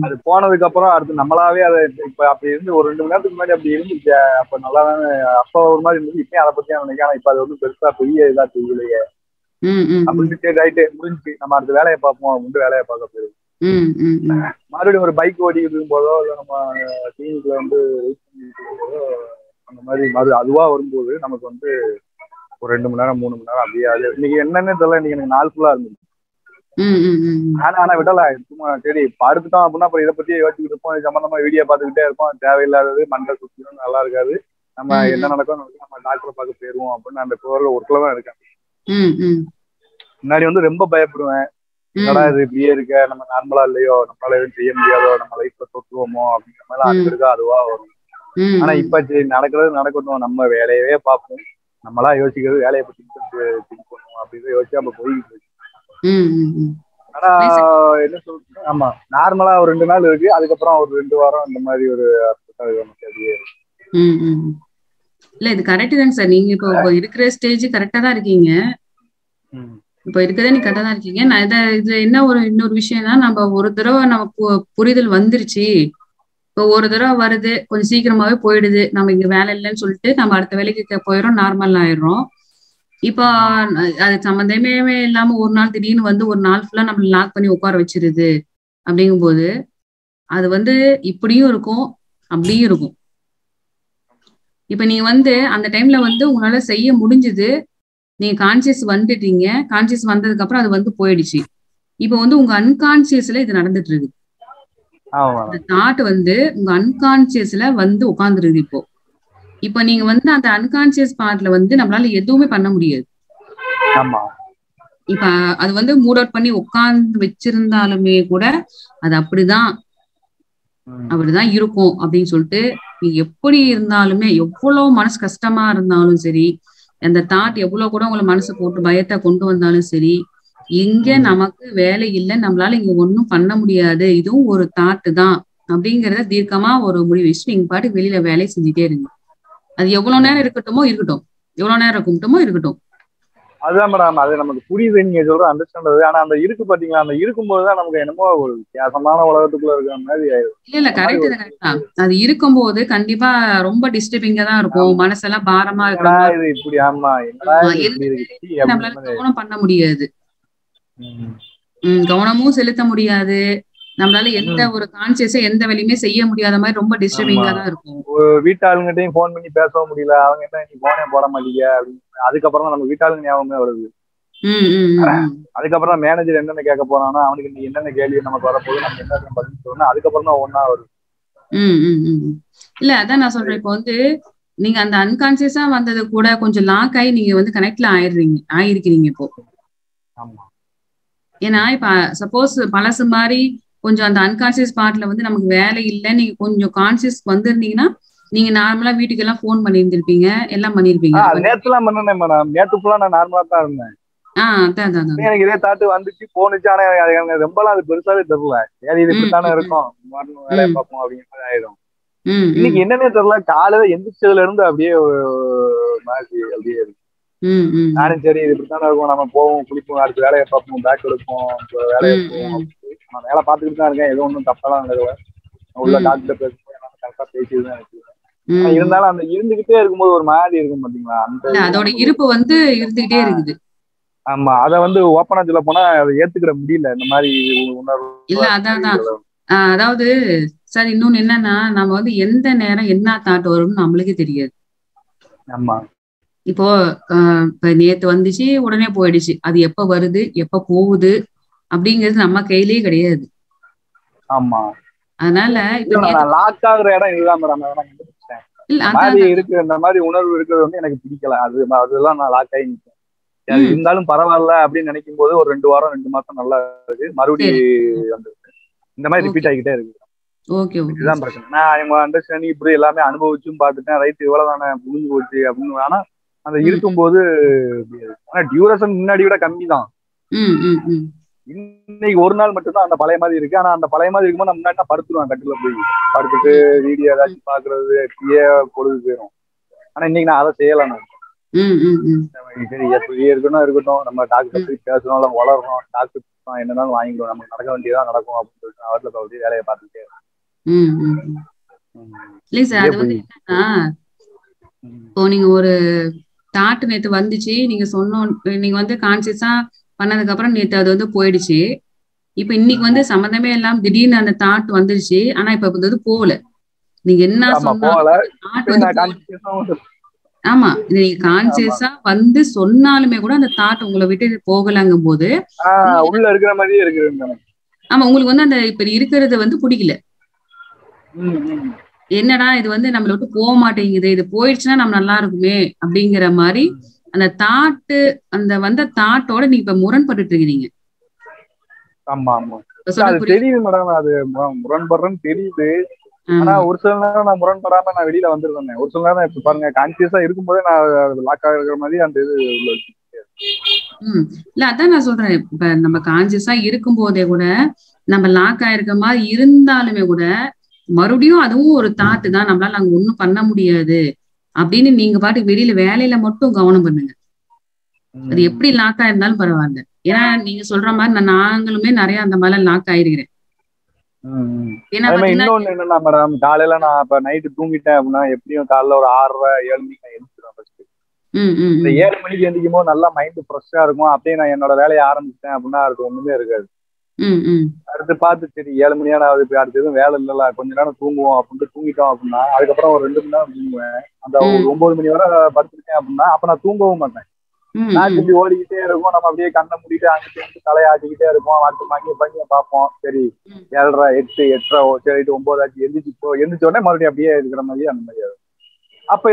அது போனதுக்கு அப்புறம் அடுத்து நம்மளாவே அதை இப்ப அப்படி இருந்து ஒரு 2 மணி நேரத்துக்கு முன்னாடி அப்படி இருந்துச்சு, அப்ப நல்லா தானே அப்ப ஒரு மாதிரி இருந்துச்சு, இப்பயும் அதை பத்தி நினைக்கிறேன். ஆனா இப்ப அது வந்து பெருசா பெரிய இதா தெரியலையே அப்படின்னு ரைட்டு முடிஞ்சு நம்ம அடுத்த வேலையை பார்ப்போம் அப்படின்ட்டு வேலையை பார்க்க போயிருக்கு. மறுபடியும் ஒரு பைக் ஓடிக்கிட்டு இருக்கும் போதோ இல்லை நம்ம கிளினிக்ல வந்து வெயிட் பண்ணிட்டு இருக்கும் போதோ அந்த மாதிரி அதுவா வரும்போது நமக்கு வந்து ஒரு 2 மணி நேரம் 3 மணி நேரம் அப்படியே அது இன்னைக்கு என்னன்னு தெரியல. இன்னைக்கு எனக்கு நாள் ஃபுல்லா இருந்துச்சு, ஆனா விடல சும்மா சரி படுத்துட்டோம் அப்படின்னா அப்புறம் இதை பத்தியே யோசிச்சுட்டு இருப்போம், இது சம்பந்தமா வீடியோ பார்த்துக்கிட்டே இருப்போம், தேவையில்லாதது மண்டை சுத்தியும் நல்லா இருக்காது, நம்ம என்ன நடக்கும் நம்ம டாக்டரை பார்க்க போயிருவோம் அப்படின்னு அந்த பேர்ல ஒருக்குள்ள தான் இருக்கேன். முன்னாடி வந்து ரொம்ப பயப்படுவேன், என்னடா இது இப்படியே இருக்க, நம்ம நார்மலா இல்லையோ, நம்மளால எதுவும் செய்ய முடியாதோ, நம்ம லைஃப்ல தொட்டுவோமோ அப்படிங்கிற மாதிரி அது இருக்கா அதுவா வரும். ஆனா இப்ப நடக்கிறது நடக்கணும், நம்ம வேலையவே பார்ப்போம், நம்மளா யோசிக்கிறது வேலையை பத்தி திங்க் பண்ணுவோம் அப்படின்னு யோசிச்சு நம்ம போயிட்டு இருக்கு. ஆனா என்ன சொல்றேன், ஆமா நார்மலா ஒரு 2 நாள் இருக்கு, அதுக்கப்புறம் ஒரு 2 வாரம் இந்த மாதிரி ஒரு இல்ல. இது கரெக்ட் தாங்க சார், நீங்க இப்போ இருக்கிற ஸ்டேஜ் கரெக்டா தான் இருக்கீங்க. இப்ப இருக்கதே நீ கரெக்டா தான் இருக்கீங்க. நான் இதை இதுல என்ன ஒரு இன்னொரு விஷயம்னா, நம்ம ஒரு தடவை நமக்கு புரிதல் வந்துருச்சு, இப்போ ஒரு தடவை வருது, கொஞ்சம் சீக்கிரமாவே போயிடுது, நம்ம இங்க வேலை இல்லைன்னு சொல்லிட்டு நம்ம அடுத்த வேலைக்கு போயிடும், நார்மல் ஆயிடுறோம். இப்போ அது சம்மந்தமே இல்லாம ஒரு நாள் திடீர்னு வந்து ஒரு நாள் ஃபுல்லா நம்மள லாக் பண்ணி உட்கார வச்சிருது. அப்படிங்கும்போது அது வந்து இப்படியும் இருக்கும் அப்படியும் இருக்கும். இப்ப நீங்க வந்து அந்த டைம்ல வந்து உங்களால செய்ய முடிஞ்சது, நீங்க கான்சியஸ் வந்துட்டீங்க, கான்சியஸ் வந்ததுக்கு அப்புறம் அது வந்து போயிடுச்சு. இப்ப வந்து உங்க அன்கான்சியஸ்ல இது நடந்துட்டு இருக்கு, அந்த தாட் வந்து உங்க அன்கான்சியஸ்ல வந்து உட்கார்ந்துருக்கு. இப்போ இப்ப நீங்க வந்து அந்த அன்கான்சியஸ் பார்ட்ல வந்து நம்மளால எதுவுமே பண்ண முடியாது. இப்ப அது வந்து மூட் அவுட் பண்ணி உட்கார்ந்து வச்சிருந்தாலுமே கூட அது அப்படிதான் அப்படிதான் இருக்கும் அப்படின்னு சொல்லிட்டு நீங்க எப்படி இருந்தாலுமே, எவ்வளவு மனசு கஷ்டமா இருந்தாலும் சரி, அந்த தாட் எவ்வளவு கூட உங்களை மனசு போட்டு பயத்தை கொண்டு வந்தாலும் சரி, இங்க நமக்கு வேலை இல்லை, நம்மளால இங்க ஒன்னும் பண்ண முடியாது, இதுவும் ஒரு தாட்டு தான் அப்படிங்கறத தீர்க்கமா ஒரு முடிவு வச்சுட்டு நீங்க பாட்டுக்கு வெளியில வேலையை செஞ்சுட்டே இருங்க. அது எவ்வளவு நேரம் இருக்கட்டும், எவ்வளவு நேரம் இருக்குமோ இருக்கட்டும். அதுதான் மேடம், அது நமக்கு புரியுது, நீங்க சொல்ற அண்டர்ஸ்டாண்ட். ஆனா அந்த இருக்கு பாத்தீங்களா, அந்த இருக்கும்போதுதான் நமக்கு என்னமோ ஒரு வித்தியாசமான உலகத்துக்குள்ள இருக்கிற மாதிரி ஆயிடும். இல்ல கரெக்ட் தான், கரெக்ட் தான். அது இருக்கும்போது கண்டிப்பா ரொம்ப டிஸ்டர்பிங்கா தான் இருக்கும், மனசெல்லாம் பாரமா இருக்கும், நம்மளால கவனம் பண்ண முடியாது, கவனமும் செலுத்த முடியாது, நம்மளால எந்த ஒரு கான்சியஸா எந்த வேலையுமே செய்ய முடியாத மாதிரி ரொம்ப டிஸ்டர்பிங்கா தான் இருக்கும். வீட்டாளுங்கிட்டையும் போன் பண்ணி பேசவும் முடியல, அவங்க என்ன நீ போனே போட மாட்டீங்க அப்படின்னு. அதுக்கப்புறம் நம்ம வீட்டாளுங்க ஞாபகமே வருது. அதுக்கப்புறம் மேனேஜர் என்னென்ன கேட்க போறானா, அவனுக்கு நீ என்னென்ன கேள்வி நமக்கு வரப்போகுது, நம்ம என்ன பதில் சொல்லணும், அதுக்கப்புறம் தான் ஒன்னா வருது. இல்ல அதான் நான் சொல்றேன், இப்ப வந்து நீங்க அந்த அன்கான்சியஸா வந்தது கூட கொஞ்சம் லாக் ஆகி நீங்க வந்து கனெக்ட்ல ஆயிருக்கிறீங்க இப்போ. ஏன்னா இப்ப சப்போஸ் பழசு மாதிரி கொஞ்சம் அந்த அன்கான்சியஸ் பார்ட்ல வந்து நமக்கு வேலை இல்லை, நீங்க கொஞ்சம் கான்சியஸ் வந்திருந்தீங்கன்னா நீங்க நார்மலா வீட்டுக்கு எல்லாம் போன் பண்ணி இருந்திருப்பீங்க, எல்லாம் பண்ணிருப்பீங்க. நேத்துலாம் பண்ணனே மேடம், நேத்து ஃபுல்லா நான் நார்மலா தான் இருந்தேன். அதான் எனக்கு இதே தாட்டு வந்துச்சு போனுச்சு. ஆனா எனக்கு ரொம்ப அது பெருசாவே தெரியல, சரி இது இப்படித்தானே இருக்கும், வேலையை பார்ப்போம் அப்படிங்கிற மாதிரி ஆயிடும். இன்னைக்கு என்னன்னே தெரியல, காலையில எந்திரிச்சதுல இருந்து அப்படியே அப்படியே இருக்கு. நானும் சரி இது இப்படித்தானே இருக்கும், நம்ம போவோம், குளிப்போம், அடுத்து வேலையை பார்ப்போம், பேக் எடுப்போம், வேலையை போவோம், நான் வேலை பார்த்துக்கிட்டு தான் இருக்கேன், எதுவும் ஒன்றும் தப்பெல்லாம் இல்லை, உள்ள டாக்டர் பேசும்போது நான் கரெக்டா பேசிட்டு தான் இருக்கு. இருந்தாலும் அந்த இருந்துகிட்டே இருக்கும்போது ஒரு மாதிரி இருக்கும் பாத்தீங்களா, அந்த அதோட இருப்பு வந்து இருந்துகிட்டே இருக்குது. ஆமா, அத வந்து ஓபனா சொல்ல போனா அதை ஏத்துக்கிற முடியல, இந்த மாதிரி உணர்வு இல்ல. அதான் அதாவது சார் இன்னொன்னு என்னன்னா, நம்ம வந்து எந்த நேரம் என்ன தாட் வரும்னு நம்மளுக்கே தெரியாது. ஆமா, இப்போ நேத்து வந்துச்சு உடனே போயிடுச்சு, அது எப்ப வருது எப்ப போகுது அப்படிங்கிறது நம்ம கையிலேயே கிடையாது. ஆமா, அதனால லாக் ஆகுற இடம் இதுதான் மேடம். இருக்கு இந்த மாதிரி உணர்வு இருக்கிறது வந்து எனக்கு பிடிக்கல, அதெல்லாம் நான் லாக் ஆகி நிற்கிறேன். இருந்தாலும் பரவாயில்ல அப்படின்னு நினைக்கும் போது ஒரு 2 வாரம் 2 மாசம் நல்லா இருக்கு, மறுபடியும் வந்துருக்கு, இந்த மாதிரி ரிப்பீட் ஆகிட்டே இருக்கு. இதுதான் பிரச்சனை. நான் இவங்க அண்டர்ஸ்டாண்டிங் இப்படி எல்லாமே அனுபவிச்சும் பார்த்துட்டேன், ரைட் இவ்வளவுதானே புரிஞ்சு போச்சு அப்படின்னு. ஆனா அந்த இருக்கும்போது ஆனா டியூரேஷன் முன்னாடி விட கம்மி தான். இன்னைக்கு ஒரு நாள் மட்டும்தான் அந்த பழைய மாதிரி இருக்கு. ஆனா அந்த பழைய மாதிரி இருக்கும்போது நம்ம முன்னாடி படுத்துருவேன், கட்டுல போய் படுத்துட்டு வீடியோ ஏதாச்சும் பாக்குறது, இப்படியே பொழுது போயிடும். ஆனா இன்னைக்கு நான் அதை செய்யலாம். சரி எப்படியே இருக்கணும் இருக்கட்டும், நம்ம டாக்டர் போய் பேசணும், நம்ம வளரணும், டாக்டர் என்னன்னாலும் வாங்கிடும், நம்ம நடக்க வேண்டியதான் நடக்கும் அப்படின்னு சொல்லிட்டு அவர்ல போய் வேலையை பார்த்துட்டே. இல்லைங்க சார், அது வந்து என்னன்னா இப்போ நீங்க ஒரு தாட்டு நேத்து வந்துச்சு, நீங்க சொன்ன நீங்க வந்து கான்சியஸா பண்ணதுக்கு அப்புறம் நேத்து அது வந்து போயிடுச்சு. இப்ப இன்னைக்கு வந்து சம்மந்தமே எல்லாம் திடீர்னு அந்த தாட் வந்துருச்சு. ஆனா இப்ப வந்து போகல, நீங்க என்ன சொன்னாலும் ஆமா நீங்க கான்சியஸா வந்து சொன்னாலுமே கூட அந்த தாட் உங்களை விட்டு போகலங்கும் போது உள்ள இருக்கிற மாதிரியே இருக்கு. ஆமா, உங்களுக்கு வந்து அந்த இப்ப இருக்கிறது வந்து பிடிக்கல, என்னடா இது வந்து நம்மள விட்டு போக மாட்டேங்குது, இது போயிடுச்சுன்னா நம்ம நல்லா இருக்குமே அப்படிங்கிற மாதிரி அந்த தாட்டு அந்த வந்த தாட்டோட நீங்க இப்ப முரண்பட்டு இருக்கிறீங்க. ஆமா ஆமா, அது தெரியுது மேடம், அது முரண்படுறேன்னு தெரியுது. ஆனா ஒரு சில நேரம் நான் முரண்படாம நான் வெளியில வந்துருந்தேன். ஒரு சில நேரம் இப்ப பாருங்க, கான்சியஸா இருக்கும்போதே நான் லாக் ஆகிற மாதிரி அந்த இது உள்ள. இல்ல அதான் நான் சொல்றேன், இப்ப நம்ம கான்சியஸா இருக்கும் போதே கூட நம்ம லாக் ஆயிருக்க மாதிரி இருந்தாலுமே கூட மறுபடியும் அதுவும் ஒரு தாட்டு தான், நம்மளால அங்க ஒண்ணும் பண்ண முடியாது அப்படின்னு நீங்க பாட்டு வெளியில வேலையில மட்டும் கவனம் பண்ணுங்க. அது எப்படி லாக்கா இருந்தாலும் பரவாயில்ல, ஏன்னா நீங்க சொல்ற மாதிரி நாங்களுமே நிறைய அந்த மாதிரி லாக் ஆயிருக்கிறேன். இன்னொன்னு என்னன்னா மேடம், காலையில நான் இப்ப நைட்டு தூங்கிட்டேன் அப்படின்னா எப்படியும் காலையில ஒரு 6:30 7 மணிக்கு நான் எழுந்திருவேன். ஃபர்ஸ்ட் இந்த 7 மணிக்கு எழுந்திக்கும் போது நல்லா மைண்ட் ஃப்ரெஷ்ஷா இருக்கும். அப்படியே நான் என்னோட வேலையை ஆரம்பிச்சிட்டேன் அப்படின்னா அதுக்கு ஒண்ணுமே இருக்காது. அடுத்து பார்த்து சரி 7 மணி நேரம் ஆகுது, இப்ப அடுத்து எதுவும் வேலை இல்ல, கொஞ்ச நேரம் தூங்குவோம் அப்படின்ட்டு தூங்கிட்டோம் அப்படின்னா அதுக்கப்புறம் ஒரு 2 மணி நேரம் தூங்குவேன். அந்த 9 மணி வரை படுத்துட்டேன் அப்படின்னா அப்ப நான் தூங்கவும் மாட்டேன். நான் இப்படி ஓடிக்கிட்டே இருக்கும். நம்ம அப்படியே கண்ணை மூடிட்டு அங்கிட்டு தலையாட்டிக்கிட்டே இருப்போம். அடுத்து மங்கிய பங்கிய பார்ப்போம். சரி 7:30 8 8:30 சரி 9 ஆச்சு எந்திரிச்சிப்போ, எந்திரிச்சோடனே மறுபடியும் அப்படியே இருக்கிற மாதிரி அந்த மாதிரி ஆகும். அப்ப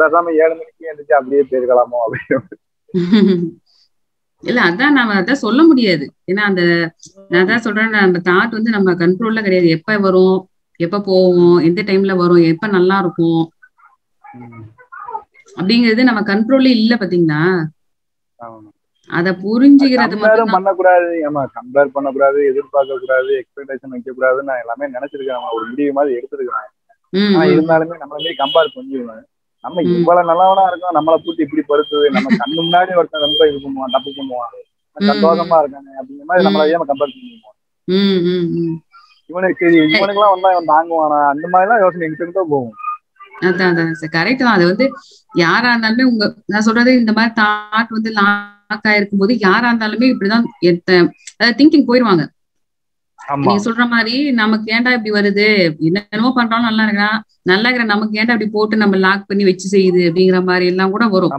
பேசாம 7 மணிக்கு எழுந்திரிச்சு அப்படியே போயிருக்கலாமோ அப்படின்னு இல்ல, அதான் நம்ம அதான் சொல்ல முடியாது. ஏன்னா அந்த நான் அதான் சொல்றேன், நம்ம தாட் வந்து நம்ம கண்ட்ரோல்ல கிடையாது. எப்ப வரும், எப்ப போவோம், எந்த டைம்ல வரும், எப்ப நல்லா இருக்கும் அப்படிங்கிறது நம்ம கண்ட்ரோல்ல இல்ல. பாத்தீங்கன்னா அத புரிஞ்சுக்கிறது மட்டும் பண்ணக்கூடாது. ஆமா, கம்பேர் பண்ணக்கூடாது, எதிர்பார்க்க கூடாது, எக்ஸ்பெக்டேஷன் வைக்க கூடாது. நான் எல்லாமே நினைச்சிருக்கேன், ஒரு முடிவு மாதிரி எடுத்துருக்கேன். ஆனா இருந்தாலுமே நம்மளே கம்பேர் பண்ணிடுவேன். நம்ம இவ்வளவு நல்லவனா இருக்கோம், நம்மளை போட்டு இப்படி படுத்துது, நம்ம கண்ணு முன்னாடி ஒருத்தன் ரொம்ப இது பண்ணுவான், தப்பு பண்ணுவான், சந்தோஷமா இருக்காங்க அப்படிங்கிற மாதிரி நம்மளே நம்ம கம்பேர் பண்ணிடுவோம். இவனுக்கு இவனுக்கு எல்லாம் வந்தா இவன் தாங்குவானா அந்த மாதிரி எல்லாம் யோசனை எங்கிட்ட தான் போகும். கரெக்ட் தான். அது வந்து யாரா இருந்தாலுமே உங்க நான் சொல்றது இந்த மாதிரி தாட் வந்து லாக் ஆயிருக்கும் போது யாரா இருந்தாலுமே இப்படிதான் திங்கிங் போயிருவாங்க. நீங்க சொல்ற மாதிரி நமக்கு ஏண்டா இப்படி வருது, என்னென்னமோ பண்றாலும் நல்லா இருக்கலாம், நல்லா இருக்கிற நமக்கு ஏண்டா இப்படி போட்டு நம்ம லாக் பண்ணி வச்சு செய்யுது அப்படிங்கிற மாதிரி எல்லாம் கூட வரும்.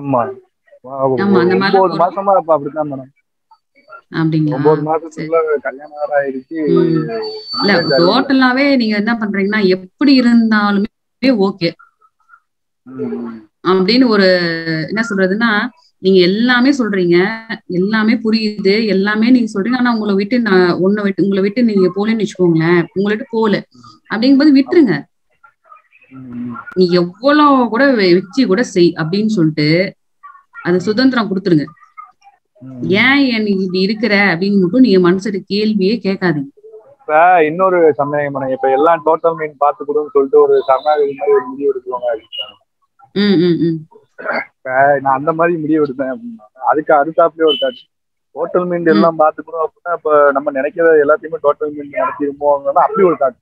இல்ல டோட்டலாவே நீங்க என்ன பண்றீங்கன்னா எப்படி இருந்தாலுமே ஓகே அப்படின்னு ஒரு என்ன சொல்றதுன்னா நீங்க எல்லாமே சொல்றீங்க, எல்லாமே புரியுது, எல்லாமே நீங்க சொல்றீங்க. ஆனா உங்களை விட்டு உங்களை விட்டு நீங்க போலன்னு வச்சுக்கோங்களேன், உங்கள்கிட்ட போல அப்படிங்கும் போது விட்டுருங்க. நீ எவ்வளவு கூட வச்சு கூட செய் அப்படின்னு சொல்லிட்டு அது சுதந்திரம் கொடுத்துருங்க. ஏன் இப்படி இருக்கிற அப்படின்னு மட்டும் நீங்க மனசுக்கு கேள்வியே கேட்காதீங்க. இப்ப இன்னொரு சமயம் இப்ப எல்லாம் டோட்டல் மீன் பாத்துக்கணும்னு சொல்லிட்டு ஒரு சரணாகதி மாதிரி ஒரு முடிவு எடுத்துருவாங்க. நான் அந்த மாதிரி முடிவு எடுத்தேன் அப்படின்னா அதுக்கு அடுத்தாப்புல ஒரு காட்சி டோட்டல் மீன் எல்லாம் பாத்துக்கணும் அப்படின்னா இப்ப நம்ம நினைக்கிற எல்லாத்தையுமே டோட்டல் மீன் நடத்திருமோ அப்படி ஒரு காட்சி.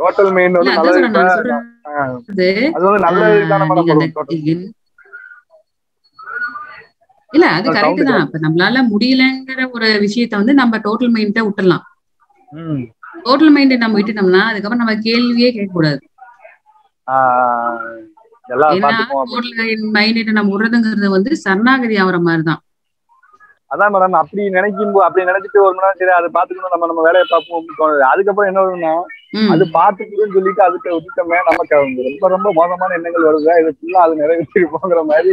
டோட்டல் மீன் வந்து நல்லது இல்ல, அது கரெக்ட் தான். இப்ப நம்மளால முடியலங்கிற ஒரு விஷயத்த வந்து நம்ம டோட்டல் மைண்ட விட்டுடலாம். டோட்டல் மைண்ட நம்ம விட்டுட்டோம்னா அதுக்கப்புறம் நம்ம கேள்வியே கேட்க கூடாது. ஏன்னா டோட்டல் மைண்ட நம்ம விடுறதுங்கிறது வந்து சரணாகதி ஆகுற மாதிரிதான். அதான் மேடம், அப்படி நினைக்கும் அப்படி நினைச்சிட்டு ஒரு மணி நேரம் சரி அதை பாத்துக்கணும், நம்ம நம்ம வேலையை பார்ப்போம். அதுக்கப்புறம் என்ன வருதுன்னா அது பாத்துக்கணும்னு சொல்லிட்டு அதுக்கு ஒதுக்கமே நமக்கு ரொம்ப ரொம்ப மோசமான எண்ணங்கள் வருது. இது ஃபுல்லா அது நிறைவேற்றிருப்போங்கிற மாதிரி.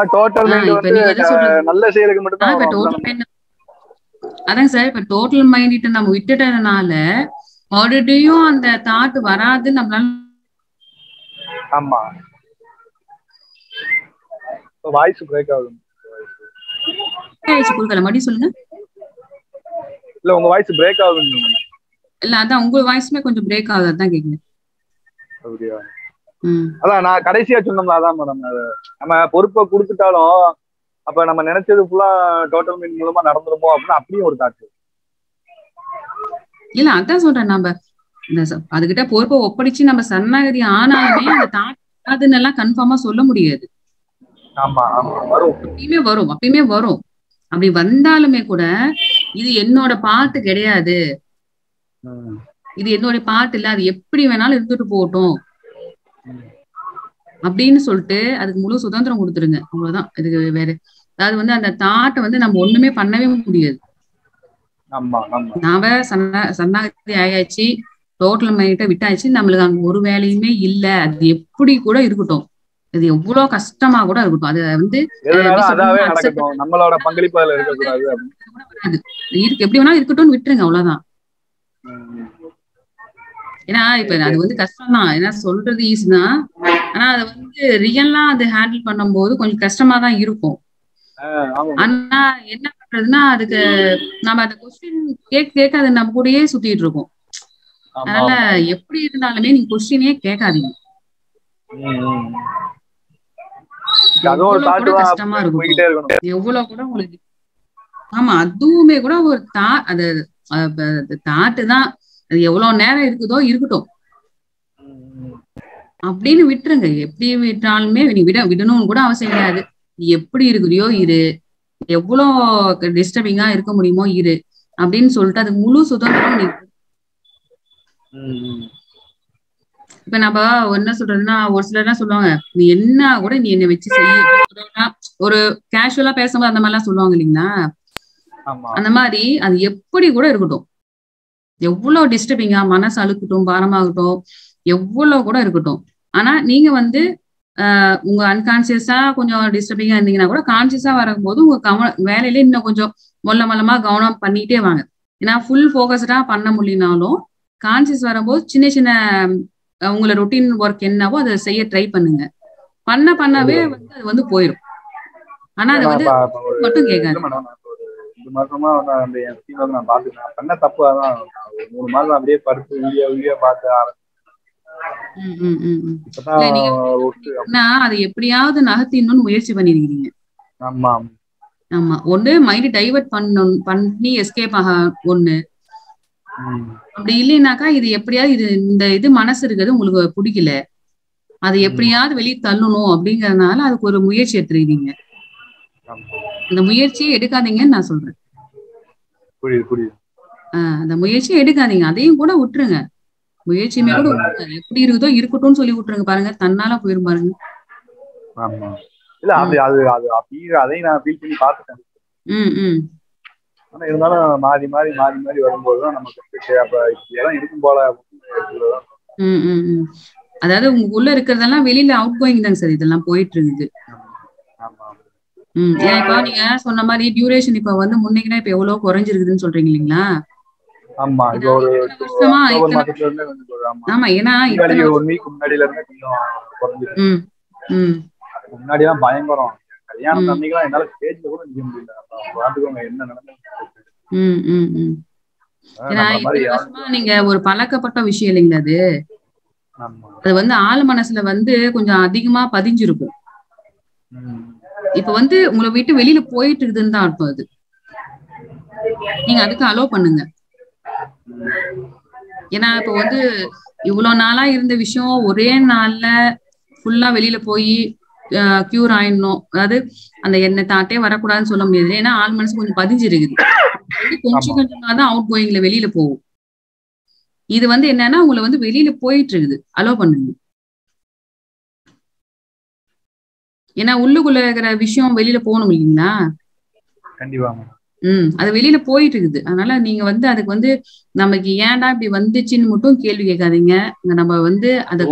அதான் சார், இப்ப டோட்டல் மைண்ட் நம்ம விட்டுட்டதுனால மறுபடியும் அந்த தாட் வராது நம்மளால. ஆமா, வாய்ஸ் பிரேக் ஆகுது. மறுபடியும் சொல்லுங்க. இல்ல உங்க வாய்ஸ் பிரேக் ஆகுது. இல்ல அதான் உங்க வாய்ஸ்மே கொஞ்சம் பிரேக் ஆகுது, அதான் கேக்குறேன். அப்படியே அதான் நான் கடைசியா சொன்னோம்ல, அதான் மேடம் நம்ம பொறுப்பை கொடுத்துட்டாலும் அப்ப நம்ம நினைச்சது ஃபுல்லா டோட்டல் மீன் மூலமா நடந்துருமோ அப்படின்னு அப்படியே ஒரு தாட்டு. இல்ல அதான் சொல்றேன், நம்ம அதுகிட்ட பொறுப்பை ஒப்படைச்சு நம்ம சரணாகதி ஆனாலுமே அந்த தாட்டுன்னு எல்லாம் கன்ஃபார்மா சொல்ல முடியாது. ஆமா ஆமா, வரும் அப்படியுமே வரும், அப்படியுமே வரும். அப்படி வந்தாலுமே கூட இது என்னோட பாட்டு கிடையாது, இது என்னோட பாட்டு இல்ல, அது எப்படி வேணாலும் இருந்துட்டு போட்டோம் அப்படின்னு சொல்லிட்டு அதுக்கு முழு சுதந்திரம் கொடுத்துருங்க. அவ்வளவுதான். இதுக்கு வேற அதாவது வந்து அந்த தாட்டை வந்து நம்ம ஒண்ணுமே பண்ணவே முடியாது. நாம சரணாகதி ஆயாச்சு, டோட்டல் மைண்ட விட்டாச்சு, நம்மளுக்கு அங்க ஒரு வேலையுமே இல்ல, அது எப்படி கூட இருக்கட்டும், இது எவ்வளவு கஷ்டமா கூட இருக்கட்டும், அது வந்து நம்மளோட பங்களிப்பு அதுல இருக்க கூடாது, இருக்கு எப்படி வேணா இருக்கட்டும்னு விட்டுருங்க, அவ்வளவுதான். ஏன்னா இப்ப அது வந்து கஷ்டம் தான், ஏன்னா சொல்றது ஈஸி தான், ஆனா அது வந்து ரியலா அது ஹேண்டில் பண்ணும் போது கொஞ்சம் கஷ்டமா தான் இருக்கும். ஆனா என்ன பண்றதுன்னா அதுக்கு நம்ம அந்த கொஸ்டின் கேக் கேட்க அது நம்ம கூடயே சுத்திட்டு இருக்கோம். அதனால எப்படி இருந்தாலுமே நீங்க கொஸ்டினே கேட்காதீங்க, கஷ்டமா இருக்கும் எவ்வளவு கூட உங்களுக்கு. ஆமா, அதுவுமே கூட ஒரு தாட்டு தான், அது எவ்வளவு நேரம் இருக்குதோ இருக்கட்டும் அப்படின்னு விட்டுருங்க. எப்படி விட்டாலுமே நீ விடணும்னு கூட அவசியம் கிடையாது. நீ எப்படி இருக்குறியோ இரு, எவ்வளோ டிஸ்டர்பிங்கா இருக்க முடியுமோ இரு அப்படின்னு சொல்லிட்டு அதுக்கு முழு சுதந்திரம். இப்ப நம்ம என்ன சொல்றதுன்னா, ஒரு சிலர் என்ன சொல்லுவாங்க, நீ என்ன கூட நீ என்ன வச்சு செய்ய, ஒரு கேஷுவலா பேசும்போது அந்த மாதிரி எல்லாம் சொல்லுவாங்க இல்லைங்களா, அந்த மாதிரி அது எப்படி கூட இருக்கட்டும், எவ்வளவு டிஸ்டர்பிங்கா மனசு அழுக்கட்டும் பாரமாகட்டும் எவ்வளவு கூட இருக்கட்டும். ஆனா நீங்க வந்து உங்க அன்கான்சியஸா கொஞ்சம் டிஸ்டர்பிங்கா இருந்தீங்கன்னா கூட கான்சியஸா வரும்போது உங்க வேலையில இன்னும் கொஞ்சம் மொல்ல மொல்லமா கவனம் பண்ணிட்டே வாங்க. ஏன்னா ஃபுல் ஃபோக்கஸ்டா பண்ண முடியினாலும் கான்சியஸ் வரும்போது சின்ன சின்ன உங்களை ரொட்டீன் ஒர்க் என்னவோ அதை செய்ய ட்ரை பண்ணுங்க. பண்ண பண்ணவே வந்து அது வந்து போயிடும். ஆனா அது வந்து மட்டும் கேட்காது. எப்படியாவது நகர்த்தின்னு முயற்சி பண்ணிருக்கீங்க. ஆமா, ஒண்ணு மைண்ட் டைவர்ட் பண்ணி எஸ்கேப் ஆக ஒண்ணு, அப்படி இல்லைன்னாக்கா இது எப்படியாவது இது இந்த இது மனசு இருக்கிறது உங்களுக்கு பிடிக்கல, அது எப்படியாவது வெளியே தள்ளணும் அப்படிங்கறதுனால அதுக்கு ஒரு முயற்சி எடுத்துருக்கீங்க. அந்த முயற்சியை எடுக்காதீங்கன்னு நான் சொல்றேன். அந்த முயற்சியை எடுக்காதீங்க, அதையும் கூட விட்டுருங்க, முயற்சியுமே கூட விட்டுருங்க, எப்படி இருக்குதோ இருக்கட்டும் சொல்லி விட்டுருங்க. பாருங்க, தன்னால போயிரும் பாருங்க. ஆனா இருந்தாலும் மாறி மாறி மாறி மாறி வரும்போதுதான் நமக்கு இருக்கும் போல. அதாவது உங்க உள்ள இருக்கிறதெல்லாம் வெளியில அவுட் கோயிங் தாங்க சார், இதெல்லாம் போயிட்டு இருக்குது. ஏன்னா இப்ப நீங்க சொன்ன மாதிரி டியூரேஷன் இப்ப வந்து முன்னைக்குனா இப்ப எவ்வளவு குறைஞ்சிருக்குதுன்னு சொல்றீங்க இல்லீங்களா. ஆமா, ஏன்னா முன்னாடி எல்லாம் பயங்கரம், கல்யாணம் அன்னைக்குலாம் என்னால ஸ்டேஜ்ல கூட நிக்க முடியல. பாத்துக்கோங்க என்ன நடந்தது. நீங்க ஒரு பழக்கப்பட்ட விஷயம் இல்லைங்களா, அது அது வந்து ஆள் மனசுல வந்து கொஞ்சம் அதிகமா பதிஞ்சிருக்கும். இப்ப வந்து உங்களை விட்டு வெளியில போயிட்டு இருக்குதுன்னு தான் அர்த்தம். அது நீங்க அதுக்கு அலோ பண்ணுங்க. ஏன்னா இப்ப வந்து இவ்வளவு நாளா இருந்த விஷயம் ஒரே நாள்ல ஃபுல்லா வெளியில போய் கியூர் ஆயிடணும், அதாவது அந்த என்ன தாட்டே வரக்கூடாதுன்னு சொல்ல முடியாது. ஏன்னா ஆள் மனசு கொஞ்சம் பதிஞ்சிருக்குது, கொஞ்சம் கொஞ்சமா தான் அவுட் கோயிங்ல வெளியில போகும். இது வந்து என்னன்னா உங்களை வந்து வெளியில போயிட்டு இருக்குது, அலோ பண்ணுங்க. ஏன்னா உள்ளுக்குள்ள இருக்கிற விஷயம் வெளியில போகணும் இல்லைங்களா. அது வெளியில போயிட்டு இருக்குது. அதனால நீங்க வந்து அதுக்கு வந்து நமக்கு ஏன்டா இப்படி வந்துச்சுன்னு மட்டும் கேள்வி கேட்காதீங்க. நம்ம வந்து அதை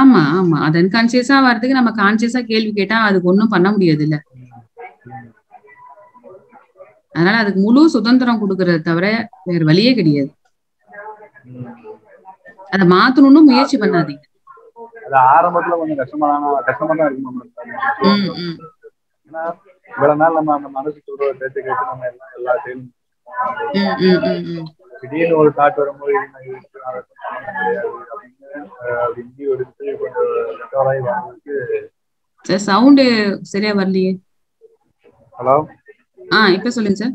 ஆமா ஆமா அது அன்கான்சியஸா வர்றதுக்கு நம்ம கான்சியஸா கேள்வி கேட்டா அதுக்கு ஒண்ணும் பண்ண முடியாது இல்ல. அதனால அதுக்கு முழு சுதந்திரம் கொடுக்கறத தவிர வேற வழியே கிடையாது. அதை மாத்தணும்னு முயற்சி பண்ணாதீங்க. சார் சவுண்ட் சரியா வரலையே. ஹலோ, இப்ப சொல்லுங்க சார்.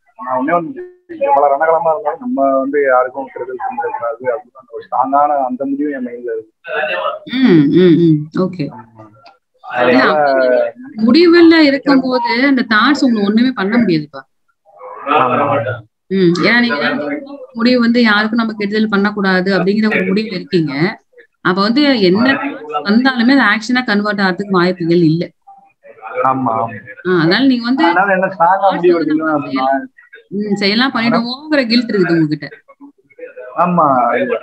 ஆனா ஒன்னே ஒன்று, எவ்வளவு ரணகலமா இருந்தாலும் நம்ம வந்து யாருக்கும் கெடுதல் பண்ணக்கூடாது அப்படின்னு ஒரு ஸ்ட்ராங்கான அந்த முடிவு என் மைண்ட்ல இருக்கு. முடிவுல இருக்கும் போது இந்த தாட்ஸ் உங்களுக்கு ஒண்ணுமே பண்ண முடியாதுப்பா. ஏன்னா நீங்க முடிவு வந்து யாருக்கும் நம்ம கெடுதல் பண்ணக்கூடாது அப்படிங்கிற ஒரு முடிவுல இருக்கீங்க. அப்ப வந்து என்ன வந்தாலுமே அது ஆக்ஷனா கன்வெர்ட் ஆகிறதுக்கு வாய்ப்புகள் இல்லை. அதனால நீங்க வந்து செய்யலாம் பண்ணிடுவோங்கிற கில்ட் இருக்குது உங்ககிட்ட. ஆமா,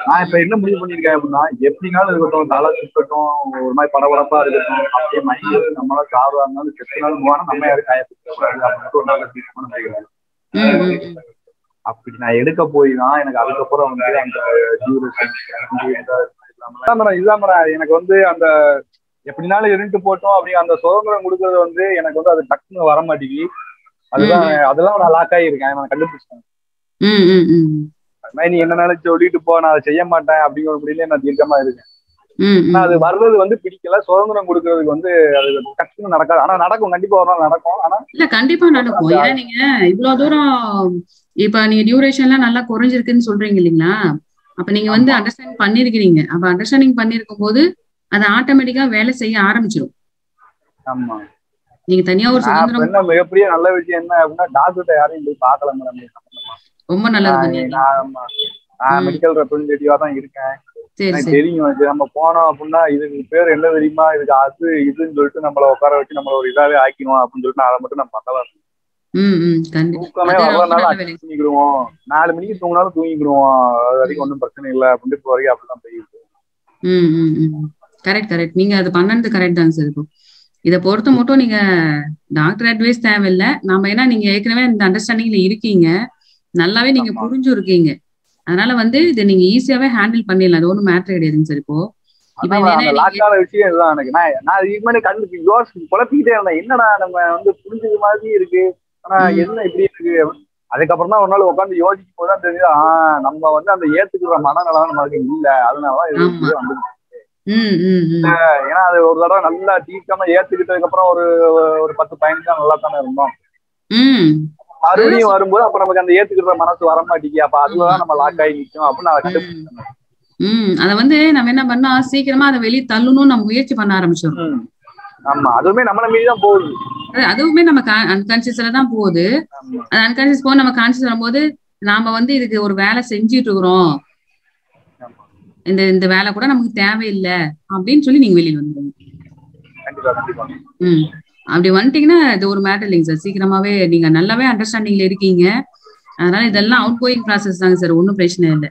நான் இப்ப என்ன முடிவு பண்ணிருக்கேன் அப்படின்னா, எப்படினாலும் இருக்கட்டும், தலை சுட்டட்டும், ஒரு மாதிரி படபடப்பா இருக்கட்டும், அப்படியே மைண்ட் நம்மளால சார்பா இருந்தாலும் செத்தினாலும் போனா நம்ம யாரும் காயப்படுத்த அப்படி நான் எடுக்க போய்தான் எனக்கு அதுக்கப்புறம் வந்து அந்த எனக்கு வந்து அந்த எப்படினாலும் இருந்துட்டு போட்டோம் அப்படிங்க அந்த சுதந்திரம் கொடுக்கறது வந்து எனக்கு வந்து அது டக்குன்னு வர மாட்டேங்கி. அதுதான் அதெல்லாம் நான் லாக் ஆகியிருக்கேன், நான் கண்டுபிடிச்சேன். அது மாதிரி நீ என்ன நினைச்சு சொல்லிட்டு போ, நான் அதை செய்ய மாட்டேன் அப்படிங்கிற முடியல நான் தீர்க்கமா இருக்கேன். ஆனா அது வர்றது வந்து பிடிக்கல, சுதந்திரம் கொடுக்கறதுக்கு வந்து அது டக்குன்னு நடக்காது. ஆனா நடக்கும், கண்டிப்பா ஒரு நாள் நடக்கும். ஆனா இல்ல, கண்டிப்பா நடக்கும். ஏன்னா நீங்க இவ்வளவு தூரம் இப்ப நீங்க டியூரேஷன் எல்லாம் நல்லா குறைஞ்சிருக்குன்னு சொல்றீங்க இல்லீங்களா? அப்ப நீங்க வந்து அண்டர்ஸ்டாண்ட் பண்ணிருக்கிறீங்க. அப்ப அண்டர்ஸ்டாண்டிங் பண்ணிருக்கும் போது அது ஆட்டோமேட்டிக்கா வேலை செய்ய ஆரம்பிச்சிடும். ஆமா, நீங்க தனியா ஒரு சுதந்திரம். மிகப்பெரிய நல்ல விஷயம் என்ன அப்படின்னா, டாக்டர்கிட்ட யாரையும் போய் பார்க்கல மேடம். ரொம்ப நல்லது. நான் மெடிக்கல் ரெப்ரசன்டேட்டிவா தான் இருக்கேன். தெரியும், நம்ம போனோம் அப்படின்னா இதுக்கு பேர் என்ன தெரியுமா, இதுக்கு அது இதுன்னு சொல்லிட்டு நம்மள உட்கார வச்சு நம்மள ஒரு இதாவே ஆக்கிடுவோம் அப்படின்னு சொல்லிட்டு அதை மட்டும் நம்ம பக்கவா இருக்கணும். தூக்கமே அவ்வளவு நாள் தூங்கிடுவோம், 4 மணிக்கு தூங்கினாலும் தூங்கிடுவோம், அது வரைக்கும் ஒன்றும் பிரச்சனை இல்லை அப்படின்னு இப்போ வரைக்கும் அப்படிதான் போயிருக்கு. கரெக்ட் கரெக்ட், நீங்க அது பண்ணது கரெக்ட் தான் சார். இப்போ இதை பொறுத்த மட்டும் நீங்க டாக்டர் அட்வைஸ் தேவையில்லை நம்ம. ஏன்னா நீங்க ஏற்கனவே இந்த அண்டர்ஸ்டாண்டிங்ல இருக்கீங்க, நல்லாவே நீங்க புரிஞ்சு இருக்கீங்க. அதனால வந்து இதை நீங்க ஈஸியாவே ஹேண்டில் பண்ணிடலாம், அது ஒன்றும் மேட்டர் கிடையாதுங்க சார். இப்போ என்னடா நம்ம வந்து புரிஞ்சது மாதிரி இருக்கு, ஆனா என்ன இப்படி இருக்கு. அதுக்கப்புறம் தான் ஒரு நாள் உட்காந்து யோசிக்கும் போதுதான் தெரியுது, நம்ம வந்து அந்த ஏத்துக்கிற மனநல நம்மளுக்கு இல்ல. அதனாலதான் ஏன்னா அது ஒரு தடவை நல்லா தீர்க்காம ஏத்துக்கிட்டதுக்கு அப்புறம் ஒரு 10-15 நல்லா தானே இருந்தோம். மறுபடியும் வரும்போது அப்ப நமக்கு அந்த ஏத்துக்கிற மனசு வர மாட்டேங்க. அப்ப அதுதான் நம்ம லாக் ஆகி நிற்கும் அப்படின்னு அத வந்து நம்ம என்ன பண்ணா சீக்கிரமா அதை வெளியே தள்ளணும் நம்ம முயற்சி பண்ண ஆரம்பிச்சிடும். ஆமா, அதுவுமே நம்மள மீறி தான் போகுது. அதுவுமே நம்ம அன்கான்சியஸ்ல தான் போகுது. அது அன்கான்சியஸ் போக நம்ம கான்சியஸ் வரும்போது நாம வந்து இதுக்கு ஒரு வேலை செஞ்சிட்டு இருக்கிறோம், இந்த இந்த வேலை கூட நமக்கு தேவையில்லை அப்படின்னு சொல்லி நீங்க வெளியில வந்துடுங்க. அப்படி வந்துட்டீங்கன்னா இது ஒரு மேட்டர் இல்லைங்க சார். சீக்கிரமாவே நீங்க நல்லாவே அண்டர்ஸ்டாண்டிங்ல இருக்கீங்க. அதனால இதெல்லாம் அவுட் கோயிங் ப்ராசஸ் தாங்க சார், ஒன்னும் பிரச்சனை இல்லை.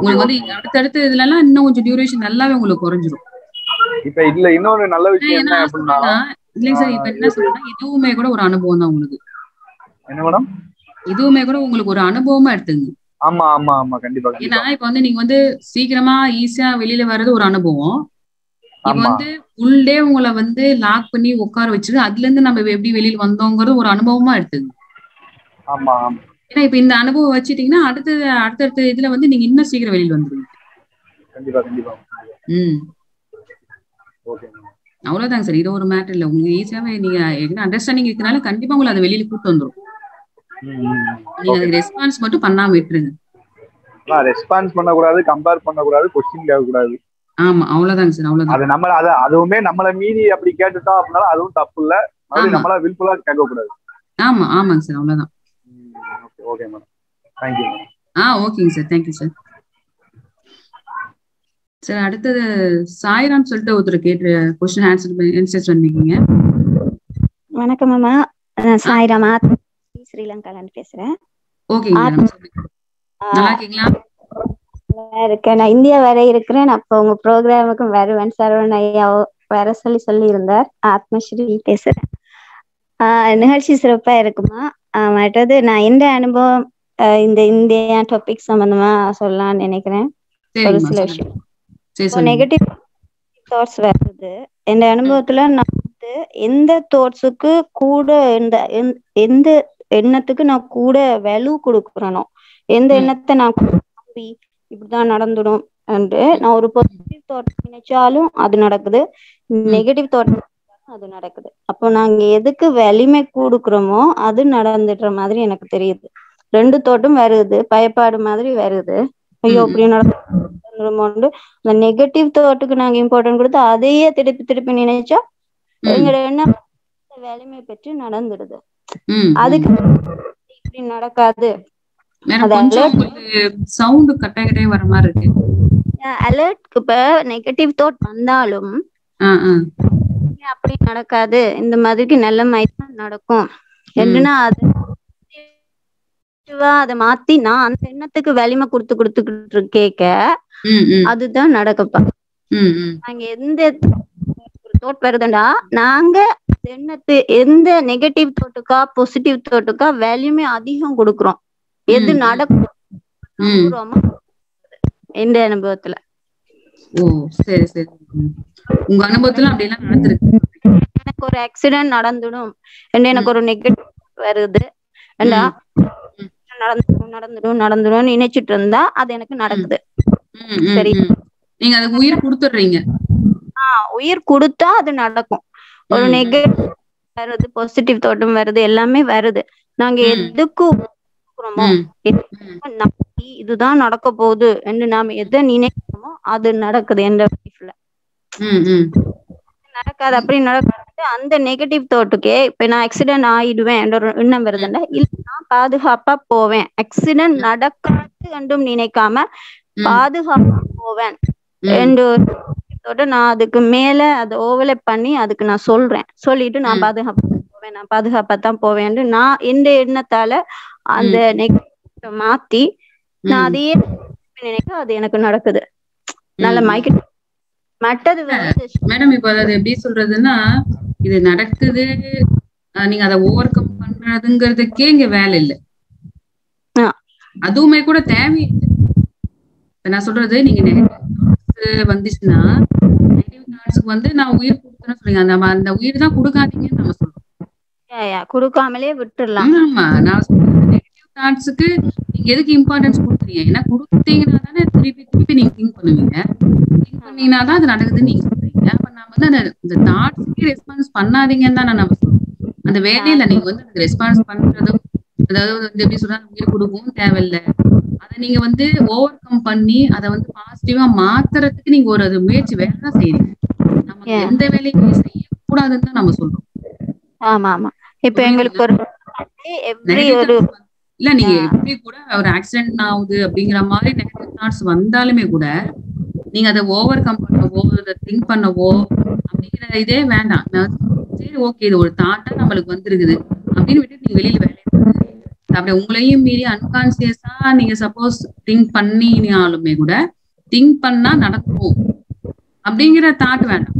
உங்களுக்கு வந்து அடுத்தடுத்து இதுல எல்லாம் இன்னும் கொஞ்சம் டியூரேஷன் நல்லாவே உங்களுக்கு குறைஞ்சிரும். இப்ப இதுல இன்னொரு நல்ல விஷயம் என்ன அப்படின்னா, இல்லைங்க சார் இப்ப என்ன சொல்றேன்னா, இதுவுமே கூட ஒரு அனுபவம் தான் உங்களுக்கு. என்ன மேடம்? இதுவுமே கூட உங்களுக்கு ஒரு அனுபவமா எடுத்துங்க. ஆமா ஆமா ஆமா, கண்டிப்பா. ஏன்னா இப்ப வந்து நீங்க வந்து சீக்கிரமா ஈஸியா வெளியில வர்றது ஒரு அனுபவம். இப்ப வந்து ஃபுல் டே உங்களை வந்து லாக் பண்ணி உட்கார வச்சுட்டு அதுல இருந்து நம்ம எப்படி வெளியில வந்தோங்கிறது ஒரு அனுபவமா எடுத்துங்க. ஆமா, ஏன்னா இப்ப இந்த அனுபவம் வச்சுட்டீங்கன்னா அடுத்தடுத்த இதுல வந்து நீங்க இன்னும் சீக்கிரம் வெளியில வந்துருவீங்க. கண்டிப்பா கண்டிப்பா. ஓகே, அவ்வளவுதாங்க சார். இது ஒரு மேட்டர் இல்ல, உங்களுக்கு ஈஸியாவே நீங்க என்ன அண்டர்ஸ்டாண்டிங் இருக்கனால கண்டிப்பா உங்களை அதை வெளியில கூட்டு வந்துடும். நீங்க அதுக்கு ரெஸ்பான்ஸ் மட்டும் பண்ணாம விட்டுருங்க. ரெஸ்பான்ஸ் பண்ண கூடாது, கம்பேர் பண்ண கூடாது, கொஸ்டின் கேட்க கூடாது. ஆமா, அவ்வளவுதாங்க சார், அவ்வளவுதான். அது நம்ம அதுவுமே நம்மள மீறி அப்படி கேட்டுட்டோம் அப்படின்னா அதுவும் தப்பு இல்ல, நம்மள வில்ஃபுல்லா கேட்க கூடாது. ஆமா ஆமாங்க சார், அவ்வளவுதான். Okay madam, thank you madam. Okay sir, thank you sir. Sir, அடுத்து சாய்ராம் சொல்லிட்டு ஒருத்தர் கேட்ற क्वेश्चन ஆன்சர் பண்ணிக்கீங்க. வணக்கம் அம்மா, சாய்ராம் ஸ்ரீலங்கால இருந்து பேசுறேன். ஓகே மேடம், நல்லா இருக்கீங்களா? நல்லா இருக்கேன். நான் இந்தியா வரை இருக்கிறேன். அப்ப உங்க புரோகிராமுக்கு வருவேன் சரவண ஐயா வர சொல்லி இருந்தார். ஆத்மஸ்ரீ பேசுறேன். நிகழ்ச்சி சிறப்பா இருக்குமா? மற்றது நான் எந்த அனுபவம் இந்த இந்தியா டாபிக் சம்பந்தமா சொல்லலாம்னு நினைக்கிறேன். ஒரு சில விஷயம் நெகட்டிவ் தாட்ஸ் வருது எந்த அனுபவத்துல. நான் வந்து எந்த தாட்ஸுக்கு கூட எந்த எண்ணத்துக்கு நான் கூட வேல்யூ கொடுக்குறேனோ, எந்த எண்ணத்தை நான் நம்பி இப்படிதான் நடந்துடும் என்று நான் ஒரு பாசிட்டிவ் தாட் நினைச்சாலும் அது நடக்குது. நெகட்டிவ் தாட் அது நடக்குது. அப்போ நாங்க எதுக்கு வலிமை கூடுக்குறோமோ அது நடந்துடுற மாதிரி எனக்கு தெரியுது. ரெண்டு தோட்டம் வருது, பயப்பாடு மாதிரி வருது, ஐயோ அப்படி நடந்துருமோண்டு அந்த நெகட்டிவ் தோட்டுக்கு நாங்க இம்பார்ட்டன்ட் கொடுத்து அதையே திருப்பி திருப்பி நினைச்சா எங்க என்ன வலிமை பெற்று நடந்துடுது. அதுக்கு இப்படி நடக்காது. சவுண்ட் கட்டகிட்டே வர மாதிரி இருக்கு. அலர்ட்க்கு இப்ப நெகட்டிவ் தோட் வந்தாலும் அப்படி நடக்காது, இந்த மாதிரி நல்ல மாதிரி நடக்கும். என்னன்னா அதை மாத்தி நான் அந்த எண்ணத்துக்கு வலிமை கொடுத்து கொடுத்துக்கிட்டு கேட்க அதுதான் நடக்கப்பா. நாங்க எந்த தோட் வருதுண்டா நாங்க எண்ணத்து எந்த நெகட்டிவ் தோட்டுக்கா பாசிட்டிவ் தோட்டுக்கா வலிமை அதிகம் கொடுக்குறோம். எது நடக்கும் இந்த அனுபவத்துல? ஓ சரி சரி. உங்க அனுபவத்துல அப்படி எல்லாம் நடந்துருக்கு. எனக்கு ஒரு ஆக்சிடென்ட் நடந்துடும், எனக்கு ஒரு நெகட்டிவ் வருது, நடந்துடும் நினைச்சிட்டு இருந்தா அது எனக்கு நடக்குது. சரி, நீங்க அதுக்கு உயிர் கொடுத்துடுறீங்க. உயிர் கொடுத்தா அது நடக்கும். ஒரு நெகட்டிவ் வருது, பாசிட்டிவ் தோட்டம் வருது, எல்லாமே வருது. நாங்க எதுக்கு இதுதான் நடக்க போகுது என்று நாம எதை நினைக்கிறோமோ அது நடக்குது. எந்த லைஃப்ல நடக்காது அப்படி நடக்காது. அந்த நெகட்டிவ் தோட்டுக்கே இப்ப நான் ஆக்சிடென்ட் ஆயிடுவேன் ஒரு எண்ணம் வருதுன்னா இல்ல நான் பாதுகாப்பா போவேன், ஆக்சிடென்ட் நடக்காது என்றும் நினைக்காம பாதுகாப்பா போவேன் என்று நான் அதுக்கு மேல அதை ஓவர்லேப் பண்ணி அதுக்கு நான் சொல்றேன். சொல்லிட்டு நான் பாதுகாப்பா போவேன், நான் பாதுகாப்பா தான் போவேன் நான் எந்த எண்ணத்தால அந்த நெகட்டிவ் மாத்தி நான் அதையே நினைக்க அது எனக்கு நடக்குது. நல்ல மைக்க மட்டது மேடம். இப்ப அது எப்படி சொல்றதுன்னா இது நடக்குது, நீங்க அதை ஓவர் கம் பண்றதுங்கிறதுக்கே இங்க வேலை இல்லை, அதுவுமே கூட தேவையில்லை. நான் சொல்றது நீங்க நெகட்டிவ் வந்துச்சுன்னா நெகட்டிவ் தாட்ஸ்க்கு வந்து நான் உயிர் கொடுத்தேன்னு சொல்லுங்க, நம்ம அந்த உயிர் தான் கொடுக்காதீங்கன்னு நம்ம சொல்றோம். கொடுக்காமலே விட்டுடலாம். ஆமா, நான் சொல்றேன் நெகட்டிவ் தாட்ஸ்க்கு நீங்க எதுக்கு இம்பார்ட்டன்ஸ் கொடுக்குறீங்க? ஏன்னா கொடுத்தீங்கன்னா தானே திருப்பி திருப்பி நீங்க திங்க் பண்ணுவீங்க, திங்க் பண்ணீங்கன்னா தான் அது நடக்குதுன்னு நீங்க சொல்றீங்க. அப்ப நான் வந்து அந்த தாட்ஸ்க்கு ரெஸ்பான்ஸ் பண்ணாதீங்கன்னு தான் நான் சொல்றேன். அந்த வேலையில நீங்க வந்து அதுக்கு ரெஸ்பான்ஸ் பண்றதும் அதாவது வந்து எப்படி சொல்றாங்க உயிர் கொடுக்கவும் தேவையில்லை. அதை நீங்க வந்து ஓவர் கம் பண்ணி அதை வந்து பாசிட்டிவா மாத்துறதுக்கு நீங்க ஒரு அது முயற்சி வேலை செய்யறீங்க. நம்ம எந்த வேலையுமே செய்யக்கூடாதுன்னு தான் நம்ம சொல்றோம். ஆமா ஆமா. இப்ப எங்களுக்கு ஒரு இல்ல நீங்க எப்படி கூட ஒரு ஆக்சிடென்ட் ஆகுது அப்படிங்கிற மாதிரி நெகட்டிவ் தாட்ஸ் வந்தாலுமே கூட நீங்க அதை ஓவர் கம் பண்ணவோ அதை திங்க் பண்ணவோ அப்படிங்கிற இதே வேண்டாம். சரி ஓகே, இது ஒரு தாட்டா நம்மளுக்கு வந்துருக்குது அப்படின்னு விட்டு நீங்க வெளியில வேலையை அப்படியே உங்களையும் மீறி அன்கான்சியஸா நீங்க சப்போஸ் திங்க் பண்ணினாலுமே கூட திங்க் பண்ணா நடக்கும் அப்படிங்கிற தாட் வேண்டாம்.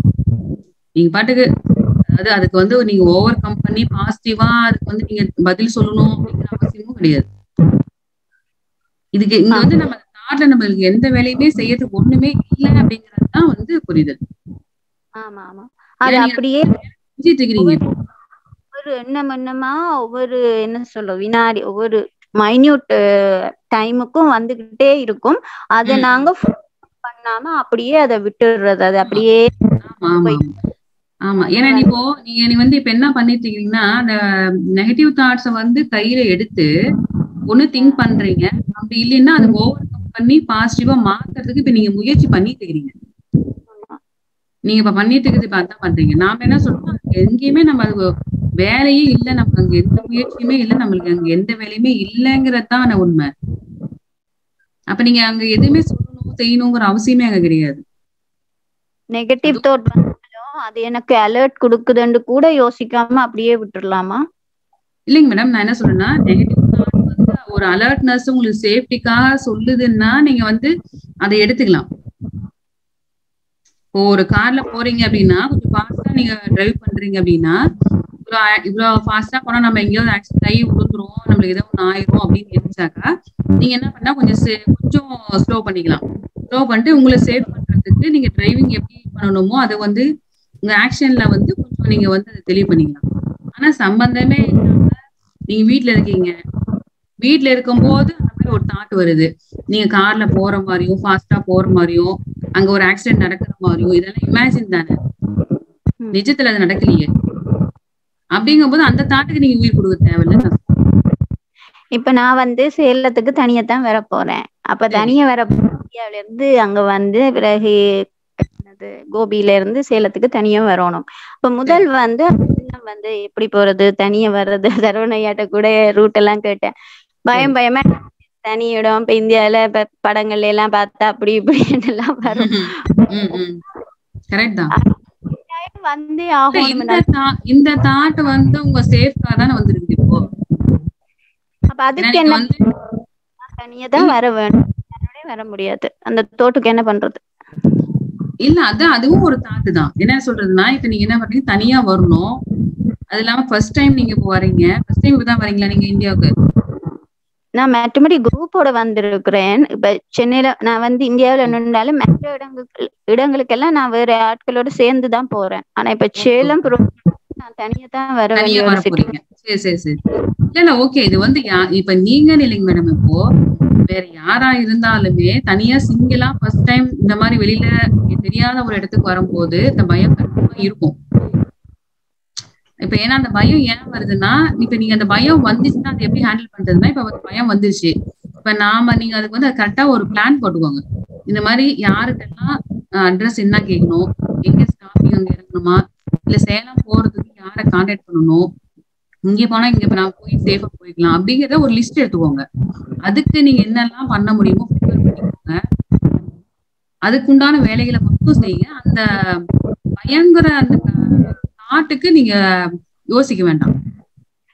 நீங்க பாட்டுக்கு அதாவது அதுக்கு வந்து நீங்க ஓவர் கம் பண்ணி பாசிட்டிவா அதுக்கு வந்து நீங்க பதில் சொல்லணும் அப்படிங்கிற அவசியமும் கிடையாது. இதுக்கு இங்க வந்து நம்ம நாட்டுல நம்மளுக்கு எந்த வேலையுமே செய்யறதுக்கு ஒண்ணுமே இல்லை அப்படிங்கறதுதான் வந்து புரிதல். ஆமா ஆமா. அது அப்படியே செஞ்சிட்டு இருக்கிறீங்க. ஒவ்வொரு எண்ணம் எண்ணமா ஒவ்வொரு என்ன சொல்ல வினாடி ஒவ்வொரு மைன்யூட் டைமுக்கும் வந்துகிட்டே இருக்கும். அதை நாங்க பண்ணாம அப்படியே அதை விட்டுடுறது, அது அப்படியே. ஆமா, ஏன்னா இப்போ நீங்க வந்து இப்ப என்ன பண்ணிட்டு இருக்கீங்கன்னா அந்த நெகட்டிவ் தாட்ஸ வந்து கையில எடுத்து ஒண்ணு திங்க் பண்றீங்க, அப்படி இல்லைன்னா அது ஓவர் கம் பண்ணி பாசிட்டிவா மாத்துறதுக்கு இப்ப நீங்க முயற்சி பண்ணிட்டு இருக்கிறீங்க. நீங்க இப்ப பண்ணிட்டு இருக்கிறது இப்ப அதான் பண்றீங்க. நாம என்ன சொல்றோம், எங்கேயுமே நம்ம அது வேலையே இல்லை, நமக்கு அங்க எந்த முயற்சியுமே இல்லை, நம்மளுக்கு அங்க எந்த வேலையுமே இல்லைங்கிறதுதான் உண்மை. அப்ப நீங்க அங்க எதுவுமே சொல்லணும் செய்யணுங்கிற அவசியமே அங்க கிடையாது. நெகட்டிவ் தாட் அது எனக்கு அலர்ட் கொடுக்குதுன்னு கூட யோசிக்காம அப்படியே விட்டுடலாமா? இல்லைங்க மேடம், நான் என்ன சொல்றேன்னா நெகட்டிவ் தாட் வந்து ஒரு அலர்ட்னஸ் உங்களுக்கு சேஃப்டிக்காக சொல்லுதுன்னா நீங்க வந்து அதை எடுத்துக்கலாம். இப்போ ஒரு கார்ல போறீங்க அப்படின்னா கொஞ்சம் ஃபாஸ்டா நீங்க டிரைவ் பண்றீங்க அப்படின்னா இவ்வளவு ஃபாஸ்டா போனா நம்ம எங்கேயாவது ஆக்சிடென்ட் ஆகி விழுந்துரும், நம்மளுக்கு ஏதோ ஒன்று ஆயிரும் அப்படின்னு நினைச்சாக்கா நீங்க என்ன பண்ணா கொஞ்சம் ஸ்லோ பண்ணிக்கலாம். ஸ்லோ பண்ணிட்டு உங்களை சேஃப் பண்றதுக்கு நீங்க டிரைவிங் எப்படி பண்ணணுமோ அதை வந்து உங்க ஆக்ஷன்ல வந்து கொஞ்சம் நீங்க வந்து அதை தெளிவு பண்ணிக்கலாம். ஆனா சம்பந்தமே இல்லாம நீங்க வீட்டுல இருக்கீங்க, வீட்டுல இருக்கும்போது அந்த மாதிரி ஒரு தாட் வருது, நீங்க கார்ல போற மாதிரியும் ஃபாஸ்டா போற மாதிரியும் அங்க ஒரு ஆக்சிடென்ட் நடக்கிற மாதிரியும், இதெல்லாம் இமேஜின் தானே. நிஜத்துல அது நடக்கலையே அப்படிங்கும் போது அந்த தாட்டுக்கு நீங்க உயிர் கொடுக்க தேவையில்ல. இப்ப நான் சேலத்துக்கு தனியாத்தான் வர போறேன். அப்ப தனியா வர இந்தியாவில இருந்து அங்க பிறகு கோபியில இருந்து சேலத்துக்கு தனியா வரணும். அப்ப முதல் எப்படி போறது, தனியா வர்றது? சரவணையாட்ட கூட ரூட் எல்லாம் கேட்டேன். பயம் பயமா தனி இடம். இப்ப இந்தியாவில இப்ப படங்கள்ல எல்லாம் பார்த்தா அப்படி இப்படின்னு எல்லாம் வரும். இந்த தாட் உங்க சேஃப்கா தானே வந்துருக்கு. இப்போ தனியாதான் வர வேணும், வர முடியாது. அந்த தோட்டுக்கு என்ன பண்றது? இல்ல அதான் அதுவும் ஒரு தாட்டு தான். என்ன சொல்றதுன்னா இப்ப நீங்க என்ன பண்றீங்க, தனியா வரணும். அது இல்லாம ஃபர்ஸ்ட் டைம் நீங்க வரீங்க, ஃபர்ஸ்ட் டைம் தான் வரீங்களா நீங்க இந்தியாவுக்கு? நான் மேத்தமெட்டிக் குரூப்போட வந்திருக்கிறேன். இப்ப சென்னையில நான் இந்தியாவில நின்றாலும் மற்ற இடங்களுக்கெல்லாம் நான் வேற ஆட்களோட சேர்ந்துதான் போறேன். ஆனா இப்ப சேலம் நான் தனியா தான் வரேன். சரி சரி சரி இல்ல ஓகே. இது இப்ப நீங்க இல்லைங்க மேடம், இப்போ வேற யாரா இருந்தாலுமே தனியா சிங்கிளா ஃபர்ஸ்ட் டைம் இந்த மாதிரி வெளியில தெரியாத ஒரு இடத்துக்கு வரும்போது இந்த பயம் கண்டிப்பா இருக்கும். இப்ப ஏன்னா அந்த பயம் ஏன் வருதுன்னா, இப்ப நீங்க அந்த பயம் வந்துச்சுன்னா அது எப்படி ஹேண்டில் பண்றதுன்னா, இப்ப பயம் வந்துருச்சு, இப்ப நீங்க அதுக்கு கரெக்டா ஒரு பிளான் போட்டுக்கோங்க. இந்த மாதிரி யாருக்கெல்லாம் அட்ரஸ் என்ன கேட்கணும், எங்க ஸ்டாப்பிங் அங்க இறங்கணுமா, இல்ல சேலம் போறதுக்கு யார கான்டாக்ட் பண்ணணும், இங்க போனா இங்க நான் போய் சேஃபா போய்க்கலாம் அப்படிங்கிறத ஒரு லிஸ்ட் எடுத்துக்கோங்க. அதுக்கு நீங்க என்னெல்லாம் பண்ண முடியுமோ பண்ணிக்கோங்க. அதுக்குண்டான வேலைகளை மட்டும் செய்யுங்க. அந்த பயங்கர அந்த நாட்டுக்கு நீங்க யோசிக்க வேண்டாம்.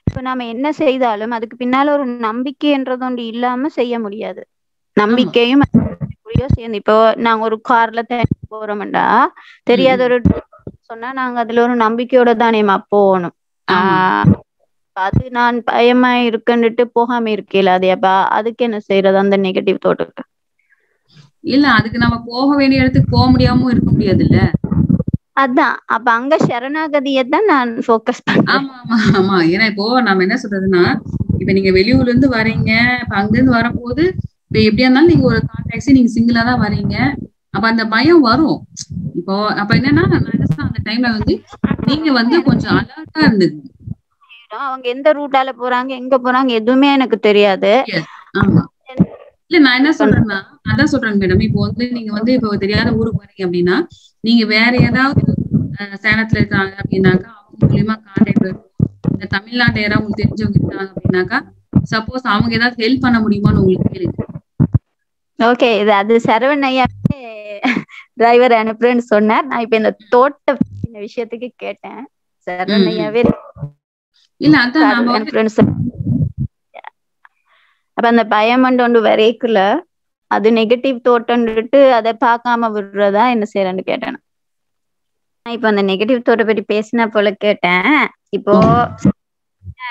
இப்ப நாம என்ன செய்தாலும் அதுக்கு பின்னால ஒரு நம்பிக்கைன்றது ஒன்று இல்லாம செய்ய முடியாது. நம்பிக்கையும் சேர்ந்து இப்போ நாங்க ஒரு கார்ல போறோம்டா, தெரியாத ஒரு சொன்னா நாங்க அதுல ஒரு நம்பிக்கையோட தானேமா போகணும். அது நான் பயமா இருக்குன்னுட்டு போகாம இருக்கல. அதேப்பா அதுக்கு என்ன செய்யறது அந்த நெகட்டிவ் தோட்டுக்கு? இல்ல அதுக்கு நம்ம போக வேண்டிய இடத்துக்கு போக முடியாம இருக்க முடியாது இல்ல. அதான் அப்ப அங்க சரணாகதியத்தான் நான் ஃபோக்கஸ் பண்ணேன். ஆமா ஆமா ஆமா. ஏன்னா இப்போ நம்ம என்ன சொல்றதுன்னா, இப்ப நீங்க வெளியூர்ல இருந்து வரீங்க, இப்ப அங்க இருந்து வரும்போது இப்ப எப்படியா இருந்தாலும் நீங்க ஒரு கான்டாக்ட் நீங்க சிங்கிளா தான் வரீங்க. அப்ப அந்த பயம் வரும். இப்போ அப்ப என்னன்னா அந்த டைம்ல நீங்க கொஞ்சம் அலர்ட்டா இருந்தது. அவங்க எந்த ரூட்டால போறாங்க, எங்க போறாங்க எதுவுமே எனக்கு தெரியாது. ஆமா இல்ல நான் என்ன சொல்றேன்னா அதான் சொல்றேன் மேடம். இப்போ நீங்க இப்ப தெரியாத ஊருக்கு வரீங்க அப்படின்னா நீங்க வேற ஏதாவது சேலத்துல இருக்காங்க அப்படின்னாக்கா அவங்க மூலியமா கான்டாக்ட் இந்த தமிழ்நாட்டு யாராவது உங்களுக்கு தெரிஞ்சவங்க இருக்காங்க அப்படின்னாக்கா சப்போஸ் அவங்க ஏதாவது ஹெல்ப் பண்ண முடியுமான்னு உங்களுக்கு கேளுங்க. ஓகே இது அது சரவணையாவே டிரைவர் அனுப்புறேன்னு சொன்னார். நான் இப்ப இந்த தோட்ட விஷயத்துக்கு கேட்டேன் சரவணையாவே. இல்ல அதான் அப்ப அந்த பயம் ஒன்று வரைக்குள்ள அது நெகட்டிவ் தோட்டம்ன்னுட்டு அதை பார்க்காம விடுறதா என்ன செய்யறேன்னு கேட்டேன். இப்போ அந்த நெகட்டிவ் தோட்ட பற்றி பேசினா போல கேட்டேன். இப்போ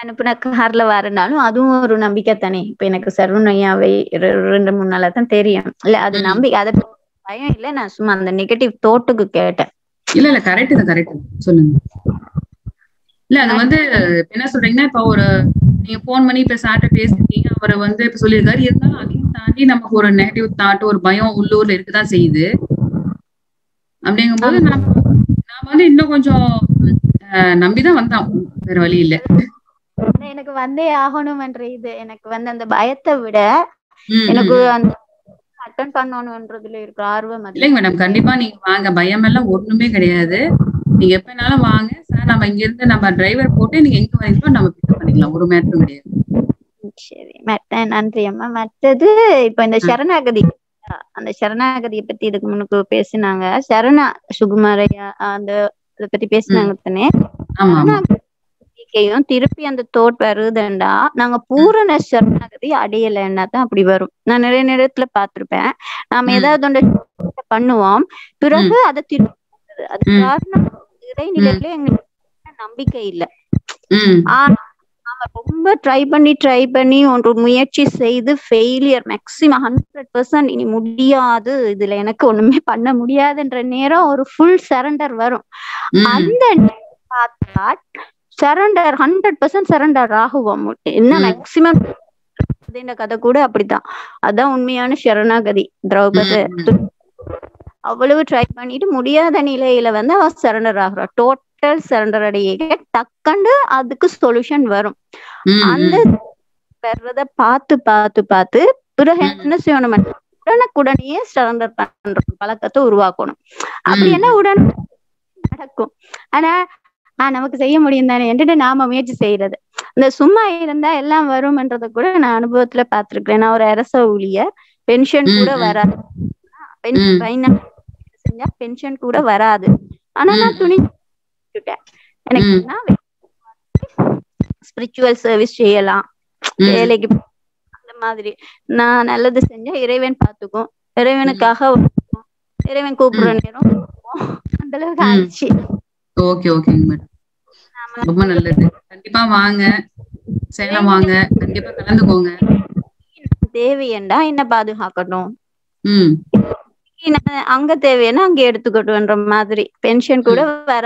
அனுப்புன கார்ல வரனாலும் அதுவும் ஒரு நம்பிக்கை தானே. இப்ப எனக்கு சரவணையாவை 2-3 நாளா தான் தெரியும். இல்ல அது நம்பிக்கை, அதை பயம் இல்லை. நான் சும்மா அந்த நெகட்டிவ் தோட்டுக்கு கேட்டேன். இல்ல இல்ல கரெக்ட் தான், கரெக்ட் சொல்லுங்க. இல்ல அது என்ன சொல்றீங்கன்னா இப்ப ஒரு நீங்க போன் பண்ணி இப்ப சார்ட்ட பேசிருக்கீங்க, அவரை இப்ப சொல்லியிருக்காரு. இருந்தாலும் அதையும் தாண்டி நமக்கு ஒரு நெகட்டிவ் தாட் ஒரு பயம் உள்ளூர்ல இருக்குதான் செய்யுது. அப்படிங்கும் போது நாம இன்னும் கொஞ்சம் நம்பிதான் வந்தான், வேற வழி இல்ல. எனக்கு ஆகணும்ன்ற இது எனக்கு அந்த பயத்தை விட எனக்கு அந்த அட்டன் பண்ணணும்ன்றதுல இருக்க ஆர்வம் இல்லைங்க மேடம். கண்டிப்பா நீங்க வாங்க, பயம் எல்லாம் ஒண்ணுமே கிடையாது. நீங்க எப்பனாலும் வாங்க சார், நம்ம இங்க இருந்து நம்ம டிரைவர் போட்டு நீங்க எங்க வாங்கிட்டோம் நம்ம பிக்கப் பண்ணிக்கலாம், ஒரு மேட்டரும் கிடையாது. சரி நன்றி அம்மா. மற்றது இப்ப இந்த சரணாகதி, அந்த சரணாகதியை பத்தி இதுக்கு முன்னுக்கு பேசினாங்க. சரணா சுகுமாரையா அந்த இதை பத்தி பேசினாங்க தானே. திருப்பி அந்த தோட் வருதுண்டா நாங்க பூரண சரணாகதி அடையலைன்னா தான் அப்படி வரும். நான் நிறைய நேரத்துல பாத்திருப்பேன். நாம ஏதாவது ஒன்று பண்ணுவோம், பிறகு அதை திருப்பி அது காரணம் இறைநிலையில எங்களுக்கு நம்பிக்கை இல்லை. நாம ரொம்ப ட்ரை பண்ணி ஒரு முயற்சி செய்து ஃபெயிலியர் மேக்சிமம் 100% இனி முடியாது, இதுல எனக்கு ஒண்ணுமே பண்ண முடியாதுன்ற நேரம் ஒரு ஃபுல் சரண்டர் வரும். அந்த சரண்டர் 100% சரண்டர் ஆகுவோம். என்ன மேக்சிமம் கதை கூட அப்படிதான். அதான் உண்மையான சரணாகதி. திரௌபதி அவ்வளவு ட்ரை பண்ணிட்டு முடியாத நிலையில அவ சரண்டர் ஆகுறா. total surrender அடையே டக்குன்னு அதுக்கு சொல்யூஷன் வரும். அந்த வர்றத பார்த்து பார்த்து பார்த்து பிறகு என்ன செய்யணும், உடனுக்குடனே சரண்டர் பண்ற பழக்கத்தை உருவாக்கணும். அப்படி என்ன உடனே நடக்கும். ஆனா நமக்கு செய்ய முடியும் தானே என்று நாம முயற்சி செய்யறது. இந்த சும்மா இருந்தா எல்லாம் வரும்ன்றத கூட நான் அனுபவத்துல பாத்திருக்கிறேன். நான் ஒரு அரச ஊழியர், பென்ஷன் கூட வராது. செஞ்சா பென்ஷன் கூட வராது. ஆனா நான் துணிட்டேன், எனக்கு ஸ்பிரிச்சுவல் சர்வீஸ் செய்யலாம், வேலைக்கு அந்த மாதிரி நான் நல்லது செஞ்சா இறைவன் பாத்துக்கும், இறைவனுக்காக இறைவன் கூப்பிடுற நேரம் அந்த அளவுக்கு ஆயிடுச்சு. ஓகே ஓகேங்க மேடம், ரொம்ப நல்லது. கண்டிப்பா வாங்க, சேலம் வாங்க, கண்டிப்பா கலந்துக்கோங்க. தேவையண்டா என்ன பாதுகாக்கணும், அங்க தேவைன்னா அங்க எடுத்துக்கட்டும்ன்ற மாதிரி. பென்ஷன் கூட வர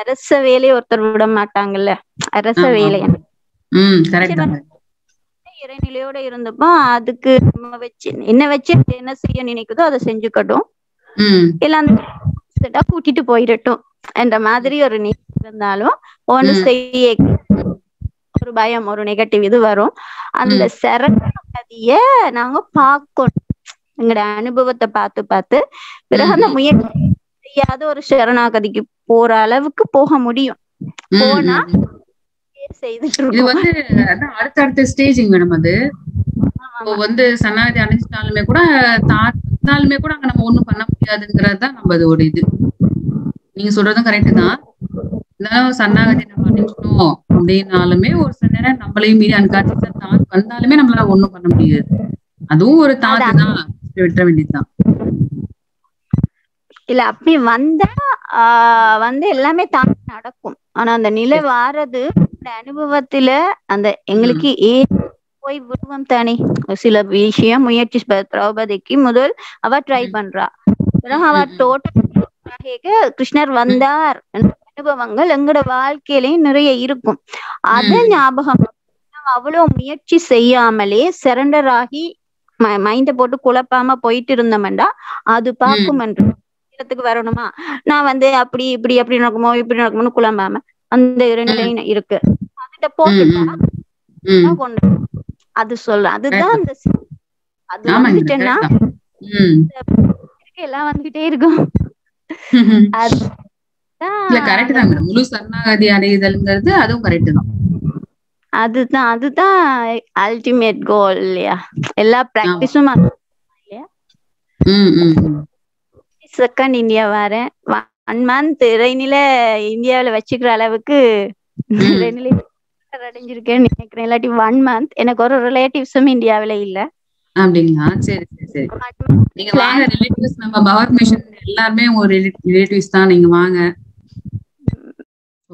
அரச வேலையை ஒருத்தர் விட மாட்டாங்கல்ல, அரச வேலைய இறைநிலையோட இருந்தப்போ அதுக்கு நம்ம வச்சு என்ன வச்சு என்ன செய்ய நினைக்குதோ அதை செஞ்சுக்கட்டும், இல்ல அந்த கூட்டிட்டு போயிடட்டும் என்ற மாதிரி ஒரு இருந்தாலும் ஒன்று செய்ய ஒரு பயம், ஒரு நெகட்டிவ் இது வரும். அந்த சரணாகதிய நாங்க பார்க்கணும், எங்களோட அனுபவத்தை பார்த்து பார்த்து பிறகு அந்த முயற்சி செய்யாத ஒரு சரணாகதிக்கு போற அளவுக்கு போக முடியும். போனா இது வந்து அடுத்த அடுத்த ஸ்டேஜிங் மேடம். அது வந்து சரணாகதி அடைஞ்சிட்டாலுமே கூட தாத்தாலுமே கூட அங்க நம்ம ஒண்ணும் பண்ண முடியாதுங்கிறதுதான் நம்ம அது ஒரு இது. நீங்க சொல்றதும் கரெக்டு தான். இருந்தாலும் சரணாகதி நம்ம அடைஞ்சிட்டோம் அப்படின்னாலுமே ஒரு சில நேரம் நம்மளையும் மீறி அன்காட்சியா தாத்து வந்தாலுமே நம்மளால ஒண்ணும் பண்ண முடியாது. அதுவும் ஒரு தாத்து தான், விட்ட வேண்டியதுதான். இல்ல அப்படி வந்தா வந்து எல்லாமே தாண்டி நடக்கும். ஆனா அந்த நிலை வாரது அனுபவத்துல அந்த எங்களுக்கு போய் விடுவோம் தானே. சில விஷயம் முயற்சி திரௌபதிக்கு முதல் அவ ட்ரை பண்றா, அவ டோட்டல் கிருஷ்ணர் வந்தார் அனுபவங்கள் எங்களோட வாழ்க்கையிலயும் நிறைய இருக்கும். அத ஞாபகம் அவ்வளவு முயற்சி செய்யாமலே சரண்டர் ஆகி மைண்ட போட்டு குழப்பாம போயிட்டு இருந்தோம்டா அது பார்க்கும் என்று இடத்துக்கு வரணுமா. நான் வந்து அப்படி இப்படி அப்படி நடக்குமோ இப்படி நடக்குமோன்னு குழம்பாம அந்த இரண்டு இருக்கு அதுகிட்ட போட்டு கொண்டு அது சொல்றேன். அதுதான் அந்த அது வந்துட்டேன்னா எல்லாம் வந்துகிட்டே இருக்கும். முழு சரணாகதி அடைதல்ங்கிறது அதுவும் கரெக்ட் தான். அதுதான் அதுதான் அல்டிமேட் கோல் இல்லையா. எல்லா பிராக்டிஸும் செகண்ட் இந்தியா வர 1 month இறைநில இந்தியாவில வச்சுக்கிற அளவுக்கு அடைஞ்சிருக்கேன்னு நினைக்கிறேன். இல்லாட்டி 1 month எனக்கு ஒரு ரிலேட்டிவ்ஸும் இந்தியாவில இல்ல. அப்படிங்களா, சரி சரி சரி. நீங்க வாங்க, ரிலேட்டிவ்ஸ் நம்ம பகவத் மிஷன் எல்லாருமே உங்க ரிலேட்டிவ்ஸ் தான், நீங்க வாங்க.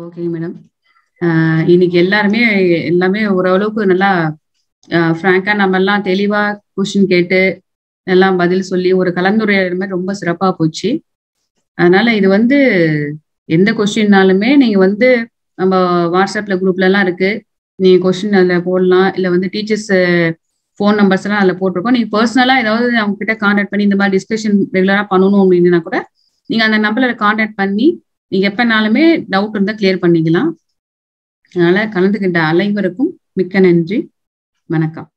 ஓகேங்க மேடம், இன்னைக்கு எல்லாருமே எல்லாமே ஓரளவுக்கு நல்லா ஃப்ராங்கா நம்ம எல்லாம் தெளிவா கொஸ்டின் கேட்டு எல்லாம் பதில் சொல்லி ஒரு கலந்துரையாடல் மாதிரி ரொம்ப சிறப்பா போச்சு. அதனால இது வந்து எந்த கொஸ்டின்னாலுமே நீங்க வந்து நம்ம வாட்ஸ்அப்ல குரூப்ல எல்லாம் இருக்கு, நீங்க கொஸ்டின் அதுல போடலாம். இல்ல வந்து டீச்சர்ஸ் ஃபோன் நம்பர்ஸ் எல்லாம் அதுல போட்டிருக்கோம். நீங்க பர்சனலா ஏதாவது அவங்க கிட்ட கான்டாக்ட் பண்ணி இந்த மாதிரி டிஸ்கஷன் ரெகுலரா பண்ணணும் அப்படின்னா கூட நீங்க அந்த நம்பர்ல கான்டாக்ட் பண்ணி நீங்க எப்பனாலுமே டவுட் இருந்தா கிளியர் பண்ணிக்கலாம். அதனால கலந்துக்கிட்ட அனைவருக்கும் மிக்க நன்றி, வணக்கம்.